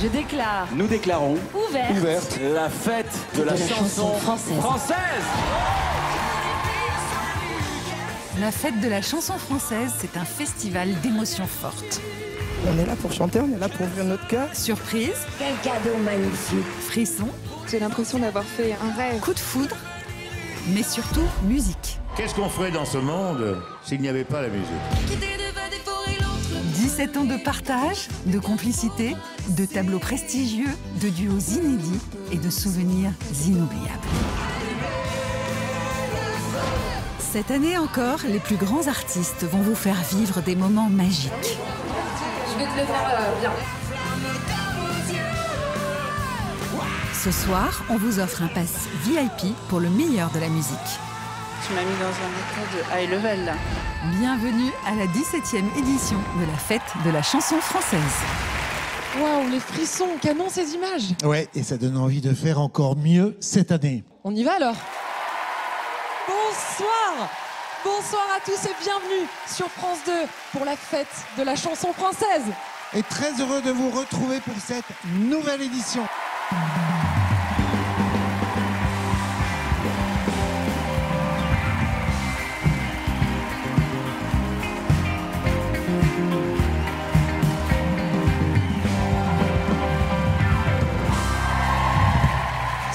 Je déclare. Nous déclarons. Ouverte. Ouverte. La fête de la chanson française. La fête de la chanson française, c'est un festival d'émotions fortes. On est là pour chanter, on est là pour ouvrir notre cœur. Surprise. Quel cadeau magnifique. Frisson. J'ai l'impression d'avoir fait un rêve. Coup de foudre. Mais surtout, musique. Qu'est-ce qu'on ferait dans ce monde s'il n'y avait pas la musique? 17 ans de partage, de complicité, de tableaux prestigieux, de duos inédits et de souvenirs inoubliables. Cette année encore, les plus grands artistes vont vous faire vivre des moments magiques. Je vais te le faire bien. Ce soir, on vous offre un pass VIP pour le meilleur de la musique. Tu m'as mis dans un état de high level, là. Bienvenue à la 17e édition de la fête de la chanson française. Waouh, les frissons, canon ces images. Ouais, et ça donne envie de faire encore mieux cette année. On y va alors. Bonsoir. Bonsoir à tous et bienvenue sur France 2 pour la fête de la chanson française. Et très heureux de vous retrouver pour cette nouvelle édition.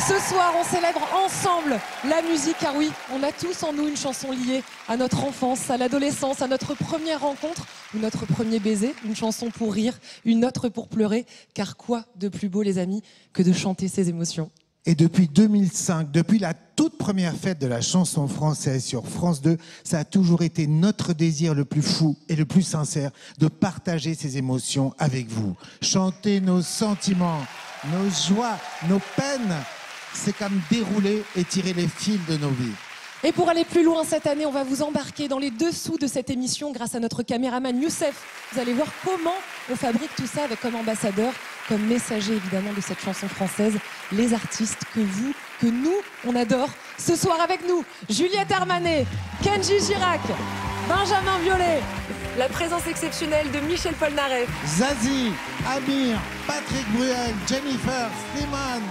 Ce soir, on célèbre ensemble la musique, car oui, on a tous en nous une chanson liée à notre enfance, à l'adolescence, à notre première rencontre ou notre premier baiser, une chanson pour rire, une autre pour pleurer, car quoi de plus beau, les amis, que de chanter ses émotions. Et depuis 2005, depuis la toute première fête de la chanson française sur France 2, ça a toujours été notre désir le plus fou et le plus sincère de partager ces émotions avec vous. Chanter nos sentiments, nos joies, nos peines, c'est comme dérouler et tirer les fils de nos vies. Et pour aller plus loin cette année, on va vous embarquer dans les dessous de cette émission grâce à notre caméraman Youssef. Vous allez voir comment on fabrique tout ça avec comme ambassadeur, comme messager évidemment de cette chanson française, les artistes que vous, que nous, on adore. Ce soir avec nous, Juliette Armanet, Kendji Girac, Benjamin Biolay, la présence exceptionnelle de Michel Polnareff, Zazie, Amir, Patrick Bruel, Jennifer, Slimane,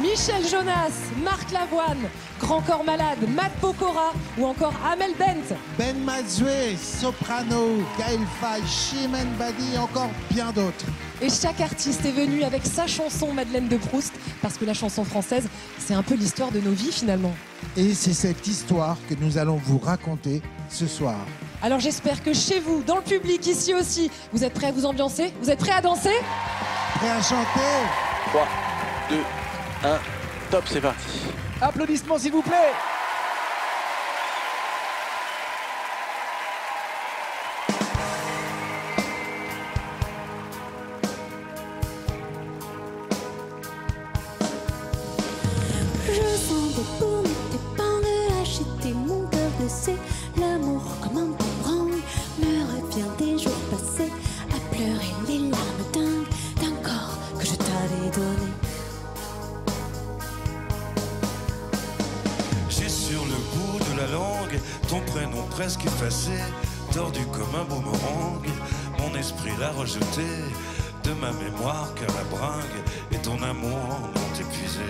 Michel Jonas, Marc Lavoine, Grand Corps Malade, Matt Pokora ou encore Amel Bent. Ben Mazué, Soprano, Gaël Faye, Chimène Badi et encore bien d'autres. Et chaque artiste est venu avec sa chanson Madeleine de Proust, parce que la chanson française, c'est un peu l'histoire de nos vies finalement. Et c'est cette histoire que nous allons vous raconter ce soir. Alors j'espère que chez vous, dans le public, ici aussi, vous êtes prêts à vous ambiancer? Vous êtes prêts à danser? Prêts à chanter? 3, 2, 1, top, c'est parti. Applaudissements s'il vous plaît. De ma mémoire car la bringue et ton amour m'ont épuisé.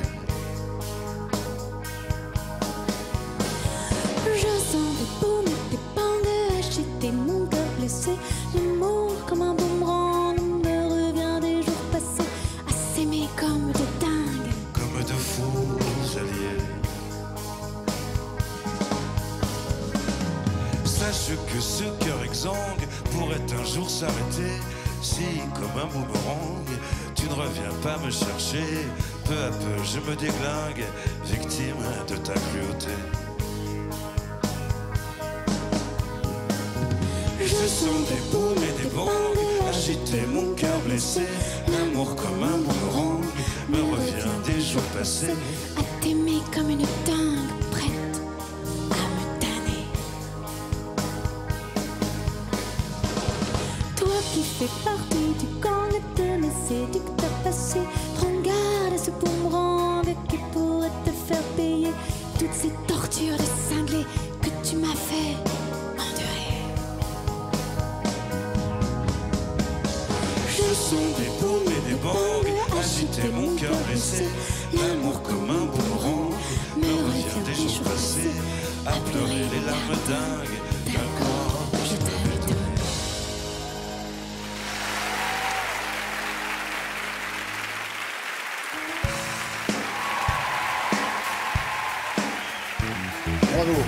Je sens des paumes et des pans de hache et des mon cœur blessé. L'amour comme un boomerang me revient des jours passés à s'aimer comme des dingues, comme de fous alliés. Sache que ce cœur exsangue pourrait un jour s'arrêter. Si, comme un boomerang, tu ne reviens pas me chercher, peu à peu je me déglingue, victime de ta cruauté. Je sens des boules et des bangs agiter mon cœur blessé. L'amour comme un boomerang me revient des jours passés. À t'aimer comme une dingue, prête à me tanner. Toi qui fais peur. Du camp de mes séducteurs passés, prends garde à ce boomerang qui pourrait te faire payer toutes ces tortures de cinglés que tu m'as fait endurer. Je sens des boums et des bangs c'était mon cœur blessé, l'amour comme un boomerang me revient des jours passés, à pleurer les larmes dingues. D'accord, je t'avais donné. Bravo.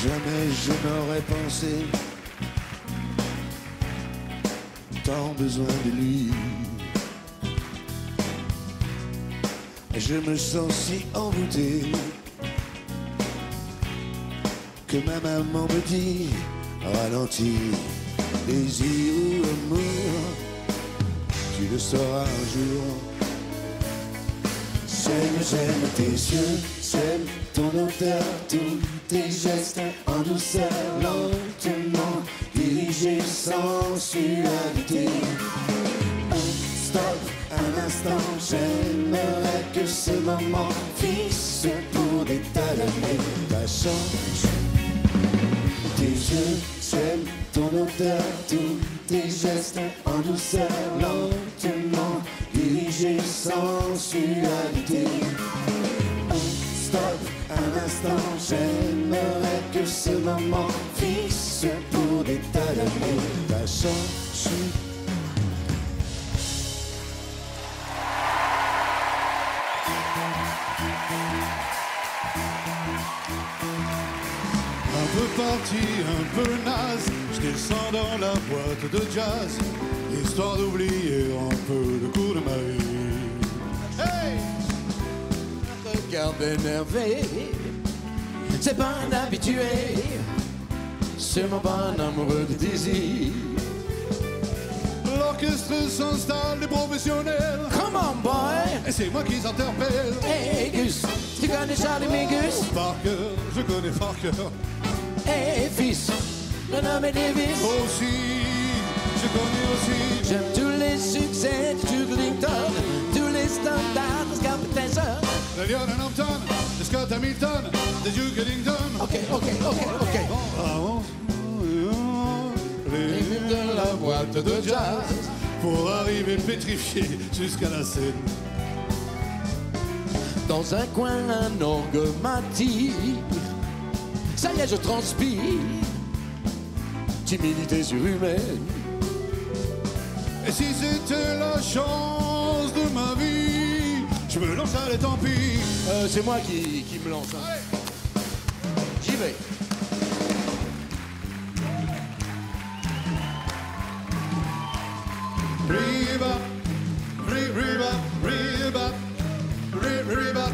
Jamais je n'aurais pensé tant besoin de lui. Je me sens si envoûté que ma maman me dit ralentis, désir ou amour, tu le sauras un jour. J'aime tes yeux, j'aime ton odeur, tous tes gestes en douceur, lentement dirigés sans sensualité. Un stop, un instant, j'aimerais que ce moment fixe pour des tas d'années. Va changer tes yeux, j'aime ton odeur, tous tes gestes en douceur, lentement dirigé sans sensualité. Stop, un instant, j'aimerais que ce moment fixe pour des tas d'années. La chanson. Un peu parti, un peu naze, je descends dans la boîte de jazz, histoire d'oublier un peu le coup de ma vie. Hey! Un regard énervé, c'est pas un habitué, c'est mon bon amoureux de désir. L'orchestre s'installe, les professionnels. Come on, boy! Et c'est moi qui s'interpelle. Hey, Gus, tu connais Charlie Mingus? Par cœur, je connais par cœur. Hey, fils, le nom est Davis. Aussi. Je connais aussi. J'aime tous les succès de Tudlington, tous les standards de Scott. De Leon and Hampton, de Scott Hamilton, de Duke Ellington. Ok. Avance les lignes de la boîte de jazz pour arriver pétrifié jusqu'à la scène. Dans un coin, un orgue menti. Ça y est, je transpire. Timidité surhumaine. Et si c'était la chance de ma vie, je me lance, allez tant pis. C'est moi qui me lance. Hein. J'y vais. Riba, riba, riba, riba, riba,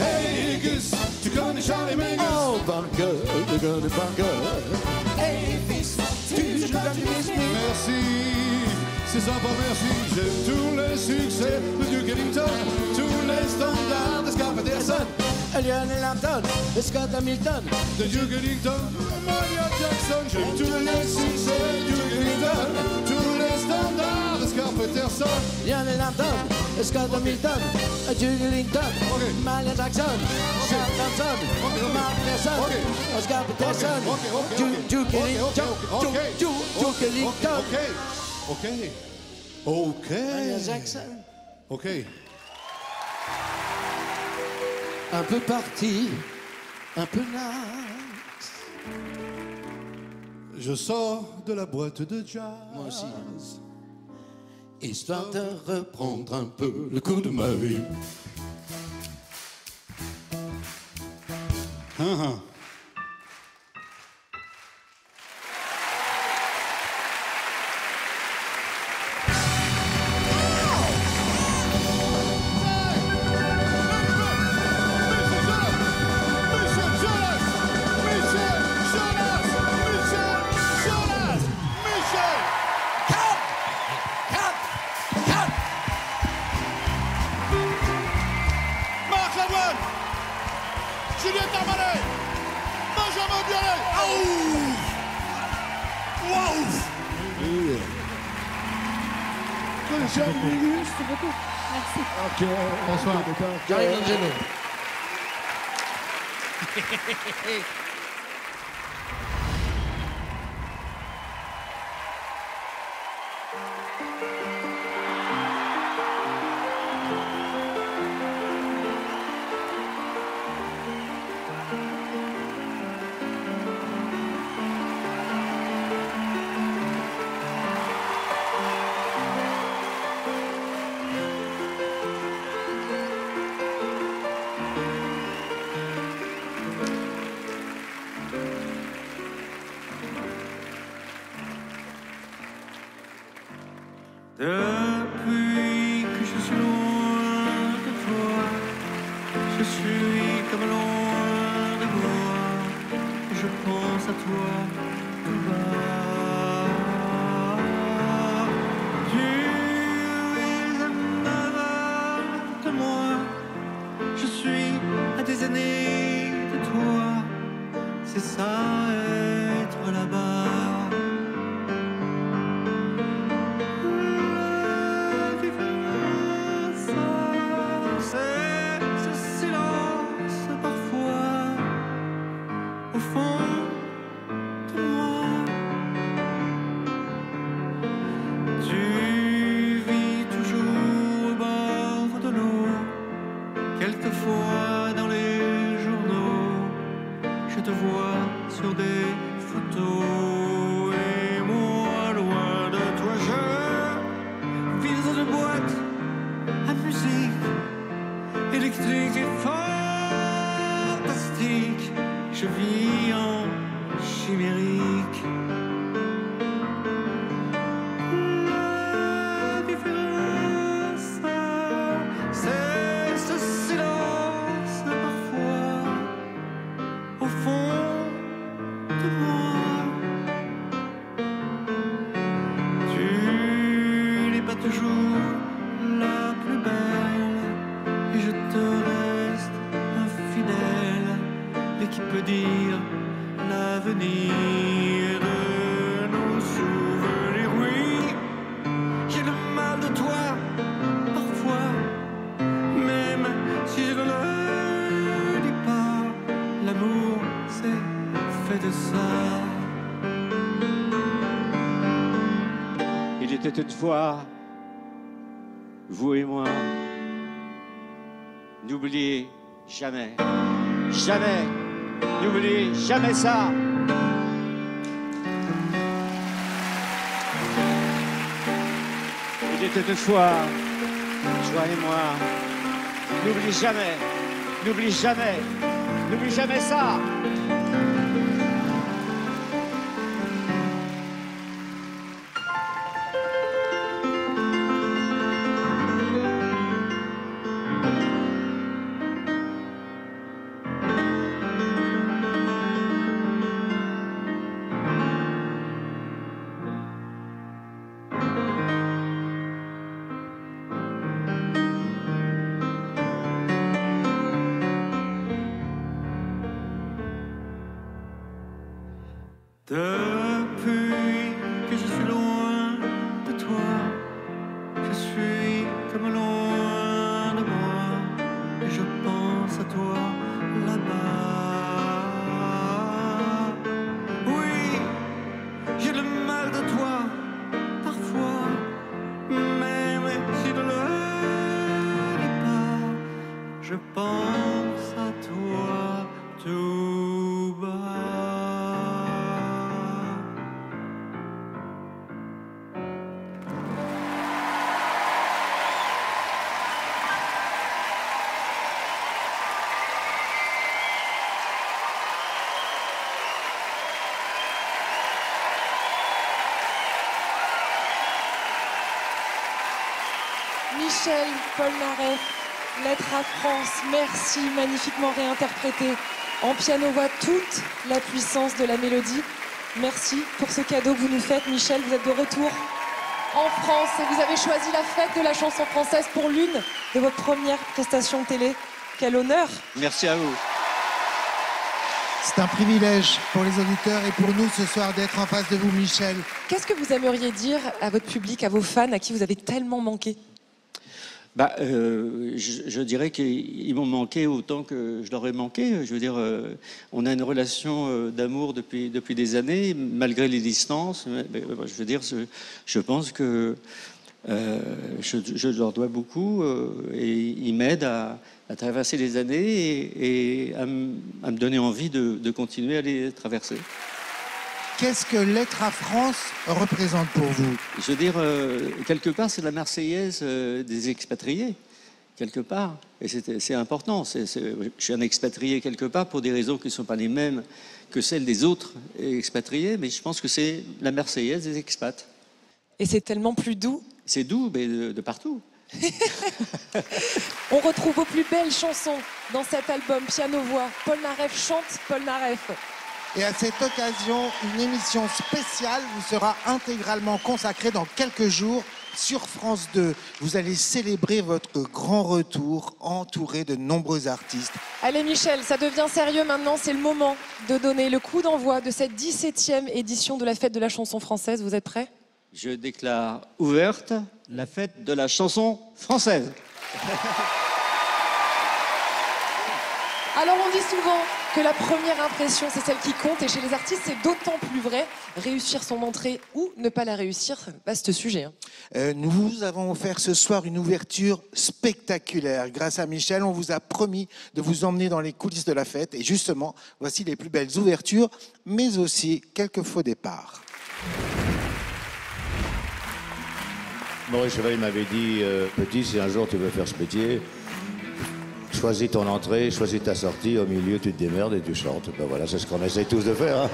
Hey Gus, tu connais Charlie Mingus? Oh, banqueur, tu connais banqueur. Hey fils, tu joues du biscuit. Merci, c'est sympa, merci. J'aime tous les succès de Duke Ellington, tous les standards de Scott Peterson, Leon and Hampton, de Scott Hamilton, de Duke Ellington, Mario Jackson. J'aime tous les succès de Duke Ellington, tous les standards de Scott Peterson, Leon and Hampton, de Scott Hamilton, de Duke Ellington, Mario Jackson, Scott Thompson, Mark Nelson, Scott Peterson, Duke Ellington, Duke Ellington. Ok. Mario Jackson. Ok. Un peu parti, un peu naze. Je sors de la boîte de jazz. Moi aussi. Histoire de reprendre un peu le coup de ma vie. Juliette Armanet, Benjamin Biolay. Oh, waouh. Deuxième minute, c'est beaucoup. Merci. Ok, bonsoir. J'arrive dans le génome. Depuis que je suis loin de toi, je suis comme loin de moi, je pense à toi tout bas. Tu es à de moi, je suis à des années de toi, c'est ça être là-bas. Une fois, vous et moi, n'oubliez jamais, jamais, n'oubliez jamais ça. Il était une fois, toi et moi, n'oubliez jamais, n'oubliez jamais, n'oubliez jamais ça. Michel Polnareff, Lettre à France, merci, magnifiquement réinterprété en piano-voix toute la puissance de la mélodie. Merci pour ce cadeau que vous nous faites, Michel. Vous êtes de retour en France et vous avez choisi la fête de la chanson française pour l'une de vos premières prestations télé. Quel honneur. Merci à vous. C'est un privilège pour les auditeurs et pour nous ce soir d'être en face de vous, Michel. Qu'est-ce que vous aimeriez dire à votre public, à vos fans, à qui vous avez tellement manqué? Je dirais qu'ils m'ont manqué autant que je leur ai manqué. Je veux dire, on a une relation d'amour depuis des années, malgré les distances. Je veux dire, je pense que je leur dois beaucoup et ils m'aident à traverser les années et à me donner envie de continuer à les traverser. Qu'est-ce que l'être à France représente pour vous? Je veux dire, quelque part, c'est la Marseillaise des expatriés, quelque part. Et c'est important. Je suis un expatrié quelque part pour des raisons qui ne sont pas les mêmes que celles des autres expatriés, mais je pense que c'est la Marseillaise des expats. Et c'est tellement plus doux. C'est doux, mais de partout. On retrouve vos plus belles chansons dans cet album piano-voix. Polnareff chante, Polnareff. Et à cette occasion, une émission spéciale vous sera intégralement consacrée dans quelques jours sur France 2. Vous allez célébrer votre grand retour entouré de nombreux artistes. Allez Michel, ça devient sérieux maintenant. C'est le moment de donner le coup d'envoi de cette 17e édition de la Fête de la chanson française. Vous êtes prêts? Je déclare ouverte la Fête de la chanson française. Alors on dit souvent que la première impression, c'est celle qui compte. Et chez les artistes, c'est d'autant plus vrai. Réussir son entrée ou ne pas la réussir, vaste sujet. Nous vous avons offert ce soir une ouverture spectaculaire. Grâce à Michel, on vous a promis de vous emmener dans les coulisses de la fête. Et justement, voici les plus belles ouvertures, mais aussi quelques faux départs. Maurice Chevalier m'avait dit, petit, si un jour tu veux faire ce métier, choisis ton entrée, choisis ta sortie, au milieu tu te démerdes et tu chantes. Ben voilà, c'est ce qu'on essaye tous de faire. Hein.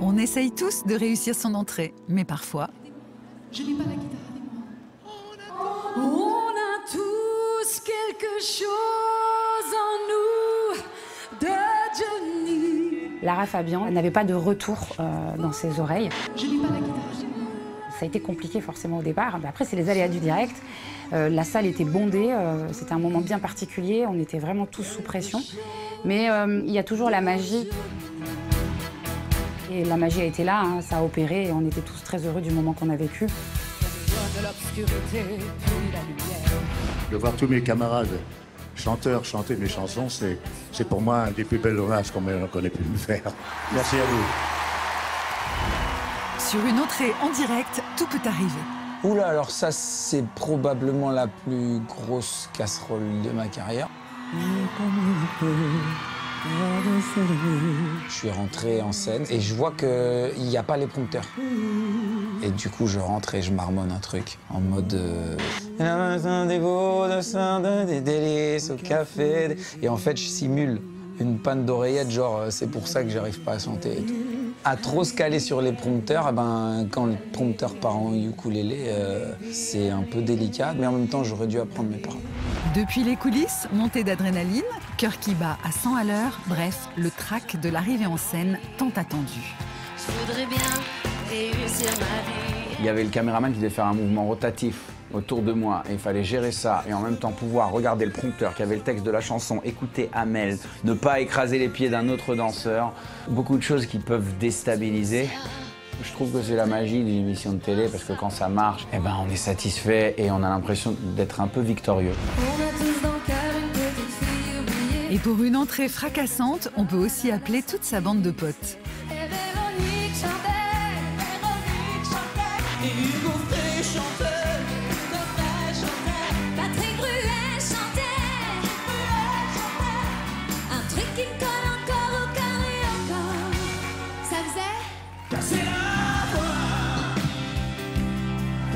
On essaye tous de réussir son entrée, mais parfois... Je n'ai pas la guitare avec moi. On a tous quelque chose en nous de Johnny. Lara Fabian n'avait pas de retour dans ses oreilles. Je n'ai pas la guitare. Ça a été compliqué forcément au départ. Mais après, c'est les aléas du direct. La salle était bondée, c'était un moment bien particulier, on était vraiment tous sous pression. Mais il y a toujours la magie. Et la magie a été là, hein, ça a opéré et on était tous très heureux du moment qu'on a vécu. De voir tous mes camarades chanteurs chanter mes chansons, c'est pour moi un des plus belles hommages qu'on ait pu me faire. Merci à vous. Sur une entrée en direct, tout peut arriver. Oula, alors ça, c'est probablement la plus grosse casserole de ma carrière. Je suis rentré en scène et je vois qu'il n'y a pas les prompteurs. Et du coup, je rentre et je marmonne un truc en mode... des délices au café... Et en fait, je simule une panne d'oreillette, genre c'est pour ça que j'arrive pas à chanter et tout. À trop se caler sur les prompteurs, ben, quand le prompteur part en ukulélé, c'est un peu délicat, mais en même temps, j'aurais dû apprendre mes paroles. Depuis les coulisses, montée d'adrénaline, cœur qui bat à 100 à l'heure, bref, le trac de l'arrivée en scène tant attendu. Je voudrais bien réussir ma vie. Il y avait le caméraman qui devait faire un mouvement rotatif autour de moi et il fallait gérer ça et en même temps pouvoir regarder le prompteur qui avait le texte de la chanson, écouter Amel, ne pas écraser les pieds d'un autre danseur. Beaucoup de choses qui peuvent déstabiliser. Je trouve que c'est la magie d'une émission de télé parce que quand ça marche, eh ben on est satisfait et on a l'impression d'être un peu victorieux. Et pour une entrée fracassante, on peut aussi appeler toute sa bande de potes. Patrick Bruel chantait, un truc qui me colle encore au cœur et encore. Ça faisait casser la voix,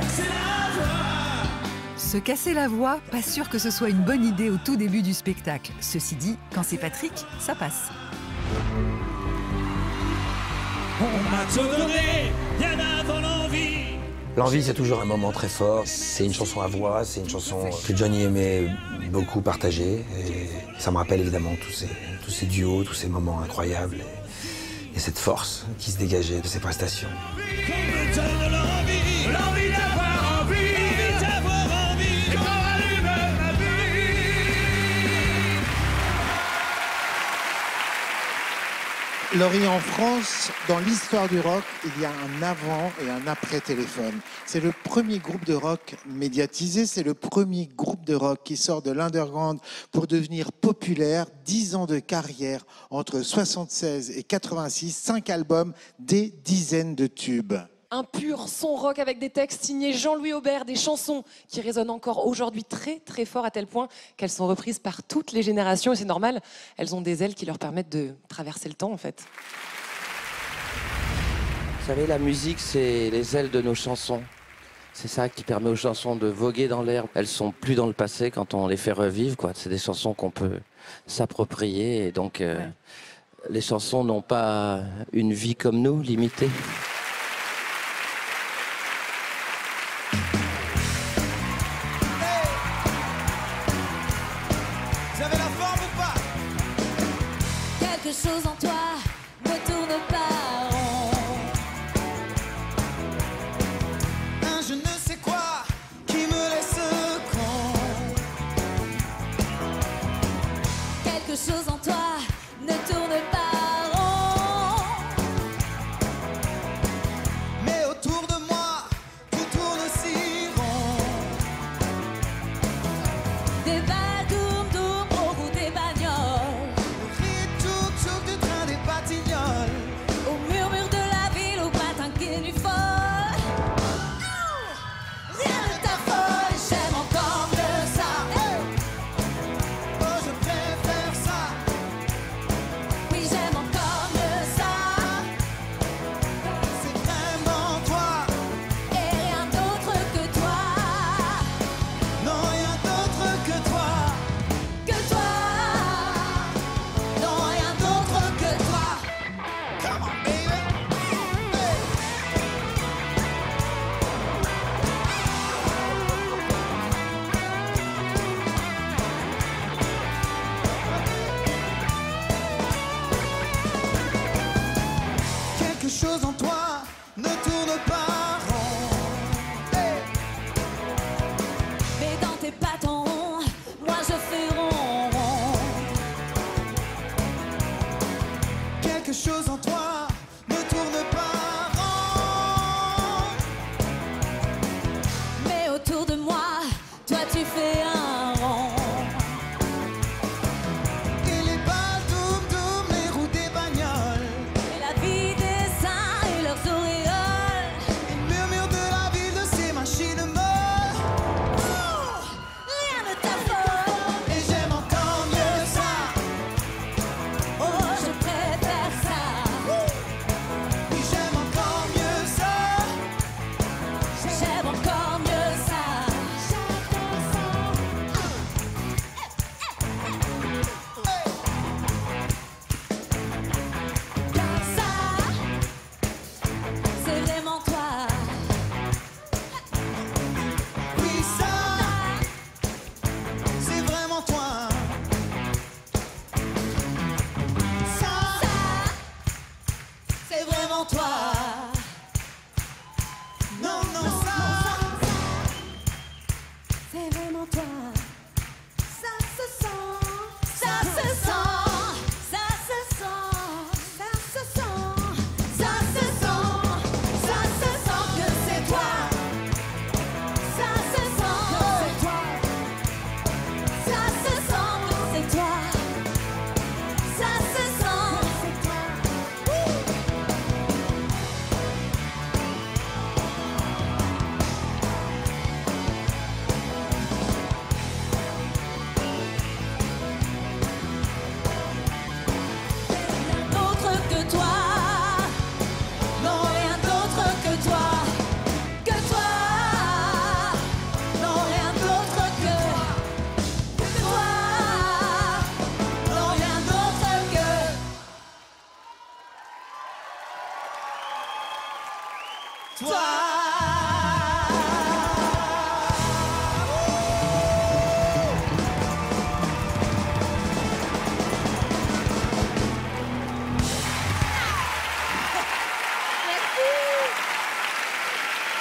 casser la voix. Se casser la voix, pas sûr que ce soit une bonne idée au tout début du spectacle. Ceci dit, quand c'est Patrick, ça passe. On m'a tout donné, bien avant l'envie. L'envie, c'est toujours un moment très fort. C'est une chanson à voix, c'est une chanson que Johnny aimait beaucoup partager. Et ça me rappelle évidemment tous ces duos, tous ces moments incroyables et cette force qui se dégageait de ses prestations. Laurie, en France, dans l'histoire du rock, il y a un avant et un après Téléphone. C'est le premier groupe de rock médiatisé, c'est le premier groupe de rock qui sort de l'underground pour devenir populaire. 10 ans de carrière entre 76 et 86, 5 albums, des dizaines de tubes. Un pur son rock avec des textes signés Jean-Louis Aubert, des chansons qui résonnent encore aujourd'hui très fort, à tel point qu'elles sont reprises par toutes les générations. Et c'est normal, elles ont des ailes qui leur permettent de traverser le temps, en fait. Vous savez, la musique, c'est les ailes de nos chansons. C'est ça qui permet aux chansons de voguer dans l'air. Elles sont plus dans le passé quand on les fait revivre, quoi. C'est des chansons qu'on peut s'approprier. Et donc, les chansons n'ont pas une vie comme nous, limitée.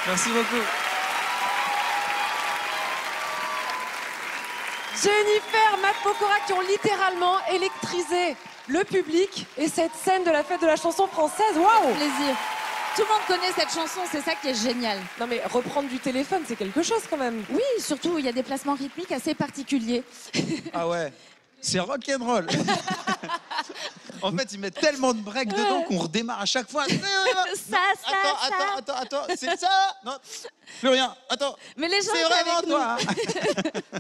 Merci beaucoup. Jennifer, Matt Pokora qui ont littéralement électrisé le public et cette scène de la fête de la chanson française. Waouh! Plaisir. Tout le monde connaît cette chanson, c'est ça qui est génial. Non mais reprendre du téléphone, c'est quelque chose quand même. Oui, surtout il y a des placements rythmiques assez particuliers. Ah ouais, c'est rock'n'roll. En fait, ils mettent tellement de break dedans qu'on redémarre à chaque fois. Attends, c'est ça? Non, plus rien, attends. Mais les gens, c'est vraiment toi.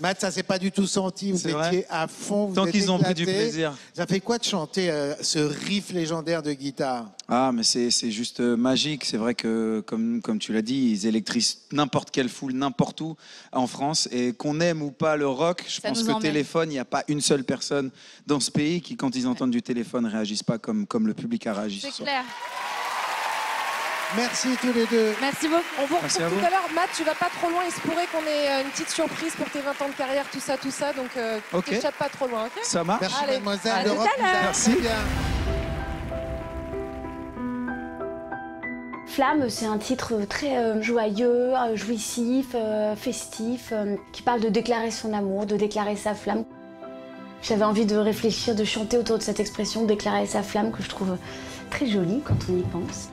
Matt, ça s'est pas du tout senti, vous étiez à fond. Vous tant qu'ils ont pris du plaisir. Ça fait quoi de chanter ce riff légendaire de guitare? Ah, mais c'est juste magique. C'est vrai que, comme tu l'as dit, ils électrisent n'importe quelle foule, n'importe où en France. Et qu'on aime ou pas le rock, je pense que Téléphone, il n'y a pas une seule personne dans ce pays qui, quand ils entendent du téléphone, ne réagissent pas comme le public a réagi. C'est clair. Merci tous les deux. Merci beaucoup. On vous retrouve tout à l'heure. Matt, tu vas pas trop loin. Il se pourrait qu'on ait une petite surprise pour tes 20 ans de carrière, tout ça. Donc, t'échappes pas trop loin. Okay, ça marche. Merci, mademoiselle. Merci. Flamme, c'est un titre très joyeux, jouissif, festif, qui parle de déclarer son amour, de déclarer sa flamme. J'avais envie de réfléchir, de chanter autour de cette expression, déclarer sa flamme, que je trouve très jolie quand on y pense.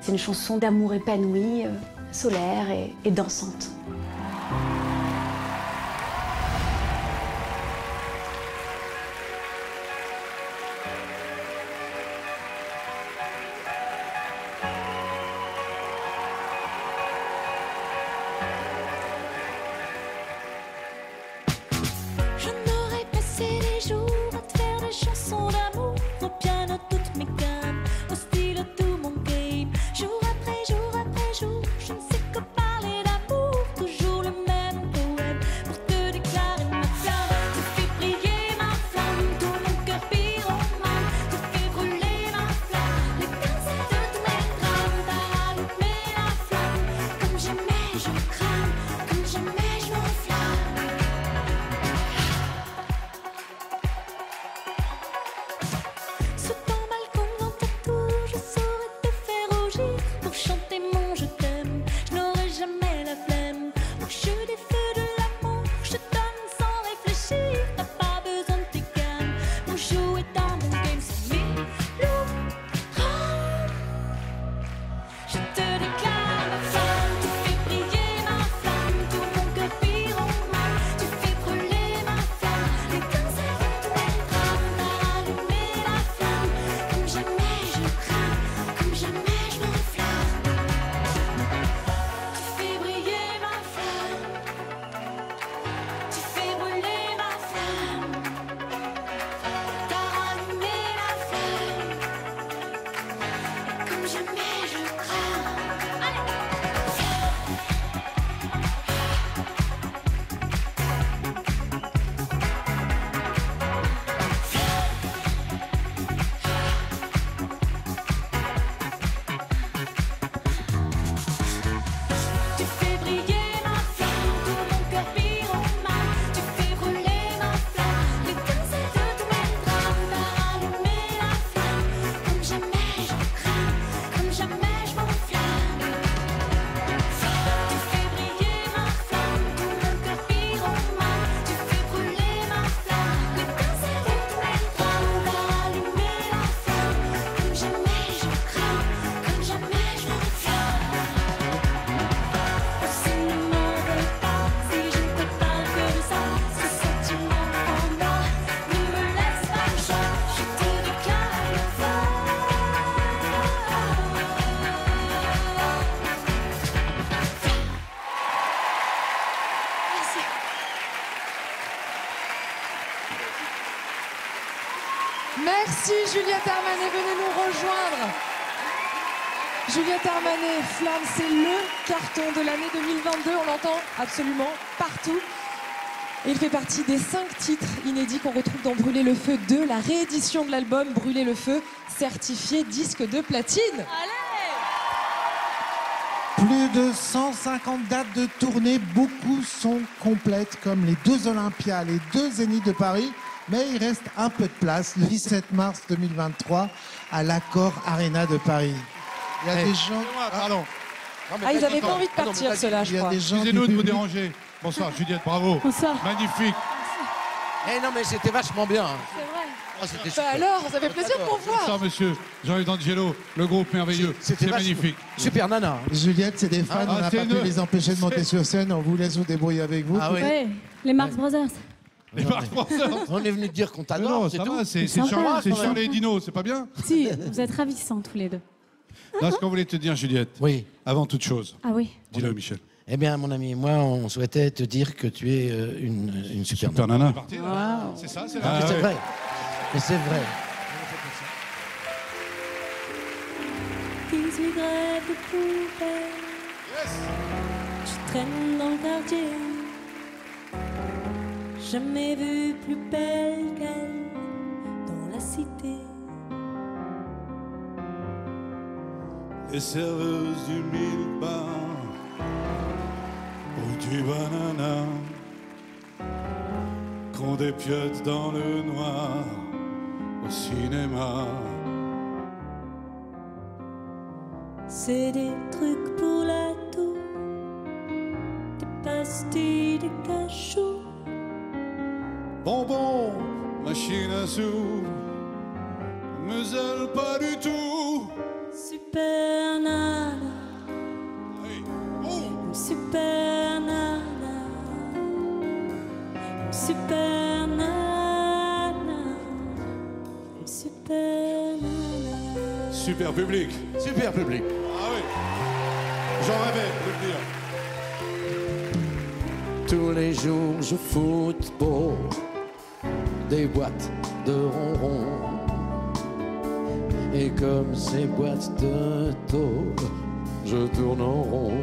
C'est une chanson d'amour épanoui, solaire et dansante. Juliette Armanet, venez nous rejoindre. Juliette Armanet, Flamme, c'est le carton de l'année 2022. On l'entend absolument partout. Et il fait partie des 5 titres inédits qu'on retrouve dans Brûler le feu 2, la réédition de l'album Brûler le feu, certifié disque de platine. Allez ! Plus de 150 dates de tournée, beaucoup sont complètes, comme les 2 Olympias, les 2 Zéniths de Paris. Mais il reste un peu de place, le 17 mars 2023, à l'Accor Arena de Paris. Il y a des gens... Pardon. Ah, ils n'avaient pas envie de partir, ceux-là, je crois. Excusez-nous de vous déranger. Bonsoir, Juliette, bravo. Bonsoir. Magnifique. Bonsoir. Eh non, mais c'était vachement bien. C'est vrai. Oh, bah alors, ça fait plaisir pour vous. Ça, monsieur, Jean-Yves D'Angelo, le groupe merveilleux, c'est magnifique. Super nana. Juliette, c'est des fans, on n'a pas pu les empêcher de monter sur scène, on vous laisse vous débrouiller avec vous. Ah oui. Ouais. Les Marx Brothers. Les Marx Brothers. On est venu dire qu'on t'adore, c'est tout. C'est Charles et Dino, c'est pas bien. Si, vous êtes ravissants tous les deux. Non, ce qu'on voulait te dire, Juliette, oui. Avant toute chose, ah oui. Dis-le, Michel. Eh bien, mon ami, moi, on souhaitait te dire que tu es une super nana. C'est ça, c'est vrai. C'est vrai. Mais c'est vrai. Ils me grèvent de poubelle. Je traîne dans le quartier. Jamais vue plus belle qu'elle dans la cité. Les serveuses du mille bar ou du banana qu'ont des piottes dans le noir. Au cinéma, c'est des trucs pour la toux, des pastilles de cachou, bonbons, machine à sous, muselle pas du tout, super nana, hey. Oh. Super nana, super nana. Super public. Super public. Ah oui. J'en rêvais, je peux le dire. Tous les jours, je football des boîtes de ronron. Et comme ces boîtes de taux, je tourne en rond.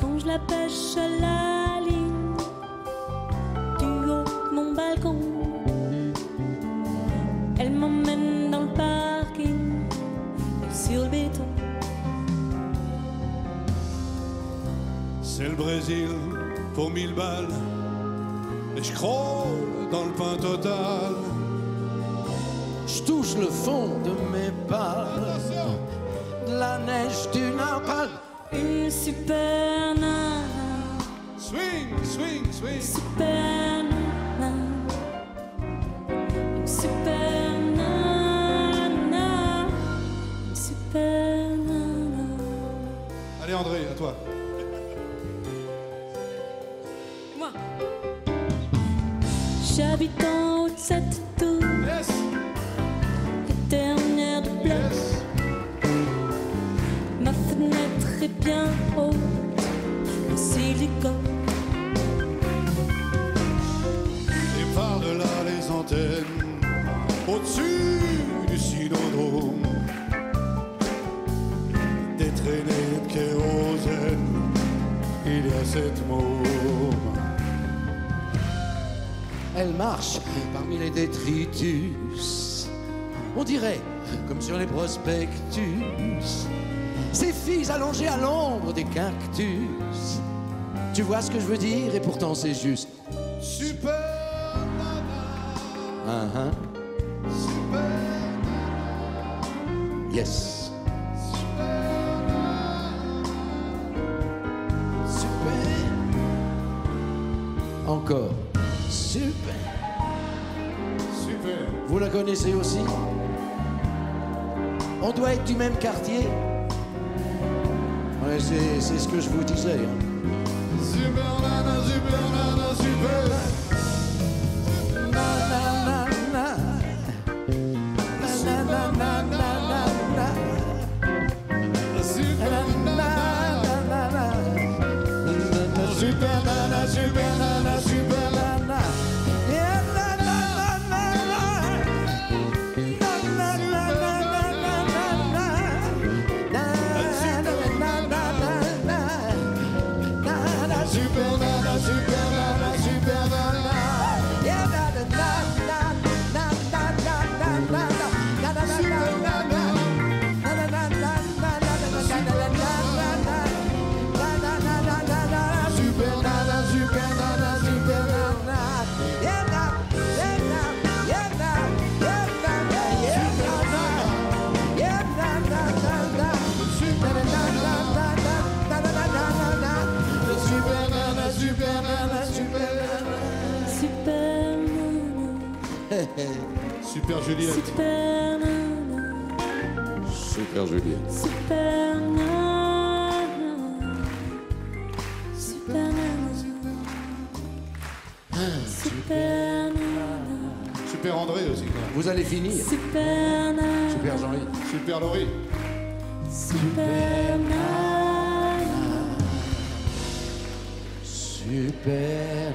Quand je la pêche à la ligne du haut de mon balcon, m'emmène dans le parking sur le béton. C'est le Brésil pour 1000 balles et je croule dans le pain total. Je touche le fond de mes balles, de la neige du Népal. Une super nana. Swing, swing, swing. Super nana. Une super. Allez André, à toi. Moi. J'habite en haut de cette tour. Yes. La dernière de bloc. Yes. Ma fenêtre est bien haute. Le silicone. Et par de là les antennes. Au-dessus du cylindrome. Traînée de kérosène, il y a cette môme. Elle marche parmi les détritus, on dirait comme sur les prospectus. Ces filles allongées à l'ombre des cactus. Tu vois ce que je veux dire et pourtant c'est juste. Super nana. Uh-huh. Super nana. Yes. Encore. Super. Super. Vous la connaissez aussi? On doit être du même quartier? Ouais, c'est ce que je vous disais. Hein. Super nana, super nana, super. Nana, nana. Nana, nana, nana. Super nana. Super nana, super nana. Super Super Juliette. Super Nana. Super Juliette. Super Nana. Super Nana. Super Nana. Super André aussi. Vous allez finir. Super Nana. Super Jean-Yves. Super Laurie. Super Nana. Super.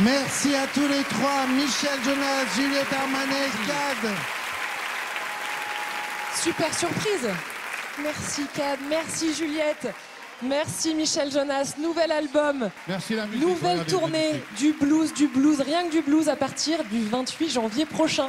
Merci à tous les trois, Michel Jonas, Juliette Armanet, Cad. Super surprise. Merci Cad, merci Juliette, merci Michel Jonas. Nouvel album, merci la musique, nouvelle tournée du blues, rien que du blues à partir du 28 janvier prochain.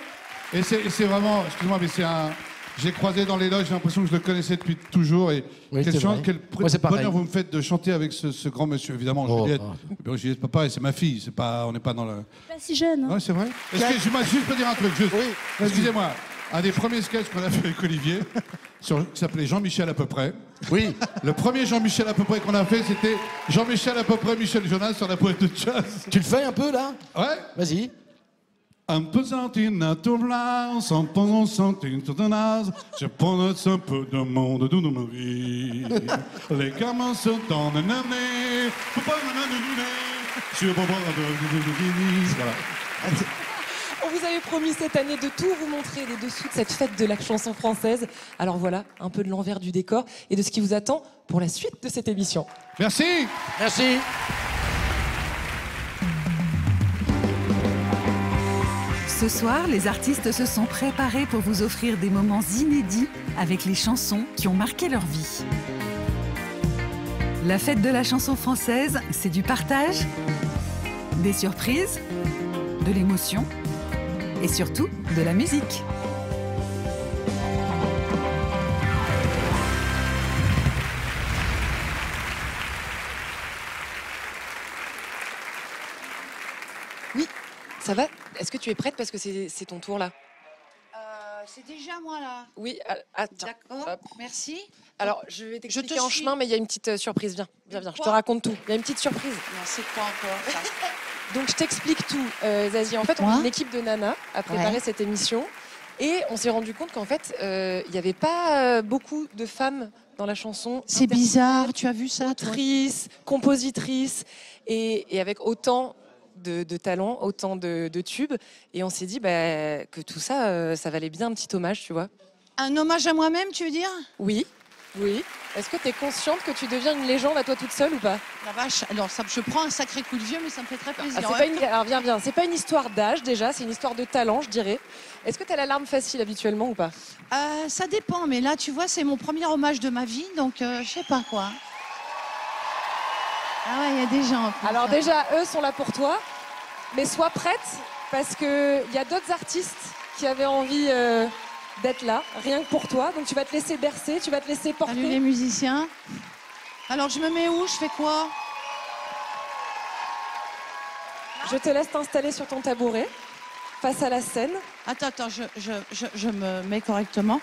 Et c'est vraiment, excuse-moi, mais c'est un... J'ai croisé dans les loges, j'ai l'impression que je le connaissais depuis toujours. Et oui, quel bonheur vous me faites de chanter avec ce grand monsieur, évidemment, oh, Juliette. Oh. Juliette, papa, et c'est ma fille, c'est pas, on n'est pas dans le... Pas si jeune. Hein. Oui, c'est vrai. Je peux dire un truc, juste. Oui, excusez-moi. Un des premiers sketchs qu'on a fait avec Olivier, qui s'appelait Jean-Michel à peu près. Oui. Le premier Jean-Michel à peu près qu'on a fait, c'était Jean-Michel à peu près, Michel Jonas sur la poète de jazz. Tu le fais un peu, là? Ouais. Vas-y. Un peu sentina tourla, sans pendant sentina tourla, je pense un peu de monde d'où nous me vie. Les gamins sont dans le nané, je bobo de. On vous avait promis cette année de tout vous montrer les dessous de cette fête de la chanson française. Alors voilà, un peu de l'envers du décor et de ce qui vous attend pour la suite de cette émission. Merci. Merci. Ce soir, les artistes se sont préparés pour vous offrir des moments inédits avec les chansons qui ont marqué leur vie. La fête de la chanson française, c'est du partage, des surprises, de l'émotion et surtout de la musique. Oui, ça va ? Est-ce que tu es prête parce que c'est ton tour là? C'est déjà moi là. Oui, attends. D'accord, merci. Alors je vais t'expliquer en chemin, mais il y a une petite surprise. Viens, je te raconte tout. Il y a une petite surprise. C'est quoi encore ça? Donc je t'explique tout, Zazie. En fait, on est une équipe de nanas à préparer cette émission et on s'est rendu compte qu'en fait, il n'y avait pas beaucoup de femmes dans la chanson. C'est bizarre, tu as vu ça? Autrice, compositrice et avec autant de talent, autant de tubes, et on s'est dit bah, que tout ça, ça valait bien un petit hommage, tu vois. Un hommage à moi-même, tu veux dire? Oui, oui. Est-ce que tu es consciente que tu deviens une légende à toi toute seule ou pas? La vache, alors ça, je prends un sacré coup de vieux, mais ça me fait très plaisir. Ah, alors viens, c'est pas une histoire d'âge déjà, c'est une histoire de talent, je dirais. Est-ce que tu as la larme facile habituellement ou pas? Ça dépend, mais là, tu vois, c'est mon premier hommage de ma vie, donc je sais pas quoi. Ah ouais, il y a des gens. Alors déjà, eux sont là pour toi, mais sois prête parce qu'il y a d'autres artistes qui avaient envie d'être là, rien que pour toi. Donc tu vas te laisser bercer, tu vas te laisser porter. Salut les musiciens. Alors je me mets où? Je fais quoi? Je te laisse t'installer sur ton tabouret, face à la scène. Attends, je me mets correctement.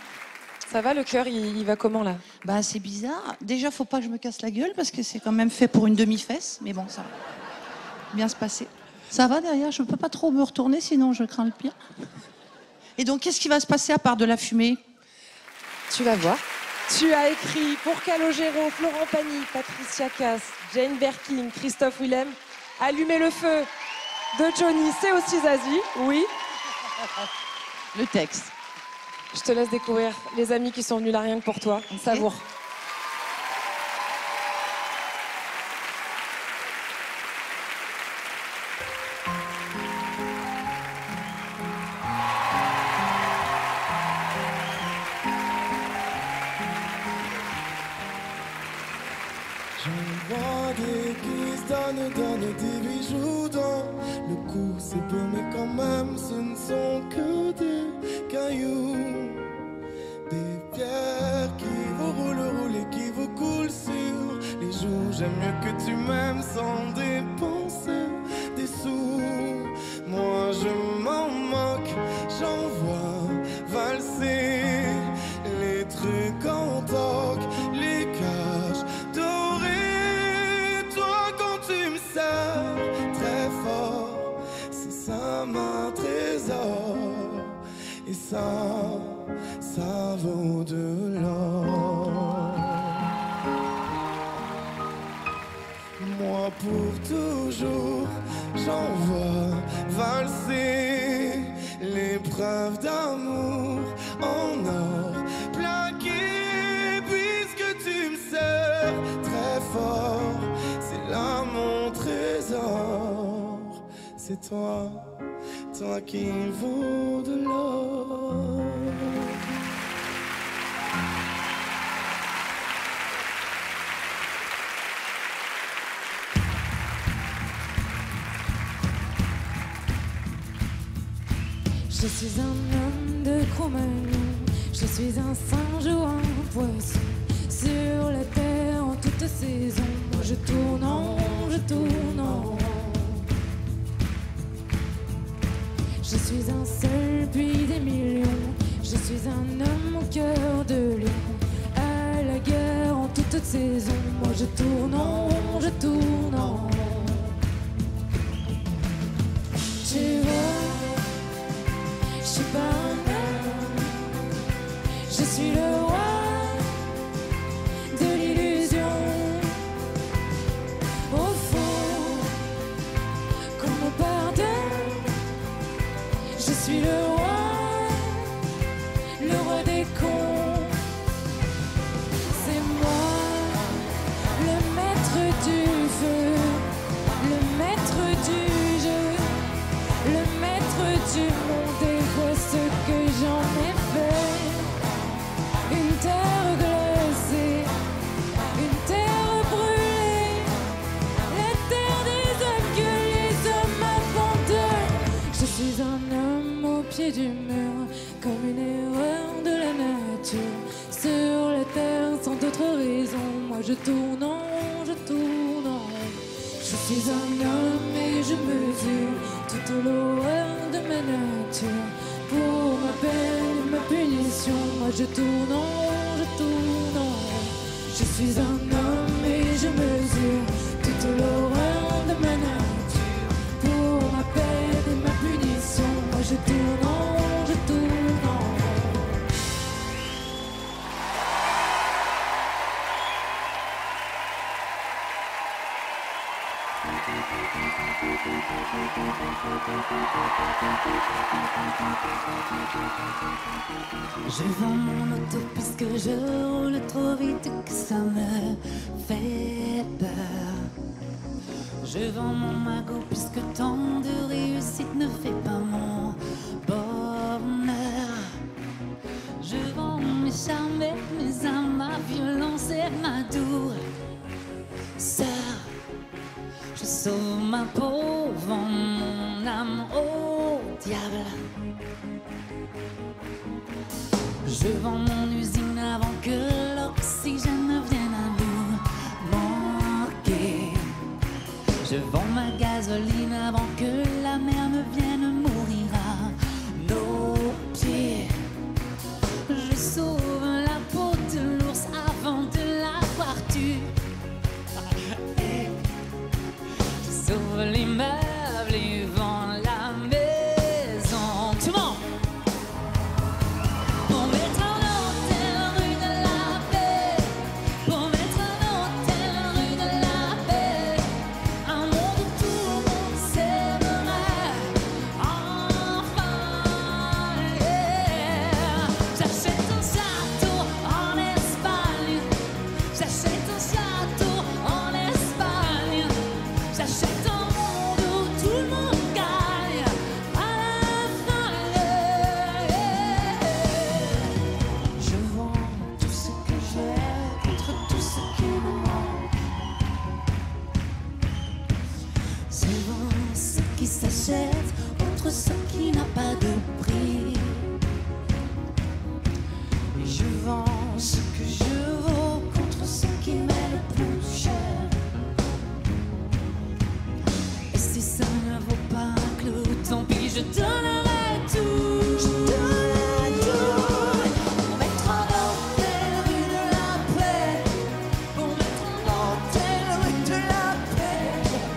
Ça va, le cœur, il va comment, là? Bah, c'est bizarre. Déjà, faut pas que je me casse la gueule, parce que c'est quand même fait pour une demi-fesse. Mais bon, ça va bien se passer. Ça va, derrière? Je peux pas trop me retourner, sinon je crains le pire. Et donc, qu'est-ce qui va se passer à part de la fumée? Tu vas voir. Tu as écrit pour Calogero, Florent Pagny, Patricia Cass, Jane Birkin, Christophe Willem, Allumer le feu de Johnny. C'est aussi Zazie, oui. Le texte. Je te laisse découvrir les amis qui sont venus là rien que pour toi. Okay. Savoure. Je vois des qui donnent des bijoux dans le cou. C'est beau mais quand même ce ne sont que des cailloux. J'aime mieux que tu m'aimes sans dépenser des sous. sœur, très fort. Sans sa main trésor, et ça, ça vaut de l'or. Moi pour toujours, j'envoie valser l'épreuve d'amour en or plaqué, puisque tu me sers très fort. C'est là mon trésor, c'est toi, toi qui vaut de l'or. Je suis un homme de Cro-Magnon, je suis un singe ou un poisson. Sur la terre en toute saison, je tourne en rond, je tourne en rond. Je suis un seul puis des millions, je suis un homme au cœur de lion. À la guerre en toute saison, moi je tourne en rond, je tourne en rond. Tu vois, je suis pas un homme, je suis le roi de l'illusion. Au fond, qu'on me pardonne, je suis le roi des cons. C'est moi, le maître du feu, le maître du jeu, le maître du monde. Ce que j'en ai fait, une terre glacée, une terre brûlée, la terre des hommes que les hommes abandonnent. Je suis un homme au pied du mur, comme une erreur de la nature. Sur la terre sans d'autres raisons, moi je tourne en rond, je tourne en rond. Je suis un homme et je mesure toute l'horreur de ma nature. Pour ma peine, ma punition, moi je tourne en rond, je tourne en rond. Je suis un homme et je mesure toute l'horreur de ma nature. Pour ma peine et ma punition, moi je tourne en rond, je tourne en Je vends mon auto puisque je roule trop vite et que ça me fait peur. Je vends mon magot puisque tant de réussite ne fait pas mon bonheur. Je vends mes charmes, mes armes, ma violence et ma douceur. Je sauve ma peau, vends mon âme au diable. Je vends mon usine avant que l'oxygène ne vienne à nous manquer. Je vends ma gasoline avant que la mer ne vienne mourir à nos pieds. Je sauve la peau de l'ours avant de l'avoir tué. Je sauve les meubles et vends la maison. Tout le monde! Pour mettre un hôtel rue de la paix, pour mettre un hôtel rue de la paix, un monde où tout le monde s'aimerait, enfin, yeah. J'achète un château en Espagne, j'achète un château en Espagne, j'achète. Entre ce qui n'a pas de prix, et je vends ce que je vaux contre ce qui m'est le plus cher. Et si ça ne vaut pas un clou, tant pis, je donnerai tout. Je donnerai. Pour mettre en hôtel rue de la paix,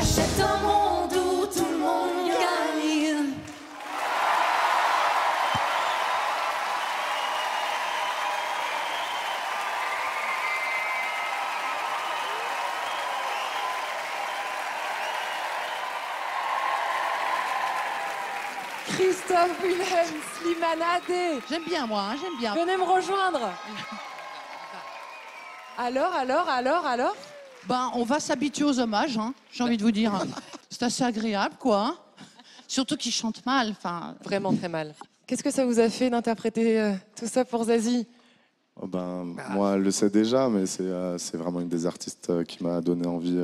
J'achète un monde où tout le monde gagne. Christophe Willem, Slimane, Adé. J'aime bien moi, hein, j'aime bien. Venez me rejoindre. Alors ben, on va s'habituer aux hommages, hein, j'ai envie de vous dire. C'est assez agréable, quoi. Surtout qu'ils chantent mal, enfin... Vraiment très mal. Qu'est-ce que ça vous a fait d'interpréter tout ça pour Zazie? Oh ben, ah. Moi, je le sais déjà, mais c'est vraiment une des artistes qui m'a donné envie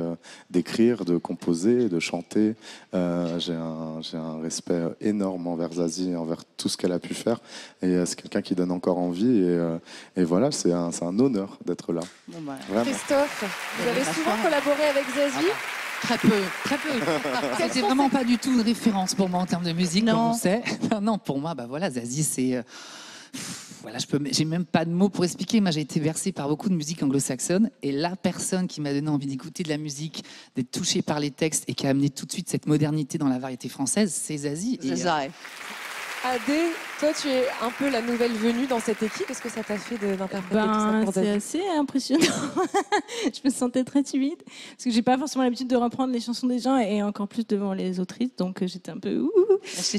d'écrire, de composer, de chanter. J'ai un respect énorme envers Zazie, envers tout ce qu'elle a pu faire. Et c'est quelqu'un qui donne encore envie. Et voilà, c'est un honneur d'être là. Bon bah, Christophe, vous avez souvent collaboré avec Zazie? Très peu, très peu. C'était vraiment pas du tout une référence pour moi en termes de musique, comme on sait. Non, pour moi, bah voilà, Zazie, c'est... Voilà, j'ai même pas de mots pour expliquer. Moi, j'ai été bercée par beaucoup de musique anglo-saxonne. Et la personne qui m'a donné envie d'écouter de la musique, d'être touchée par les textes et qui a amené tout de suite cette modernité dans la variété française, c'est Zazie. Zazie. Adé, toi, tu es un peu la nouvelle venue dans cette équipe. Qu'est-ce que ça t'a fait d'interpréter tout ça pour Zazie ? C'est assez impressionnant. Je me sentais très timide parce que j'ai pas forcément l'habitude de reprendre les chansons des gens et encore plus devant les autrices. Donc, j'étais un peu ouh.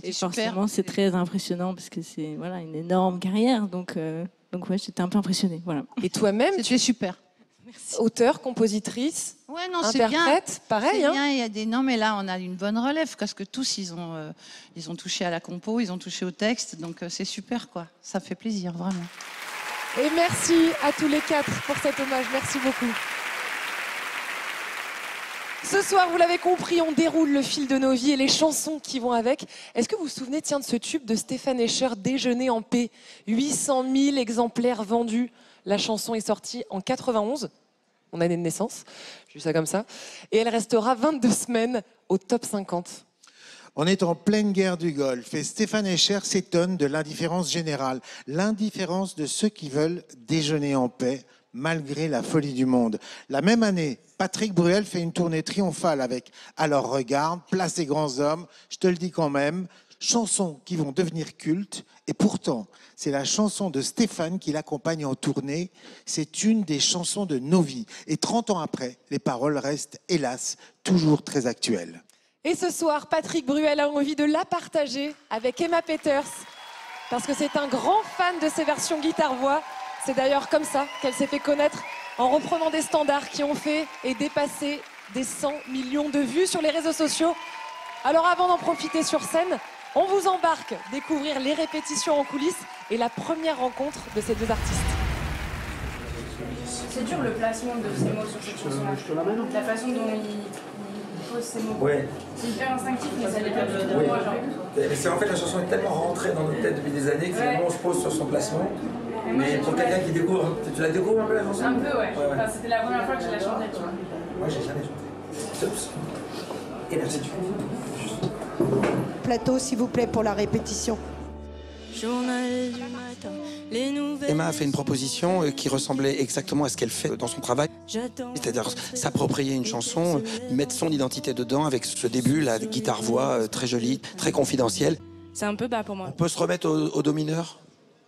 Et forcément, c'est très impressionnant parce que c'est voilà une énorme carrière. Donc ouais, j'étais un peu impressionnée. Voilà. Et toi-même, tu es super. Merci. Auteur, compositrice, ouais, non, interprète, bien. Pareil. Hein. Bien, y a des... Non, mais là, on a une bonne relève parce que tous, ils ont touché à la compo, ils ont touché au texte, donc c'est super, quoi. Ça fait plaisir, vraiment. Et merci à tous les quatre pour cet hommage. Merci beaucoup. Ce soir, vous l'avez compris, on déroule le fil de nos vies et les chansons qui vont avec. Est-ce que vous vous souvenez, tiens, de ce tube de Stéphane Escher, Déjeuner en paix, 800 000 exemplaires vendus. La chanson est sortie en 91, mon année de naissance, j'ai vu ça comme ça, et elle restera 22 semaines au top 50. On est en pleine guerre du Golfe et Stéphane Escher s'étonne de l'indifférence générale, l'indifférence de ceux qui veulent déjeuner en paix, malgré la folie du monde. La même année, Patrick Bruel fait une tournée triomphale avec « Alors regarde »,« Place des grands hommes »,« Je te le dis quand même », chansons qui vont devenir cultes. Et pourtant, c'est la chanson de Stéphane qui l'accompagne en tournée. C'est une des chansons de nos vies. Et 30 ans après, les paroles restent, hélas, toujours très actuelles. Et ce soir, Patrick Bruel a envie de la partager avec Emma Peters, parce que c'est un grand fan de ses versions guitare-voix. C'est d'ailleurs comme ça qu'elle s'est fait connaître, en reprenant des standards qui ont fait et dépassé des 100 millions de vues sur les réseaux sociaux. Alors avant d'en profiter sur scène, on vous embarque découvrir les répétitions en coulisses et la première rencontre de ces deux artistes. C'est dur le placement de ces mots sur cette chanson-là. La façon dont il pose ces mots. Ouais. C'est hyper instinctif, mais ça dépend de moi. Genre. En fait, la chanson est tellement rentrée dans notre tête depuis des années que finalement on se pose sur son placement. Et moi, mais pour quelqu'un qui découvre, tu la découvres un peu la chanson? Un peu, ouais. Enfin, c'était la première fois que je la chantais, tu vois. Moi, j'ai jamais chanté. Et là, c'est du plateau, s'il vous plaît, pour la répétition. Emma a fait une proposition qui ressemblait exactement à ce qu'elle fait dans son travail. C'est-à-dire s'approprier une chanson, mettre son identité dedans avec ce début, la guitare-voix très jolie, très confidentielle. C'est un peu bas pour moi. On peut se remettre au do mineur,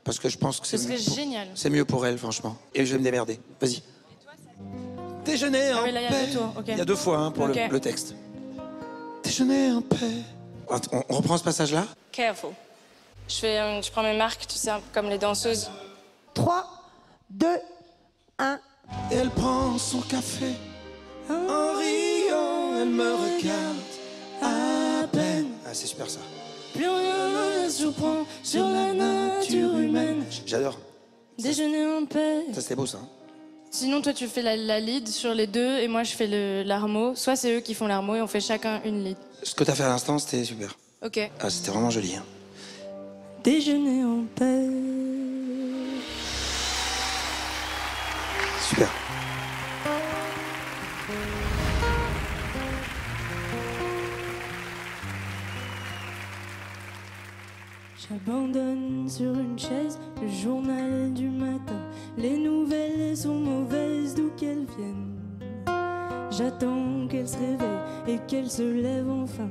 parce que je pense que c'est génial. C'est mieux pour elle, franchement. Et je vais me démerder. Vas-y. Déjeuner en paix. Il y a deux fois hein, pour le texte. Déjeuner en paix. On reprend ce passage-là. Careful. Je prends mes marques, tu sais, comme les danseuses. 3, 2, 1. Elle prend son café. En riant, elle me regarde à peine. Ah, c'est super ça. Plus rien ne surprend sur la nature humaine. J'adore. Déjeuner en paix. Ça, c'était beau, ça. Hein. Sinon, toi, tu fais la lead sur les deux et moi, je fais l'harmo. Soit c'est eux qui font l'harmo et on fait chacun une lead. Ce que t'as fait à l'instant, c'était super. Ok. Ah, c'était vraiment joli. Hein. Déjeuner en paix. Super. J'abandonne sur une chaise le journal du matin. Les nouvelles sont mauvaises d'où qu'elles viennent. J'attends qu'elle se réveille et qu'elle se lève enfin.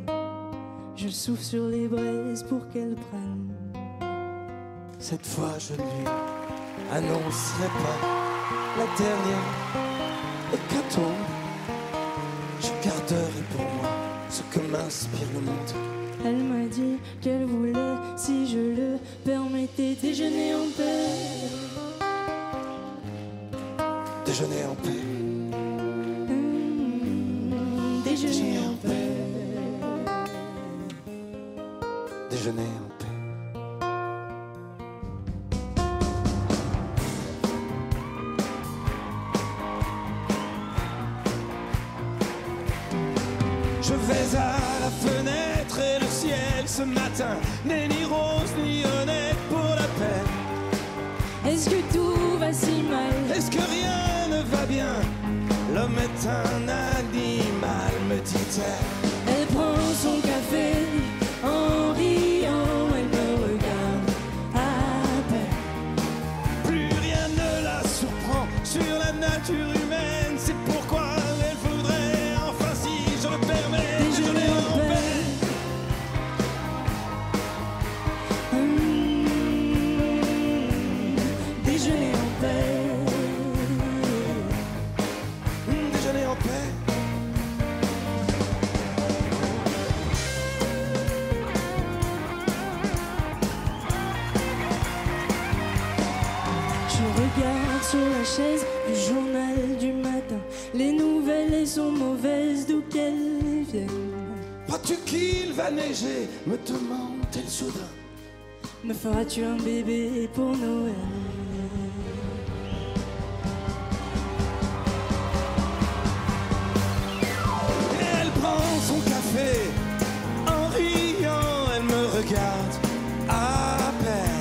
Je souffle sur les braises pour qu'elle prenne. Cette fois je ne lui annoncerai pas la dernière et qu'à toi je garderai pour moi ce que m'inspire le monde. Elle m'a dit qu'elle voulait, si je le permettais, déjeuner en paix. Déjeuner en paix. Déjeuner en paix. Déjeuner en paix. Je vais à la fenêtre et le ciel ce matin n'est ni rose ni honnête pour la peine. Est-ce que tout va si mal? Est-ce que rien ne va bien? L'homme est un animal, me dit-elle. Elle prend son café. En riant, elle me regarde à peine. Plus rien ne la surprend sur la nature humaine. C'est pourquoi elle voudrait, enfin si je le permets, déjeuner en paix. Déjeuner en paix. Déjeuner en paix. Sur la chaise du journal du matin, les nouvelles elles sont mauvaises, d'où qu'elles viennent. Crois-tu qu'il va neiger? Me demande-t-elle soudain. Me feras-tu un bébé pour Noël? Et elle prend son café, en riant, elle me regarde à peine.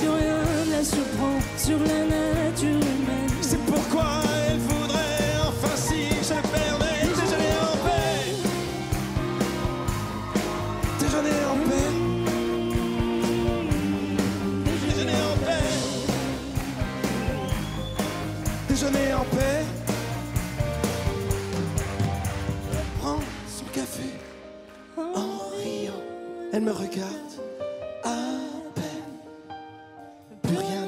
Plus rien ne la surprend sur la nature humaine. C'est pourquoi elle voudrait, enfin si je le permets, déjeuner en paix. Déjeuner en paix. Déjeuner en paix. Déjeuner en paix. Elle prend son café en riant. Elle me regarde à peine. Plus rien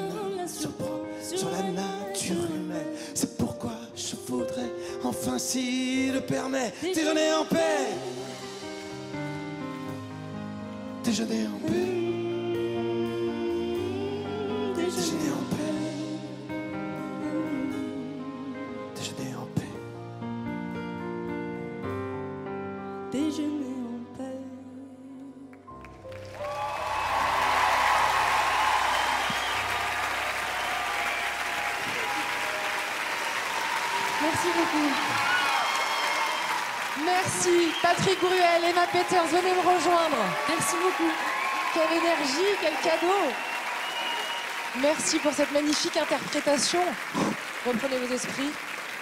sur la nature humaine. C'est pourquoi je voudrais, enfin si le permet, déjeuner en paix. Déjeuner en paix. Déjeuner en paix. Déjeuner en paix. Déjeuner en paix. Merci beaucoup. Merci Patrick Bruel, Emma Peters, venez me rejoindre. Merci beaucoup. Quelle énergie, quel cadeau. Merci pour cette magnifique interprétation. Reprenez vos esprits.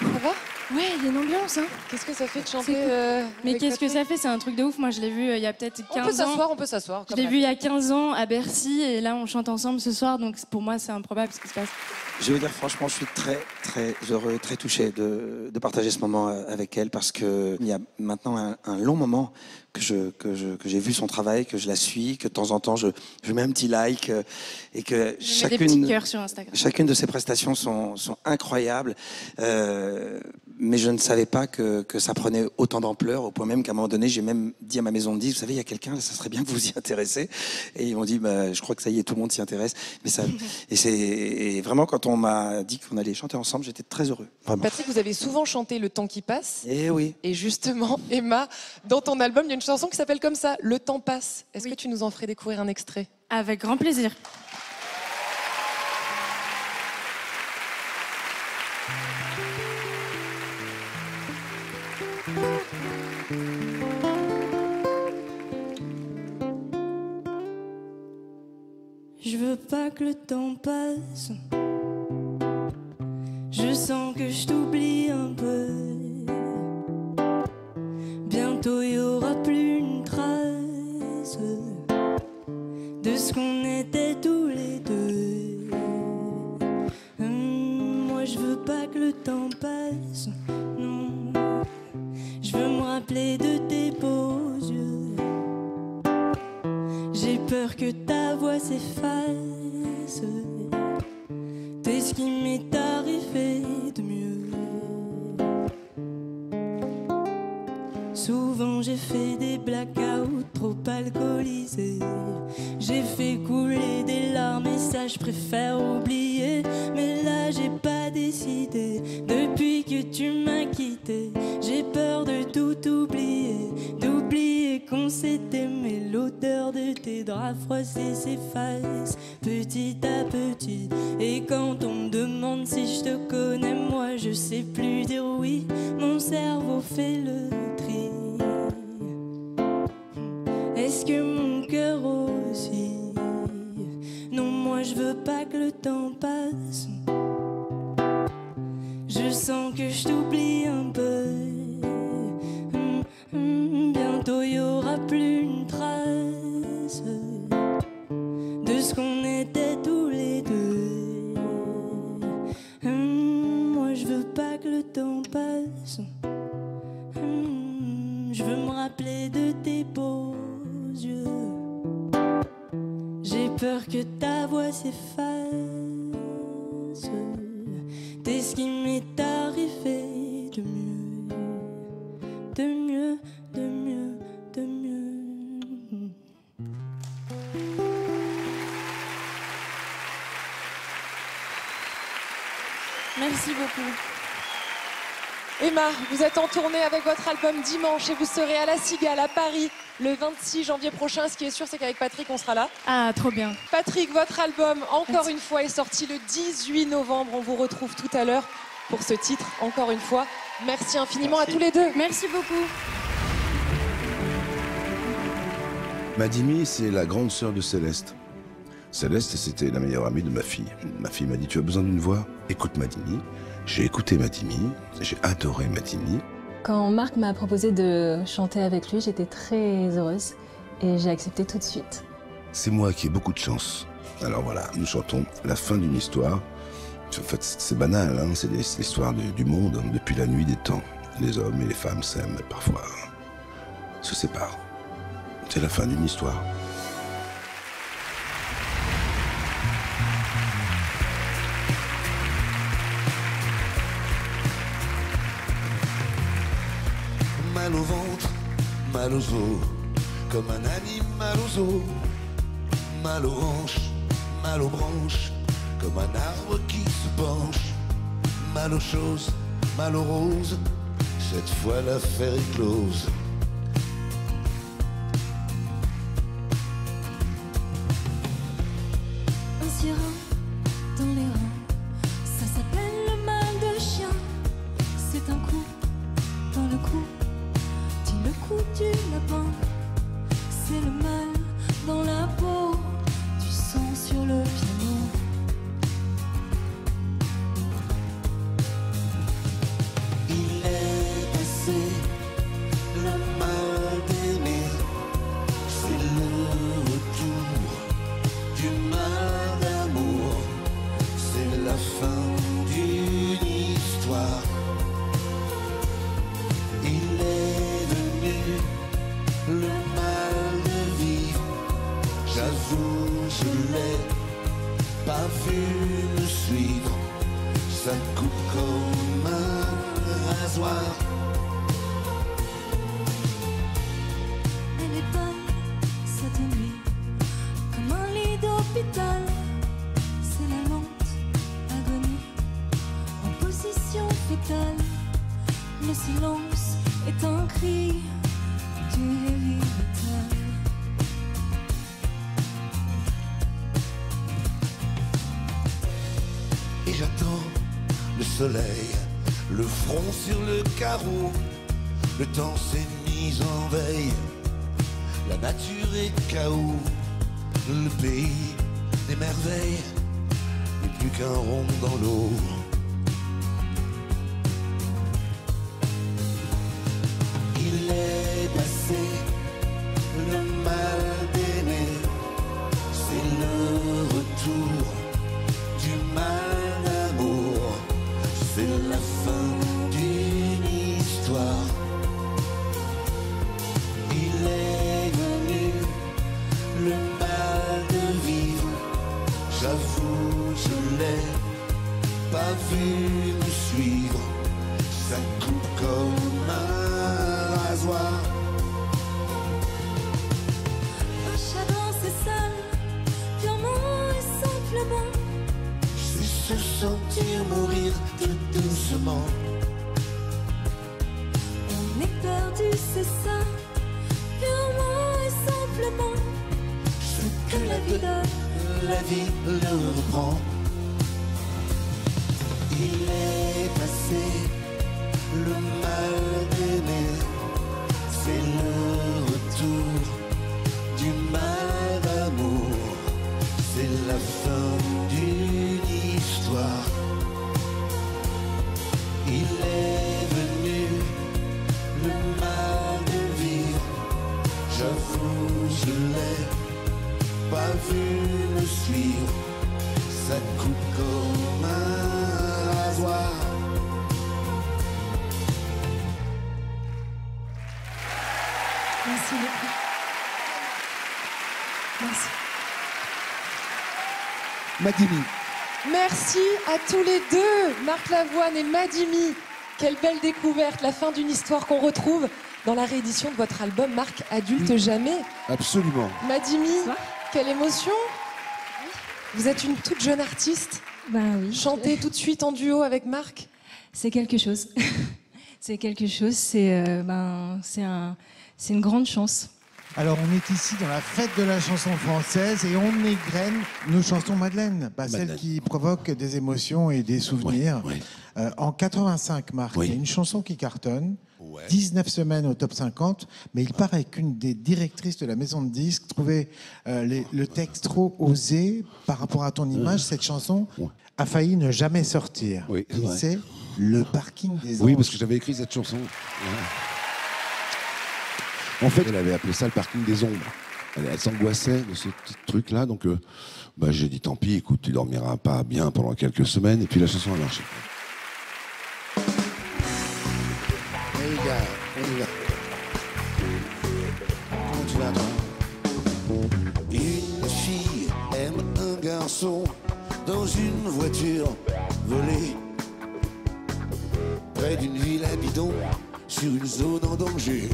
Ça va? Ouais, il y a une ambiance. Hein. Qu'est-ce que ça fait de chanter cool. Mais qu'est-ce que ça fait? C'est un truc de ouf. Moi, je l'ai vu il y a peut-être 15 ans. On peut s'asseoir. Je l'ai vu il y a 15 ans à Bercy et là, on chante ensemble ce soir. Donc, pour moi, c'est improbable ce qui se passe. Je veux dire, franchement, je suis très, très heureux, très touché de partager ce moment avec elle parce qu'il y a maintenant un long moment que j'ai vu son travail, que je la suis, que de temps en temps, je mets un petit like et que chacune de ses prestations sont incroyables. Mais je ne savais pas que ça prenait autant d'ampleur, au point même qu'à un moment donné, j'ai même dit à ma maison de disques, vous savez, il y a quelqu'un, ça serait bien que vous vous y intéressiez. Et ils m'ont dit, bah, je crois que ça y est, tout le monde s'y intéresse. Mais ça, et vraiment, quand on m'a dit qu'on allait chanter ensemble, j'étais très heureux. Vraiment. Patrick, vous avez souvent chanté Le temps qui passe. Et oui. Et justement, Emma, dans ton album, il y a une chanson qui s'appelle comme ça, Le temps passe. Est-ce que tu nous en ferais découvrir un extrait? Avec grand plaisir. Je veux pas que le temps passe. Je sens que je t'oublie un peu. Bientôt il y aura plus une trace de ce qu'on était tous les deux. Moi je veux pas que le temps passe, non. rappeler de tes beaux yeux. J'ai peur que ta voix s'efface. T'es ce qui m'est arrivé de mieux. Souvent j'ai fait des blackouts trop alcoolisés. J'ai fait couler des larmes et ça je préfère oublier. Mais là j'ai pas décidé. Depuis que tu m'as quitté, j'ai peur de tout oublier. D'oublier qu'on s'est aimé. L'odeur de tes draps froissés s'efface petit à petit. Et quand on me demande si je te connais, moi je sais plus dire oui. Mon cerveau fait le tri. Est-ce que mon cœur aussi? Non, moi je veux pas que le temps passe. Je sens que je t'oublie un peu. Bientôt il y aura plus une trace de ce qu'on était tous les deux. Moi je veux pas que le temps passe. Je veux me rappeler de tes beaux yeux. J'ai peur que ta voix s'efface. T'es ce qui m'est arrivé de mieux, de mieux, de mieux, de mieux. Merci beaucoup. Emma, vous êtes en tournée avec votre album dimanche et vous serez à la Cigale à Paris le 26 janvier prochain. Ce qui est sûr, c'est qu'avec Patrick, on sera là. Ah, trop bien. Patrick, votre album, encore une fois, est sorti le 18 novembre. On vous retrouve tout à l'heure pour ce titre, encore une fois. Merci infiniment à tous les deux. Merci beaucoup. Madimi, c'est la grande sœur de Céleste. Céleste, c'était la meilleure amie de ma fille. Ma fille m'a dit, tu as besoin d'une voix? Écoute Madimi. J'ai écouté Madimi, j'ai adoré Madimi. Quand Marc m'a proposé de chanter avec lui, j'étais très heureuse et j'ai accepté tout de suite. C'est moi qui ai beaucoup de chance. Alors voilà, nous chantons la fin d'une histoire. En fait, c'est banal, hein, c'est l'histoire du monde hein, depuis la nuit des temps. Les hommes et les femmes s'aiment et parfois se séparent. C'est la fin d'une histoire. Mal au ventre, mal aux os, comme un animal aux os. Mal aux hanches, mal aux branches, comme un arbre qui se penche. Mal aux choses, mal aux roses, cette fois l'affaire est close. Un sirin dans les reins, ça s'appelle le mal de chien. C'est un coup dans le cou. Du lapin, c'est le mal dans la peau, du sang sur le piano. Il est passé le mal d'aimer, c'est le retour du mal d'amour, c'est la fin d'une histoire. Il est le mal de vivre, j'avoue, je l'ai pas vu me suivre. Ça coupe comme un rasoir. Elle est bonne, cette nuit, comme un lit d'hôpital. C'est la lente agonie, en position fétale. Le silence est un cri. Et j'attends le soleil, le front sur le carreau. Le temps s'est mis en veille, la nature est chaos. Le pays des merveilles n'est plus qu'un rond dans l'eau. Il est passé le mal d'aimer, c'est le retour du mal d'amour, c'est la fin d'une histoire. c'est ça, purement et simplement. Je veux que la vie donne, la vie le reprend. Il est passé le mal d'aimer, c'est le retour du mal d'amour, c'est la fin d'une histoire. Il est venu le mal de vivre, j'avoue je l'ai pas vu me suivre, ça coupe comme un rasoir. Merci beaucoup. Merci. Madimi. Merci à tous les deux, Marc Lavoine et Madimi. Quelle belle découverte, la fin d'une histoire qu'on retrouve dans la réédition de votre album Marc Adulte Jamais. Absolument. Madimi, quelle émotion. Vous êtes une toute jeune artiste. Ben oui. Chanter tout de suite en duo avec Marc. C'est quelque chose. C'est quelque chose, c'est une grande chance. Alors on est ici dans la fête de la chanson française et on égrène nos chansons Madeleine, celles qui provoquent des émotions et des souvenirs. Ouais, ouais. En 85, Marc, il y a une chanson qui cartonne, 19 semaines au top 50, mais il paraît qu'une des directrices de la maison de disques trouvait le texte trop osé par rapport à ton image. Cette chanson a failli ne jamais sortir. Oui, c'est Le Parking des Anges. Oui, parce que j'avais écrit cette chanson. En fait, elle avait appelé ça le parking des ombres. Elle s'angoissait de ce petit truc-là. Donc, j'ai dit tant pis, écoute, tu dormiras pas bien pendant quelques semaines. Et puis la chanson a marché. Hey, gars, on y va. Quand tu l'attends, une fille aime un garçon dans une voiture volée, près d'une ville à bidon, sur une zone en danger.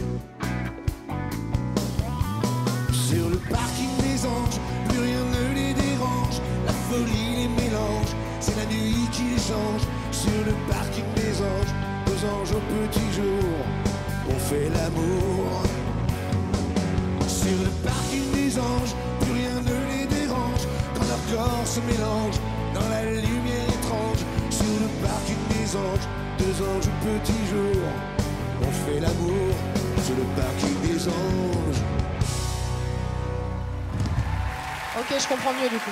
Sur le parking des anges, plus rien ne les dérange, la folie les mélange, c'est la nuit qui les change. Sur le parking des anges, aux anges au petit jour, on fait l'amour. Sur le parking des anges, plus rien ne les dérange, quand leur corps se mélange, dans la lumière étrange. Sur le parking des anges, deux anges au petit jour, on fait l'amour. Sur le parking des anges. Ok, je comprends mieux du coup.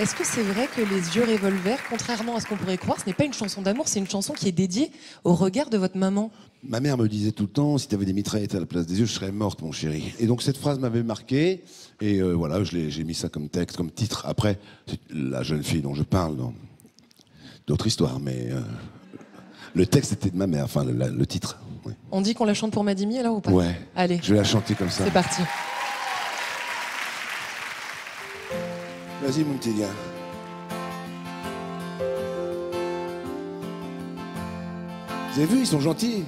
Est-ce que c'est vrai que Les Yeux Revolver, contrairement à ce qu'on pourrait croire, ce n'est pas une chanson d'amour, c'est une chanson qui est dédiée au regard de votre maman? Ma mère me disait tout le temps, si t'avais des mitraillettes à la place des yeux, je serais morte, mon chéri. Et donc cette phrase m'avait marqué, et voilà, j'ai mis ça comme texte, comme titre. Après, la jeune fille dont je parle, d'autres histoires, mais le texte était de ma mère, enfin le titre. Ouais. On dit qu'on la chante pour Madimi, alors, ou pas? Ouais, allez, je vais la chanter comme ça. C'est parti. Vas-y, mon petit gars. Vous avez vu, ils sont gentils.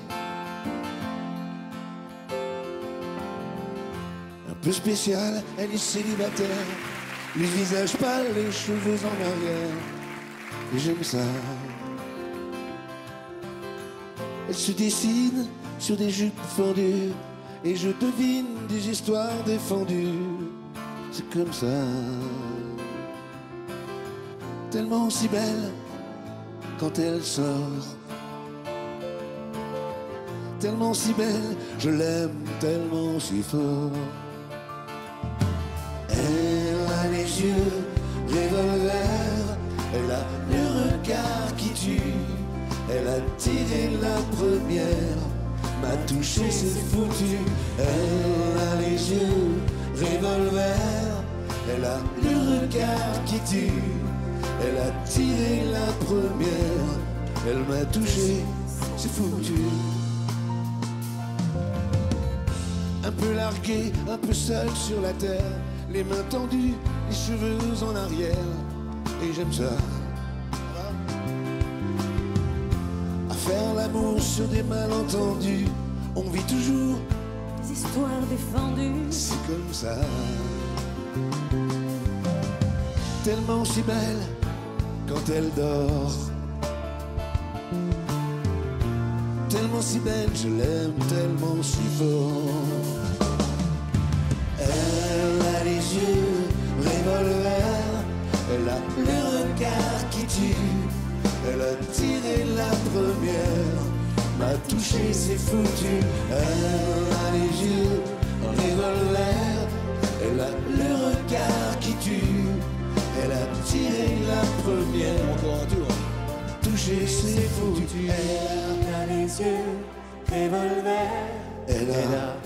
Un peu spécial, elle est célibataire. Le visage pâle, les cheveux en arrière. Et j'aime ça. Elle se dessine sur des jupes fendues. Et je devine des histoires défendues. C'est comme ça. Tellement si belle quand elle sort, tellement si belle, je l'aime tellement si fort. Elle a les yeux revolver, elle a le regard qui tue, elle a tiré la première, m'a touché c'est foutu. Elle a les yeux revolver, elle a le regard qui tue. Elle a tiré la première, elle m'a touché, c'est foutu. Un peu largué, un peu seul sur la terre, les mains tendues, les cheveux en arrière, et j'aime ça. À faire l'amour sur des malentendus, on vit toujours des histoires défendues, c'est comme ça. Tellement si belle quand elle dort, tellement tellement si belle, je l'aime tellement si fort. Elle a les yeux revolver, elle a le regard qui tue, elle a tiré la première, m'a touché, c'est foutu. Elle a les yeux revolver, elle a le regard qui tue, elle a tiré la première, encore un tour. Touché, c'est foutu. Elle a les yeux revolver, elle a,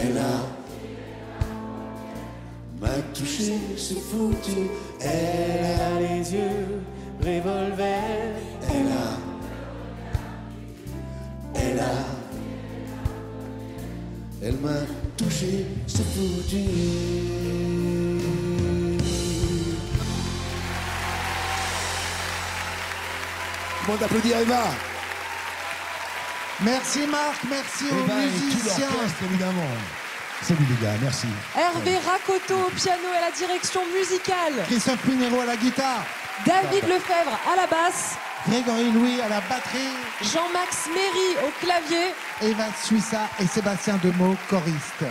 elle a, m'a touché, c'est foutu. Elle a les yeux revolver, elle a, elle a, elle m'a touché, c'est foutu. Bon, d'applaudir Eva. Merci Marc, merci aux musiciens. Évidemment. C'est vous les gars, merci. Hervé Racoteau au piano et à la direction musicale. Christophe Pinero à la guitare. David Lefebvre à la basse. Grégory Louis à la batterie. Jean-Max Méry au clavier. Eva Suissa et Sébastien Demeaux, choristes.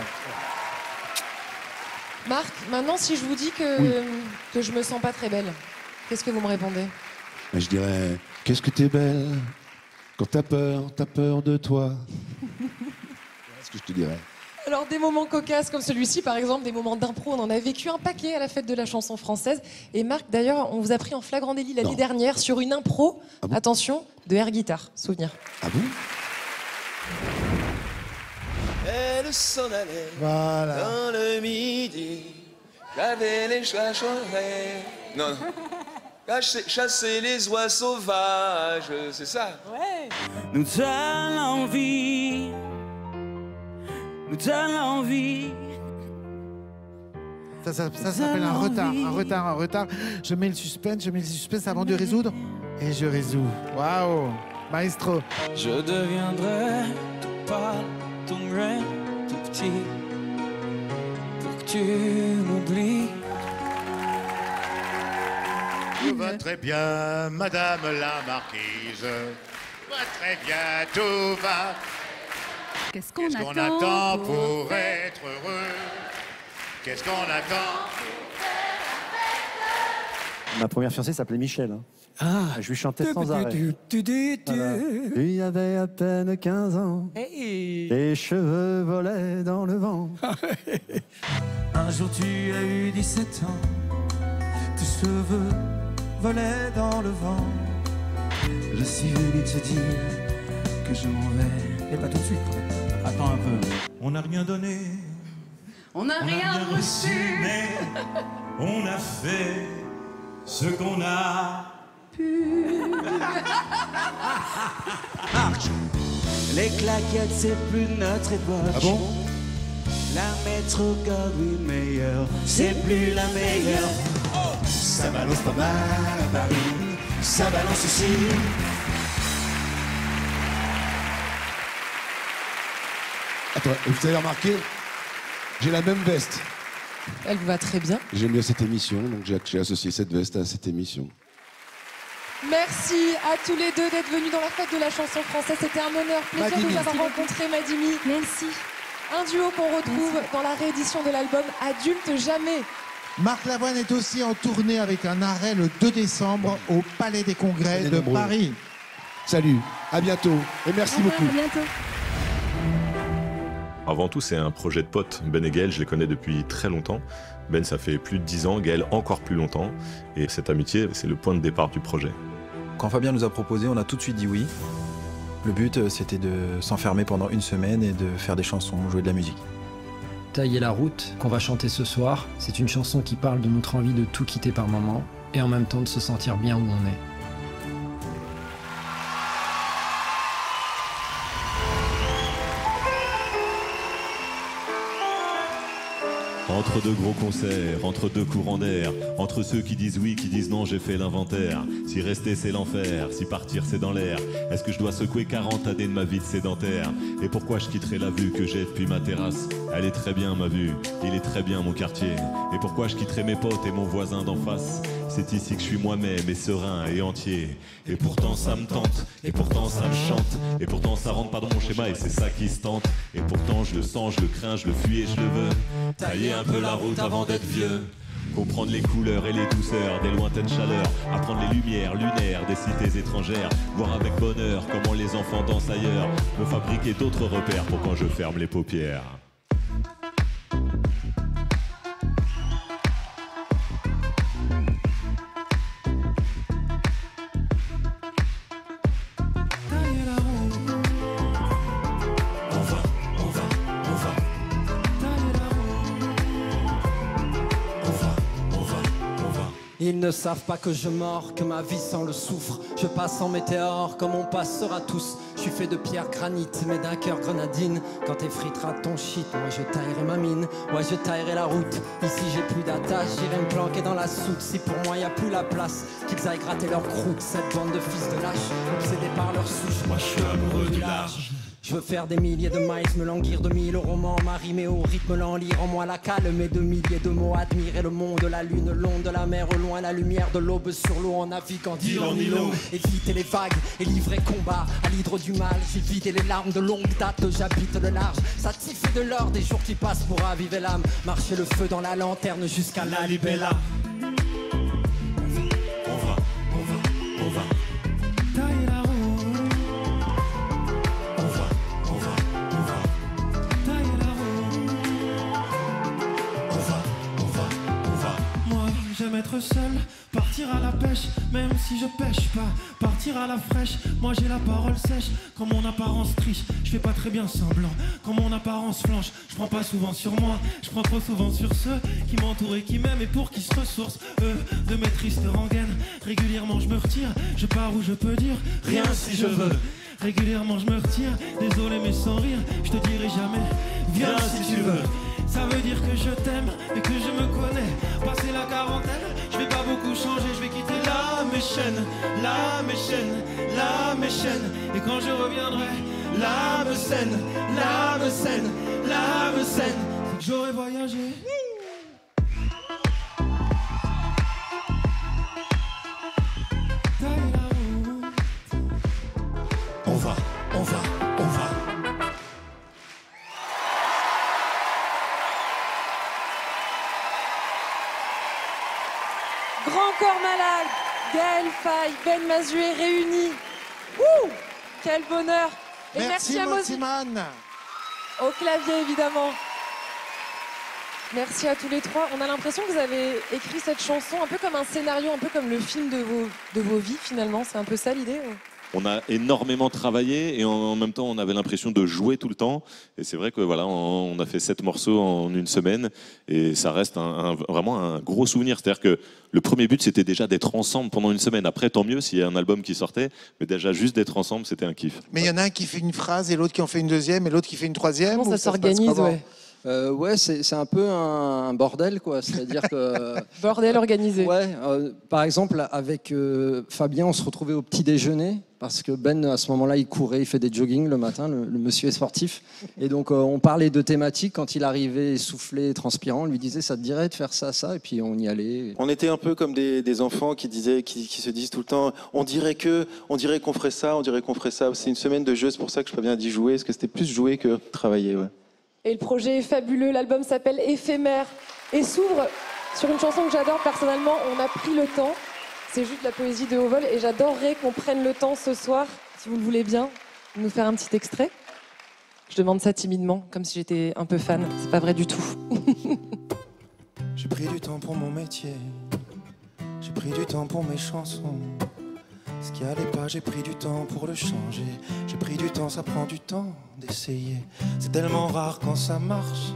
Marc, maintenant si je vous dis que, oui, que je me sens pas très belle, qu'est-ce que vous me répondez? Je dirais, qu'est-ce que t'es belle quand t'as peur de toi. Voilà ce que je te dirais. Alors des moments cocasses comme celui-ci par exemple, des moments d'impro, on en a vécu un paquet à la fête de la chanson française. Et Marc d'ailleurs, on vous a pris en flagrant délit l'année dernière sur une impro, ah bon, attention, de air guitare, souvenir. Ah bon? Elle s'en allait, voilà, dans le midi, j'avais les chachons. Non, non. Chasser les oies sauvages, c'est ça? Ouais. Nous allons vivre. Ça s'appelle un retard, un retard, un retard. Je mets le suspense avant de résoudre. Et je résous. Waouh, maestro. Je deviendrai tout pâle, tout muet, tout petit, pour que tu m'oublies. Tout va très bien, madame la marquise. Tout va très bien, tout va. Qu'est-ce qu'on attend pour être heureux? Qu'est-ce qu'on attend pour faire la fête? Ma première fiancée s'appelait Michel. Ah, je lui chantais sans arrêt. Voilà. Lui avait à peine 15 ans. Hey. Les cheveux volaient dans le vent. Un jour tu as eu 17 ans. Tes cheveux volaient dans le vent. Je suis venu te dire que je m'en vais. Et pas tout de suite. Attends un peu. On n'a rien donné. On n'a rien reçu. Mais on a fait ce qu'on a pu. Les claquettes, c'est plus notre époque. Ah bon? La métrocorde, oui, meilleure. C'est plus la meilleure. Oh. Ça balance pas mal à Paris. Ça balance ici. Attends, vous avez remarqué, j'ai la même veste. Elle vous va très bien. J'aime bien cette émission, donc j'ai associé cette veste à cette émission. Merci à tous les deux d'être venus dans la fête de la chanson française. C'était un honneur, plaisir de vous avoir rencontré, Madimi. Merci. Un duo qu'on retrouve dans la réédition de l'album Adulte Jamais. Marc Lavoine est aussi en tournée avec un arrêt le 2 décembre au Palais des Congrès de Paris. Salut, à bientôt et merci beaucoup. À bientôt. Avant tout, c'est un projet de potes. Ben et Gaël, je les connais depuis très longtemps. Ben, ça fait plus de 10 ans, Gaël encore plus longtemps. Et cette amitié, c'est le point de départ du projet. Quand Fabien nous a proposé, on a tout de suite dit oui. Le but, c'était de s'enfermer pendant une semaine et de faire des chansons, jouer de la musique. Tailler la route qu'on va chanter ce soir, c'est une chanson qui parle de notre envie de tout quitter par moment et en même temps de se sentir bien où on est. Entre deux gros concerts, entre deux courants d'air, entre ceux qui disent oui, qui disent non, j'ai fait l'inventaire. Si rester c'est l'enfer, si partir c'est dans l'air, est-ce que je dois secouer 40 années de ma vie de sédentaire? Et pourquoi je quitterai la vue que j'ai depuis ma terrasse? Elle est très bien ma vue, il est très bien mon quartier. Et pourquoi je quitterai mes potes et mon voisin d'en face? C'est ici que je suis moi-même et serein et entier. Et pourtant ça me tente, et pourtant ça me chante, et pourtant ça rentre pas dans mon schéma et c'est ça qui se tente. Et pourtant je le sens, je le crains, je le fuis et je le veux. Tailler un peu la route avant d'être vieux. Comprendre les couleurs et les douceurs des lointaines chaleurs, apprendre les lumières lunaires des cités étrangères, voir avec bonheur comment les enfants dansent ailleurs, me fabriquer d'autres repères pour quand je ferme les paupières. Ils ne savent pas que je mords, que ma vie sans le soufre. Je passe en météore comme on passera tous. Je suis fait de pierre granit, mais d'un cœur grenadine. Quand t'effriteras ton shit, moi je taillerai ma mine. Ouais, je taillerai la route. Ici j'ai plus d'attache, j'irai me planquer dans la soute. Si pour moi y a plus la place, qu'ils aillent gratter leur croûte. Cette bande de fils de lâche, obsédés par leur souche. Moi je suis amoureux du large. Je veux faire des milliers de miles, me languir de mille romans, m'arrimer au rythme lent, lire en moi la calme et de milliers de mots, admirer le monde, la lune, l'onde de la mer, au loin la lumière de l'aube sur l'eau, en navigue en d'île en île, éviter les vagues et livrer combat à l'hydre du mal, j'évite les larmes de longue date, j'habite le large, satisfait de l'or des jours qui passent pour raviver l'âme, marcher le feu dans la lanterne jusqu'à la libella. Être seul, partir à la pêche, même si je pêche pas, partir à la fraîche, moi j'ai la parole sèche, quand mon apparence triche, je fais pas très bien semblant, quand mon apparence flanche, je prends pas souvent sur moi, je prends trop souvent sur ceux qui m'entourent et qui m'aiment et pour qui se ressourcent, eux, de mes tristes rengaines, régulièrement je me retire, je pars où je peux dire, rien si je veux, régulièrement je me retire, désolé mais sans rire, je te dirai jamais, viens si tu veux. Ça veut dire que je t'aime et que je me connais. Passer la quarantaine, je vais pas beaucoup changer. Je vais quitter là mes chaînes, là mes chaînes, là mes chaînes. Et quand je reviendrai, là me scène, là me scène, là me scène. J'aurais voyagé. On va, on va, on va. Grand Corps Malade, Gaël Faye, Ben Mazué réunis. Ouh, quel bonheur. Et merci à Moziman. Au clavier, évidemment. Merci à tous les trois. On a l'impression que vous avez écrit cette chanson un peu comme un scénario, un peu comme le film de vos vies, finalement. C'est un peu ça, l'idée. On a énormément travaillé et en même temps on avait l'impression de jouer tout le temps et c'est vrai que voilà, on a fait 7 morceaux en une semaine et ça reste vraiment un gros souvenir, c'est-à-dire que le premier but c'était déjà d'être ensemble pendant une semaine, après tant mieux s'il y a un album qui sortait, mais déjà juste d'être ensemble c'était un kiff. Mais il y en a un qui fait une phrase et l'autre qui en fait une deuxième et l'autre qui fait une troisième. Comment ça s'organise? Ouais, c'est un peu un bordel, quoi. C'est-à-dire que bordel organisé. Ouais. Par exemple, avec Fabien, on se retrouvait au petit déjeuner parce que Ben, à ce moment-là, il courait, il fait des jogging le matin. Le monsieur est sportif, et donc on parlait de thématiques. Quand il arrivait essoufflé, transpirant, on lui disait ça te dirait de faire ça, ça, et puis on y allait. On était un peu comme des enfants qui se disent tout le temps, on dirait qu'on ferait ça, on dirait qu'on ferait ça. C'est une semaine de jeu, c'est pour ça que je Fabien a dit jouer, parce que c'était plus jouer que travailler, ouais. Et le projet est fabuleux, l'album s'appelle Éphémère et s'ouvre sur une chanson que j'adore personnellement, on a pris le temps, c'est juste la poésie de Haut-Vol et j'adorerais qu'on prenne le temps ce soir, si vous le voulez bien, de nous faire un petit extrait. Je demande ça timidement, comme si j'étais un peu fan, c'est pas vrai du tout. J'ai pris du temps pour mon métier, j'ai pris du temps pour mes chansons. Ce qui allait pas, j'ai pris du temps pour le changer. J'ai pris du temps, ça prend du temps d'essayer. C'est tellement rare quand ça marche.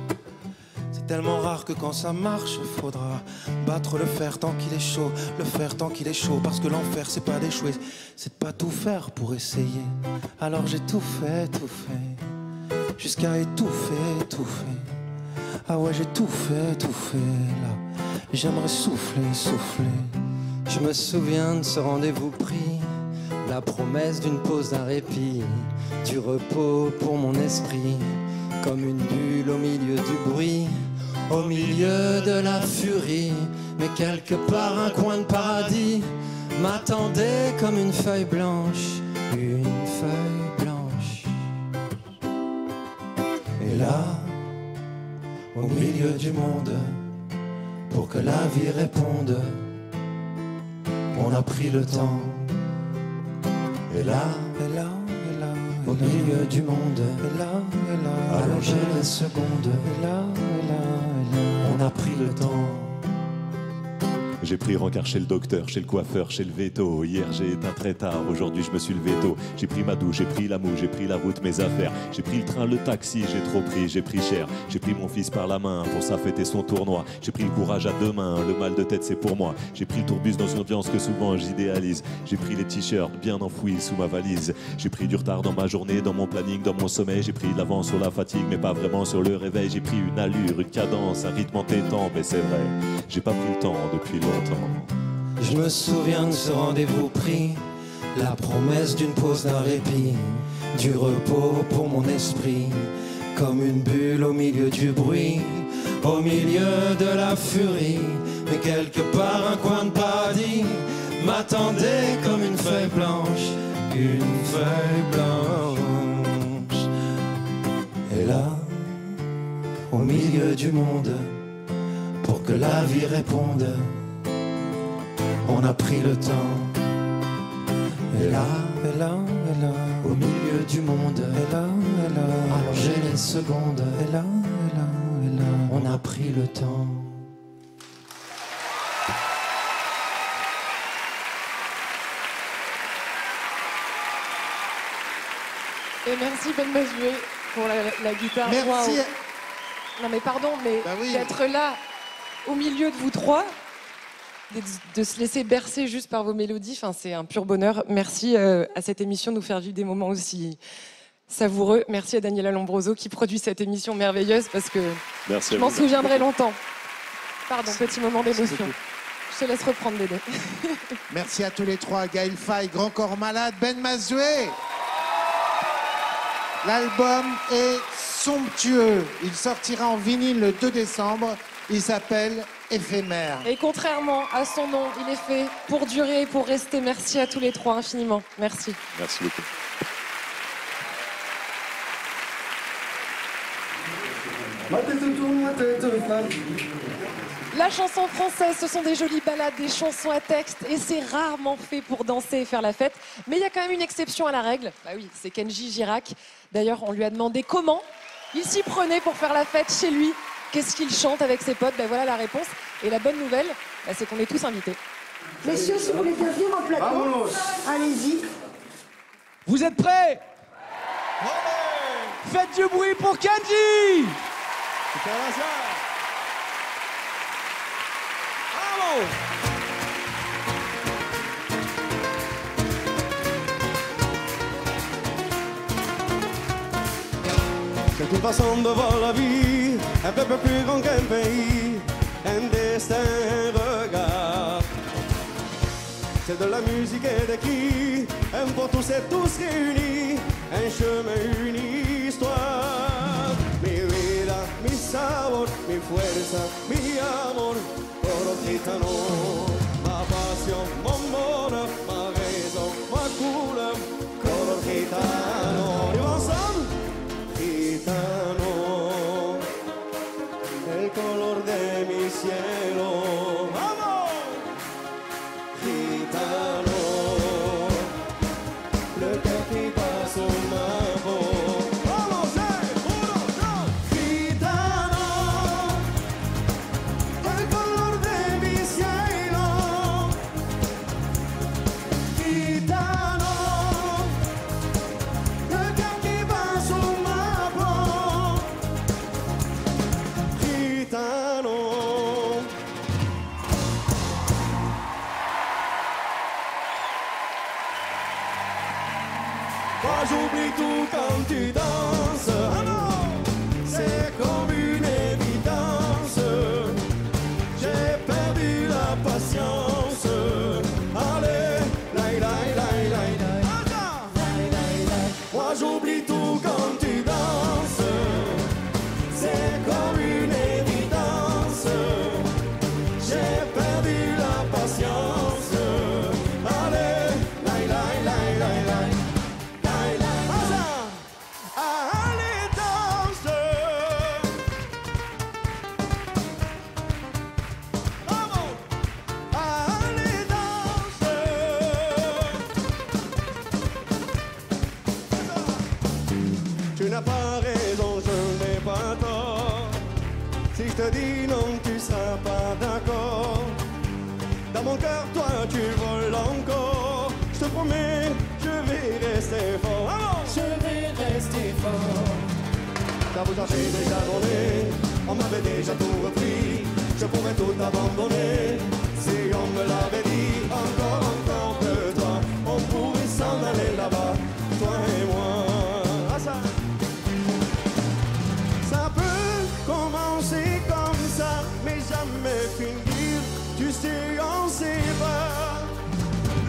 C'est tellement rare que quand ça marche, faudra battre le fer tant qu'il est chaud. Le fer tant qu'il est chaud, parce que l'enfer c'est pas d'échouer, c'est de pas tout faire pour essayer. Alors j'ai tout fait, jusqu'à étouffer, tout fait. Ah ouais, j'ai tout fait là. J'aimerais souffler, souffler. Je me souviens de ce rendez-vous pris, la promesse d'une pause, d'un répit, du repos pour mon esprit, comme une bulle au milieu du bruit, au milieu de la furie. mais quelque part un coin de paradis m'attendait comme une feuille blanche, une feuille blanche. Et là, au milieu du monde, pour que la vie réponde, on a pris le temps. Et là, au milieu du monde, allongé les secondes, on a pris le temps. J'ai pris rencard chez le docteur, chez le coiffeur, chez le veto. Hier j'ai éteint très tard, aujourd'hui je me suis levé tôt. J'ai pris ma douche, j'ai pris la moue, j'ai pris la route, mes affaires. J'ai pris le train, le taxi, j'ai trop pris, j'ai pris cher. J'ai pris mon fils par la main pour sa fête et son tournoi. J'ai pris le courage à deux mains, le mal de tête c'est pour moi. J'ai pris le tourbus dans une ambiance que souvent j'idéalise. J'ai pris les t-shirts bien enfouis sous ma valise. J'ai pris du retard dans ma journée, dans mon planning, dans mon sommeil. J'ai pris de l'avance sur la fatigue mais pas vraiment sur le réveil. J'ai pris une allure, une cadence, un rythme entêtant, mais c'est vrai, j'ai pas pris le temps depuis longtemps. Je me souviens de ce rendez-vous pris, la promesse d'une pause, d'un répit, du repos pour mon esprit, comme une bulle au milieu du bruit, au milieu de la furie. Mais quelque part un coin de paradis m'attendait comme une feuille blanche, une feuille blanche. Et là, au milieu du monde, pour que la vie réponde, on a pris le temps. Et là, au milieu du monde, allongé les secondes, on a pris le temps. Et merci Ben Mazué pour la guitare. Merci. Wow. Non mais pardon, mais bah oui, d'être là au milieu de vous trois, de se laisser bercer juste par vos mélodies, enfin, c'est un pur bonheur. Merci à cette émission de nous faire vivre des moments aussi savoureux. Merci à Daniela Lombroso qui produit cette émission merveilleuse, parce que merci, je m'en souviendrai longtemps. Pardon, petit moment d'émotion. Je te laisse reprendre les deux. Merci à tous les trois, Gaël Faye, Grand Corps Malade, Ben Mazué. L'album est somptueux. Il sortira en vinyle le 2 décembre. Il s'appelle Éphémère. Et contrairement à son nom, il est fait pour durer et pour rester. Merci à tous les trois infiniment. Merci. Merci beaucoup. La chanson française, ce sont des jolies ballades, des chansons à texte, et c'est rarement fait pour danser et faire la fête. Mais il y a quand même une exception à la règle. Bah oui, c'est Kendji Girac. D'ailleurs, on lui a demandé comment il s'y prenait pour faire la fête chez lui. Qu'est-ce qu'il chante avec ses potes? Ben voilà la réponse. Et la bonne nouvelle, ben c'est qu'on est tous invités. Messieurs, si vous voulez bien venir en plateau, allez-y. Vous êtes prêts? Ouais. Faites du bruit pour Kendji. Bravo. Quelqu'un passant devant la vie, un peuple plus grand qu'un pays, un destin, un regard. C'est de la musique et des cris, un pour tous et tous réunis, un chemin, une histoire. Mi vida, mi sabor, mi fuerza, mi amor, oro gitano. Ma passion, mon bonheur, ma raison, ma couleur, oro gitano. Et ensemble, gitano. Color de mi cielo, vamos, gitano, le capitán son mago, vamos, uno, dos, gitano, el color de mi cielo. raison, je n'ai pas tort. Si je te dis non, tu seras pas d'accord. Dans mon cœur, toi, tu voles encore. Je te promets, je vais rester fort. Alors, je vais rester fort. Car vous avez déjà donné, on m'avait déjà tout repris. Je pourrais tout abandonner si on me l'avait dit. Encore peu de temps, on pourrait s'en aller là-bas, toi et moi. Ah, ça peut commencer comme ça, mais jamais finir. Tu sais, on sait pas.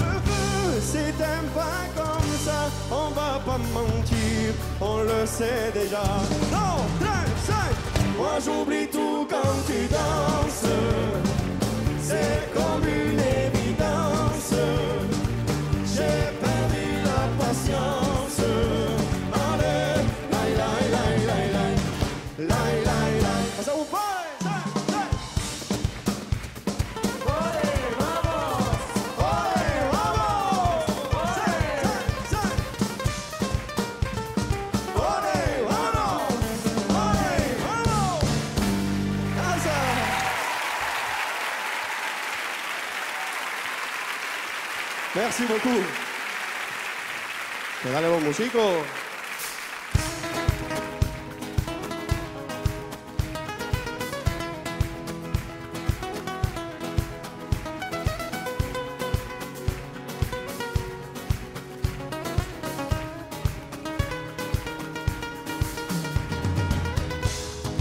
Le feu s'éteint pas comme ça, on va pas mentir, on le sait déjà. Non, 3, 5. Moi j'oublie tout quand tu danses, c'est comme une évidence. J'ai perdu la patience. Allez, laï laï laï laï laï laï laï laï. Ça vous va? Merci beaucoup. Dale bon, musico.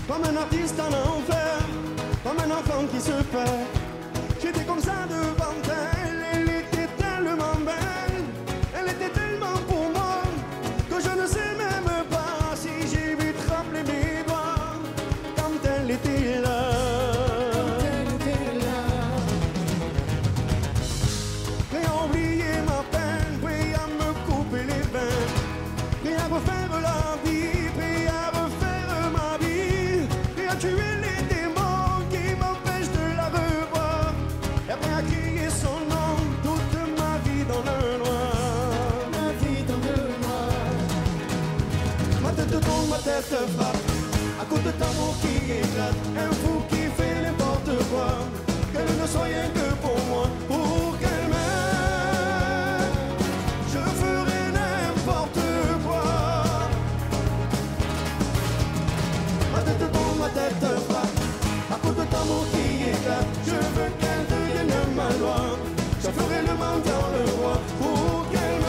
Comme un artiste en enfer, comme un enfant qui se perd. J'étais comme ça devant elle. À cause de tambour qui éclate, un fou qui fait n'importe quoi. Qu'elle ne soit rien que pour moi, pour qu'elle m'aime. Je ferai n'importe quoi. Ma tête tombe, ma tête frappe. À cause de tambour qui éclate, je veux qu'elle devienne ma loi. Je ferai le mal dans le roi, pour qu'elle m'aime.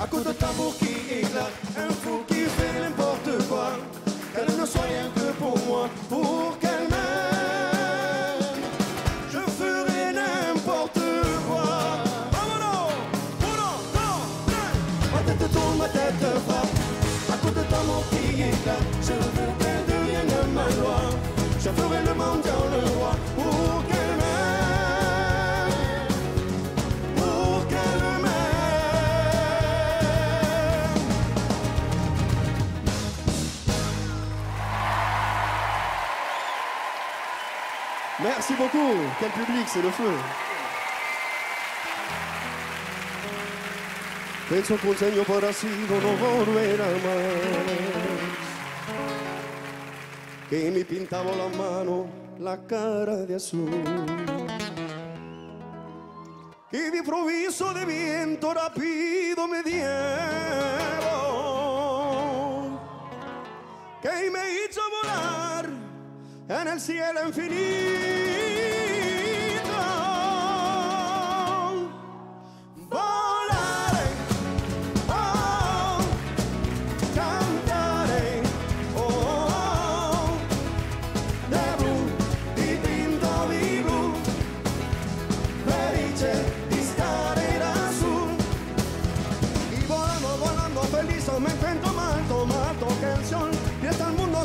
À cause de tambour qui éclate, un fou qui fait n'importe quoi. Qu'elle ne soit rien que pour moi, pour qu'elle m'aime. Je ferai n'importe quoi. Oh non, oh non, non, ma tête tourne, ma tête frappe. À cause de tambour qui éclate, je veux qu'elle devienne ma loi. Je ferai le monde dans le roi, pour qu'elle m'aime. Merci beaucoup. Quel public, c'est le feu. Pecho consejo para si no volver a más. Que me pintaba la mano, la cara de azul. Que de improviso de viento rápido me dieron. Que me hizo volar en el cielo infinito. Volaré, oh, cantaré, oh, de blu, di tinto, di blu, felice di stare da su. Y volando, volando feliz, me encuentro mal, tomando canción, y hasta el mundo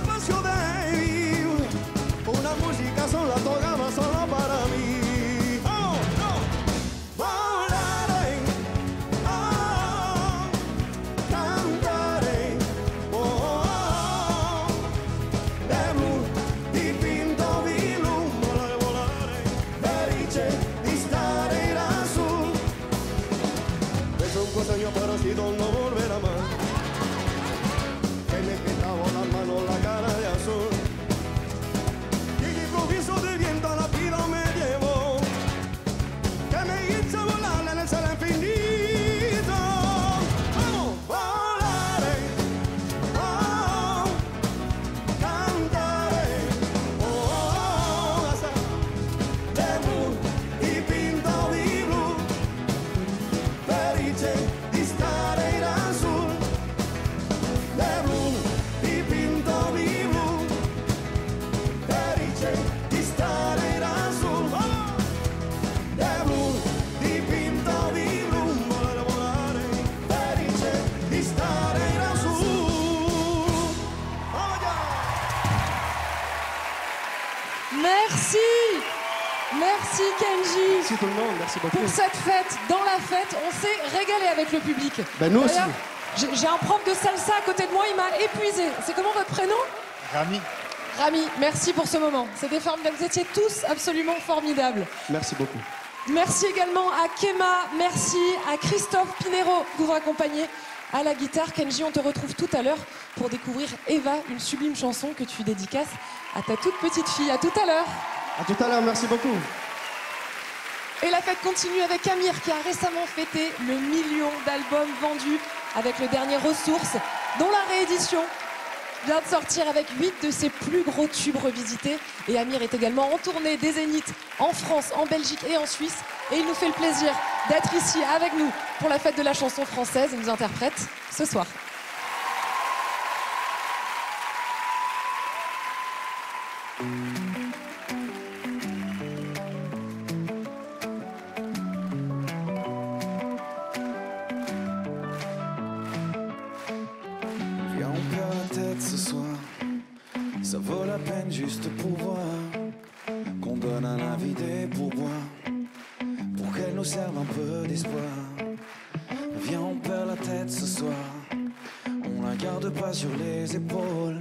pasión de vivir. Merci. Merci Kendji. Merci tout le monde, merci beaucoup. Pour cette fête, dans la fête, on s'est régalé avec le public. Ben nous aussi. J'ai un prof de salsa à côté de moi, il m'a épuisé. C'est comment votre prénom? Rami. Rami, merci pour ce moment. C'était formidable, vous étiez tous absolument formidables. Merci beaucoup. Merci également à Kéma, merci à Christophe Pinero que vous accompagnez à la guitare. Kendji, on te retrouve tout à l'heure pour découvrir Eva, une sublime chanson que tu dédicaces à ta toute petite fille. À tout à l'heure. À tout à l'heure, merci beaucoup. Et la fête continue avec Amir qui a récemment fêté le 1 000 000 d'albums vendus avec le dernier Ressources, dont la réédition vient de sortir avec 8 de ses plus gros tubes revisités. Et Amir est également en tournée des Zéniths en France, en Belgique et en Suisse. Et il nous fait le plaisir d'être ici avec nous pour la fête de la chanson française. Il nous interprète ce soir. Juste pour voir qu'on donne un avis des pourboires, pour qu'elle nous serve un peu d'espoir. Viens, on perd la tête ce soir, on la garde pas sur les épaules,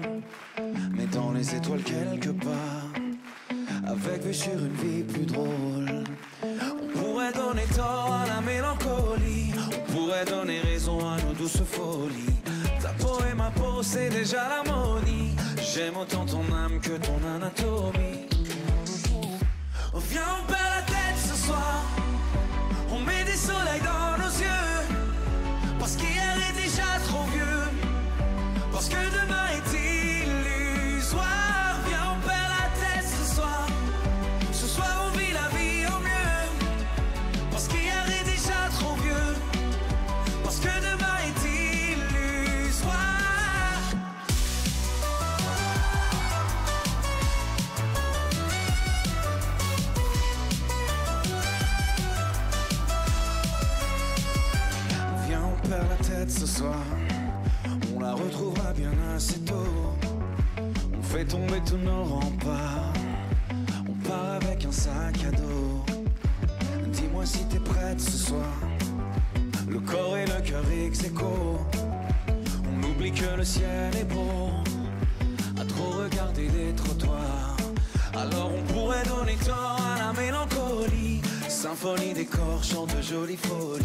mais dans les étoiles quelque part, avec vue sur une vie plus drôle. On pourrait donner tort à la mélancolie, on pourrait donner raison à nos douces folies. Ta peau et ma peau, c'est déjà l'harmonie. J'aime autant ton âme que ton anatomie. Oh, viens, on perd la tête ce soir, on met des soleils dans nos yeux, parce qu'hier est déjà trop vieux, parce que demain est illusoire. Viens, on perd la tête ce soir on vit la vie au mieux, parce qu'hier est déjà trop vieux, parce que demain est illusoire. Ce soir, on la retrouvera bien assez tôt. On fait tomber tous nos remparts, on part avec un sac à dos. Dis-moi si t'es prête ce soir, le corps et le cœur ex-aequo. On oublie que le ciel est beau, à trop regarder les trottoirs. Alors on pourrait donner tort à la mélancolie, symphonie des corps, chant de jolie folie.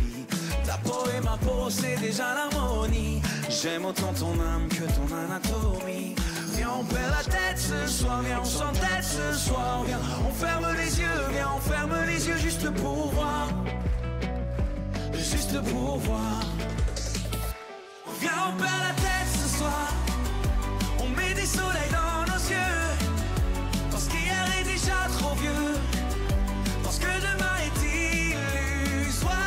Ta peau et ma peau, c'est déjà l'harmonie. J'aime autant ton âme que ton anatomie. Viens, on perd la tête ce soir, viens, on s'entête ce soir. Viens, on ferme les yeux, viens, on ferme les yeux juste pour voir. Juste pour voir. Viens, on perd la tête ce soir, on met des soleils dans nos yeux, parce qu'hier est déjà trop vieux, parce que demain est illusoire.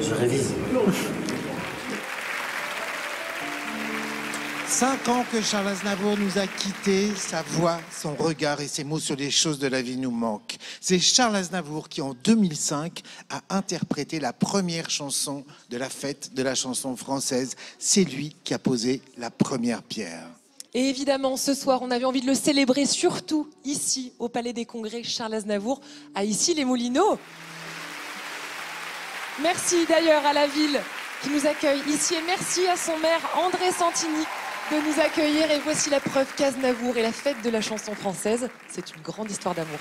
Je révise. 5 ans que Charles Aznavour nous a quittés, sa voix, son regard et ses mots sur les choses de la vie nous manquent. C'est Charles Aznavour qui, en 2005, a interprété la première chanson de la fête de la chanson française. C'est lui qui a posé la première pierre. Et évidemment, ce soir, on avait envie de le célébrer, surtout ici, au Palais des Congrès, Charles Aznavour, à Issy-les-Moulineaux. Merci d'ailleurs à la ville qui nous accueille ici, et merci à son maire, André Santini, de nous accueillir. Et voici la preuve qu'Aznavour et la fête de la chanson française, c'est une grande histoire d'amour.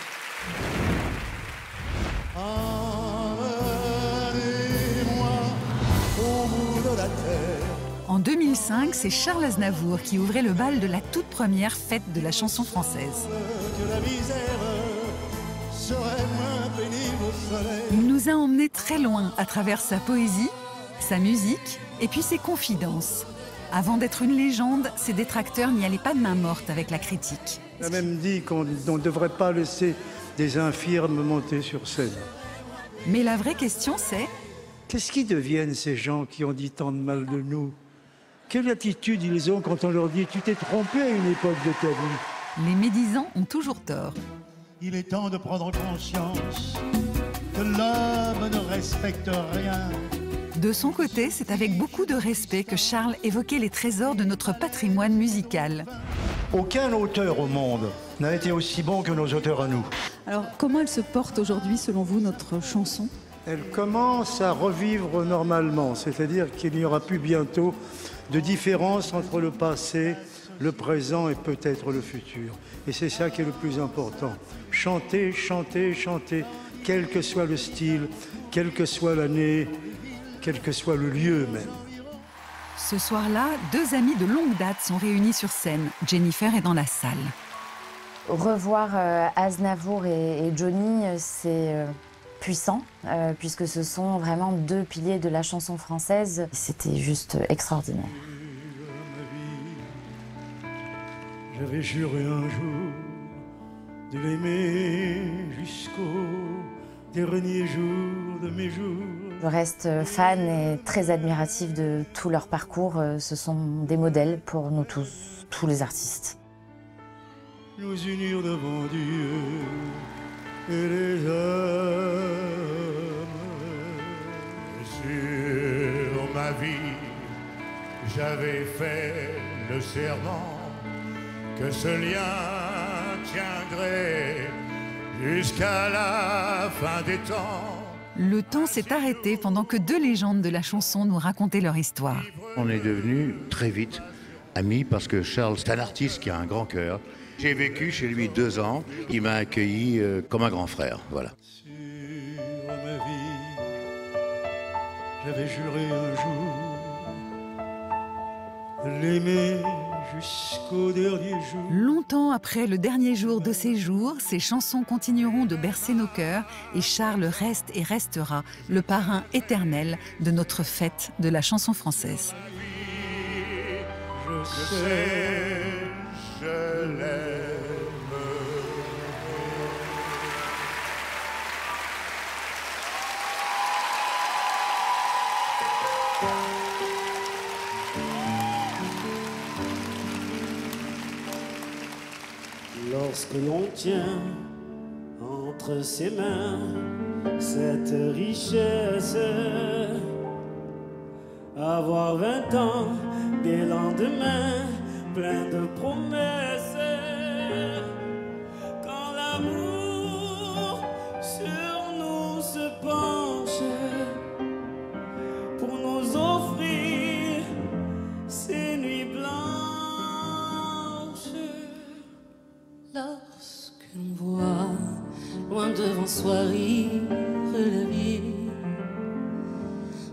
En 2005, c'est Charles Aznavour qui ouvrait le bal de la toute première fête de la chanson française. Il nous a emmenés très loin à travers sa poésie, sa musique et puis ses confidences. Avant d'être une légende, ses détracteurs n'y allaient pas de main morte avec la critique. Il a même dit qu'on ne devrait pas laisser des infirmes monter sur scène. Mais la vraie question c'est... Qu'est-ce qu'ils deviennent ces gens qui ont dit tant de mal de nous ? Quelle attitude ils ont quand on leur dit « tu t'es trompé à une époque de ta vie ». Les médisants ont toujours tort. Il est temps de prendre conscience que l'homme ne respecte rien. De son côté, c'est avec beaucoup de respect que Charles évoquait les trésors de notre patrimoine musical. Aucun auteur au monde n'a été aussi bon que nos auteurs à nous. Alors, comment elle se porte aujourd'hui, selon vous, notre chanson ? Elle commence à revivre normalement, c'est-à-dire qu'il n'y aura plus bientôt de différence entre le passé, le présent et peut-être le futur. Et c'est ça qui est le plus important. Chanter, chanter, chanter, quel que soit le style, quelle que soit l'année, quel que soit le lieu même. Ce soir-là, deux amis de longue date sont réunis sur scène. Jennifer est dans la salle. Revoir Aznavour et Johnny, c'est... puissant, puisque ce sont vraiment deux piliers de la chanson française. C'était juste extraordinaire. J'avais juré un jour de l'aimer jusqu'au dernier jour de mes jours. Je reste fan et très admiratif de tout leur parcours. Ce sont des modèles pour nous tous, tous les artistes. Nous unir devant Dieu. Et les hommes sur ma vie, j'avais fait le serment que ce lien tiendrait jusqu'à la fin des temps. Le temps s'est arrêté pendant que deux légendes de la chanson nous racontaient leur histoire. On est devenus très vite amis parce que Charles est un artiste qui a un grand cœur. J'ai vécu chez lui 2 ans, il m'a accueilli comme un grand frère, voilà. Sur ma vie, j'avais juré un jour l'aimer jusqu'au dernier jour. Longtemps après le dernier jour de ses jours, ces chansons continueront de bercer nos cœurs et Charles reste et restera le parrain éternel de notre fête de la chanson française. Je sais, je l'aime. Lorsque l'on tient entre ses mains cette richesse, avoir 20 ans, des lendemains plein de promesses, quand l'amour sur nous se penche pour nous offrir ces nuits blanches. Lorsqu'on voit loin devant soi rire la vie,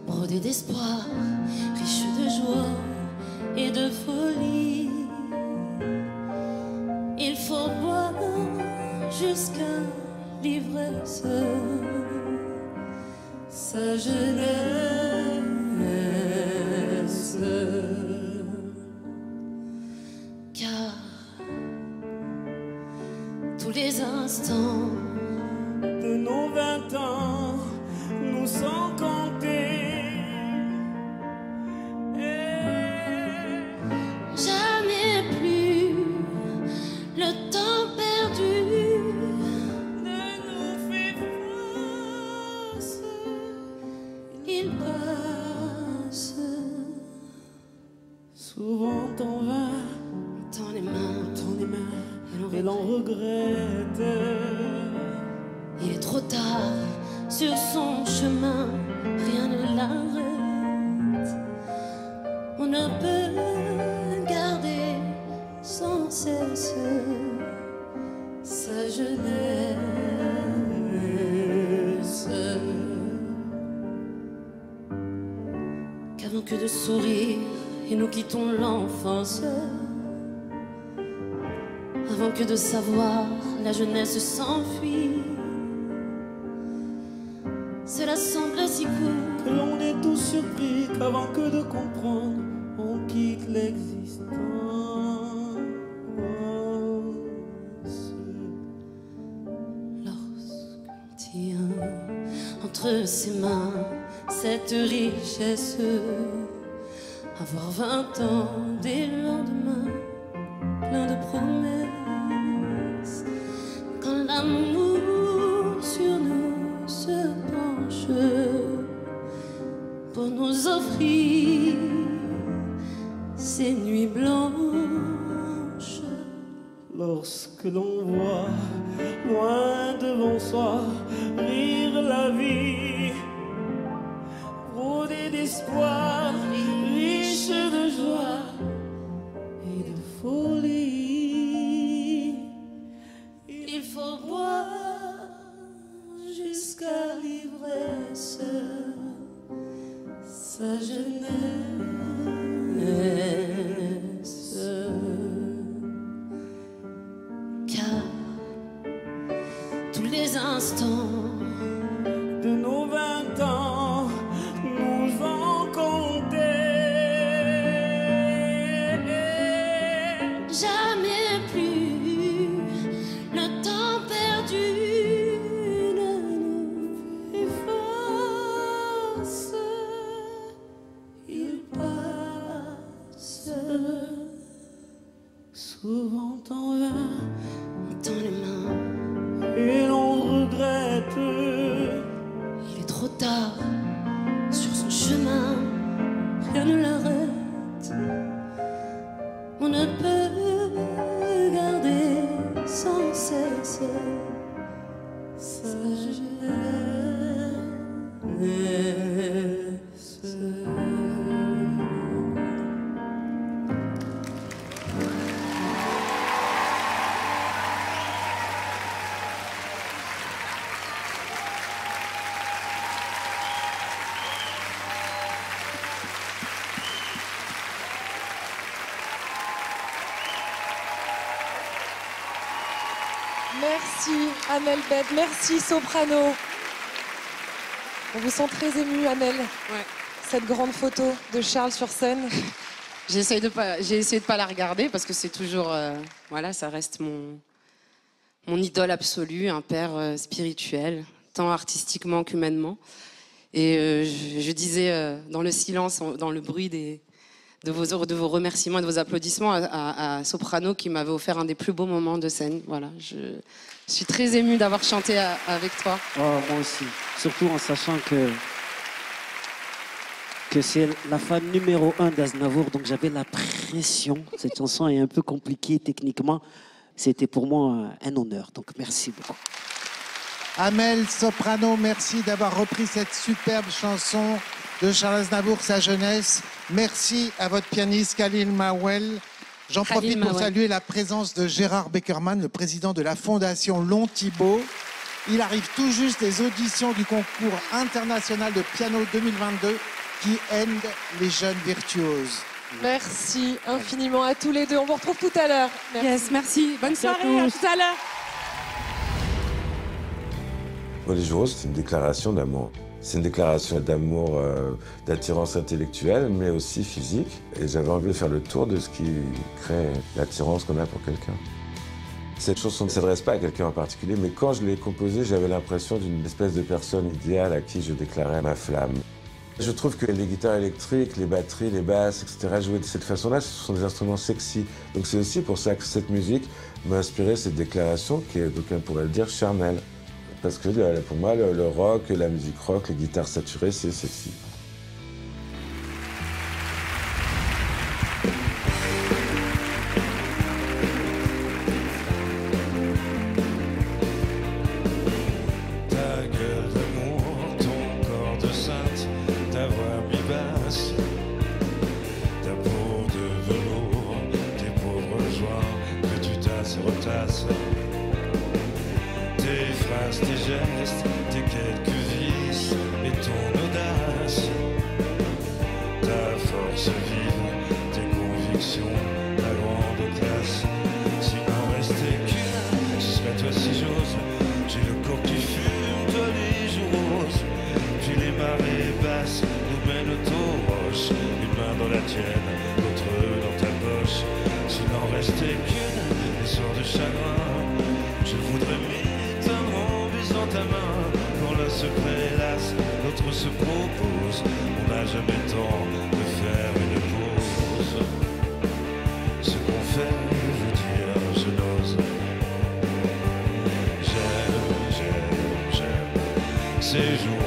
brodée d'espoir, riche de joie et de folie, il faut boire jusqu'à l'ivresse sa jeunesse, car tous les instants de nos 20 ans nous sont comptés. Souvent on va, t'en regrette. Il est trop tard, sur son chemin, rien ne l'arrête. On ne peut garder sans cesse sa jeunesse. Qu'avant que de sourire, et nous quittons l'enfance. Avant que de savoir, la jeunesse s'enfuit. Cela semble si court que l'on est tous surpris qu'avant que de comprendre, on quitte l'existence. Lorsqu'on tient entre ses mains cette richesse, avoir 20 ans dès le lendemain, plein de promesses. Quand l'amour sur nous se penche pour nous offrir ces nuits blanches. Lorsque l'on voit loin devant soi rire la vie, rôder d'espoir, riche de joie et de folie. Il faut boire jusqu'à l'ivresse sa jeunesse. Car tous les instants de nos 20 ans Amel Bent, merci Soprano. On vous sent très émue, Amel. Ouais. Cette grande photo de Charles sur scène. J'ai essayé de pas la regarder parce que c'est toujours, voilà, ça reste mon idole absolue, un père spirituel, tant artistiquement qu'humainement. Et je disais dans le silence, dans le bruit de vos remerciements et de vos applaudissements à Soprano qui m'avait offert un des plus beaux moments de scène. Voilà, je suis très émue d'avoir chanté avec toi. Oh, moi aussi, surtout en sachant que c'est la fan numéro 1 d'Aznavour, donc j'avais la pression. Cette chanson est un peu compliquée techniquement. C'était pour moi un honneur, donc merci beaucoup. Amel, Soprano, merci d'avoir repris cette superbe chanson de Charles Aznavour, sa jeunesse. Merci à votre pianiste Khalil Mawel. J'en profite pour saluer la présence de Gérard Beckerman, le président de la Fondation Long-Thibault. Il arrive tout juste des auditions du concours international de piano 2022 qui aide les jeunes virtuoses. Merci infiniment à tous les deux. On vous retrouve tout à l'heure. Yes, merci. Bonne soirée, à tout à l'heure. Les jours, c'est une déclaration d'amour. C'est une déclaration d'amour, d'attirance intellectuelle, mais aussi physique. Et j'avais envie de faire le tour de ce qui crée l'attirance qu'on a pour quelqu'un. Cette chanson ne s'adresse pas à quelqu'un en particulier, mais quand je l'ai composée, j'avais l'impression d'une espèce de personne idéale à qui je déclarais ma flamme. Je trouve que les guitares électriques, les batteries, les basses, etc., jouées de cette façon-là, ce sont des instruments sexy. Donc c'est aussi pour ça que cette musique m'a inspiré cette déclaration qui est, quelqu'un pourrait le dire, charnelle. Parce que pour moi, le rock, la musique rock, les guitares saturées, c'est sexy. se retassent. Tes phrases, tes gestes, tes quelques vices et ton audace. Ta force vive, tes convictions, ta grande classe. S'il n'en restait qu'une, ce serait toi si j'ose. J'ai le corps qui fume, toi les jours roses. Puis les marées basses nous mènent aux roches. Une main dans la tienne, l'autre dans ta poche. S'il n'en restait qu'une, les sorts de chagrin. Je voudrais m'éteindre en baisant ta main. Quand l'un se prélasse, l'autre se propose. On n'a jamais le temps de faire une pause. Ce qu'on fait, vous dire, je n'ose. J'aime ces jours.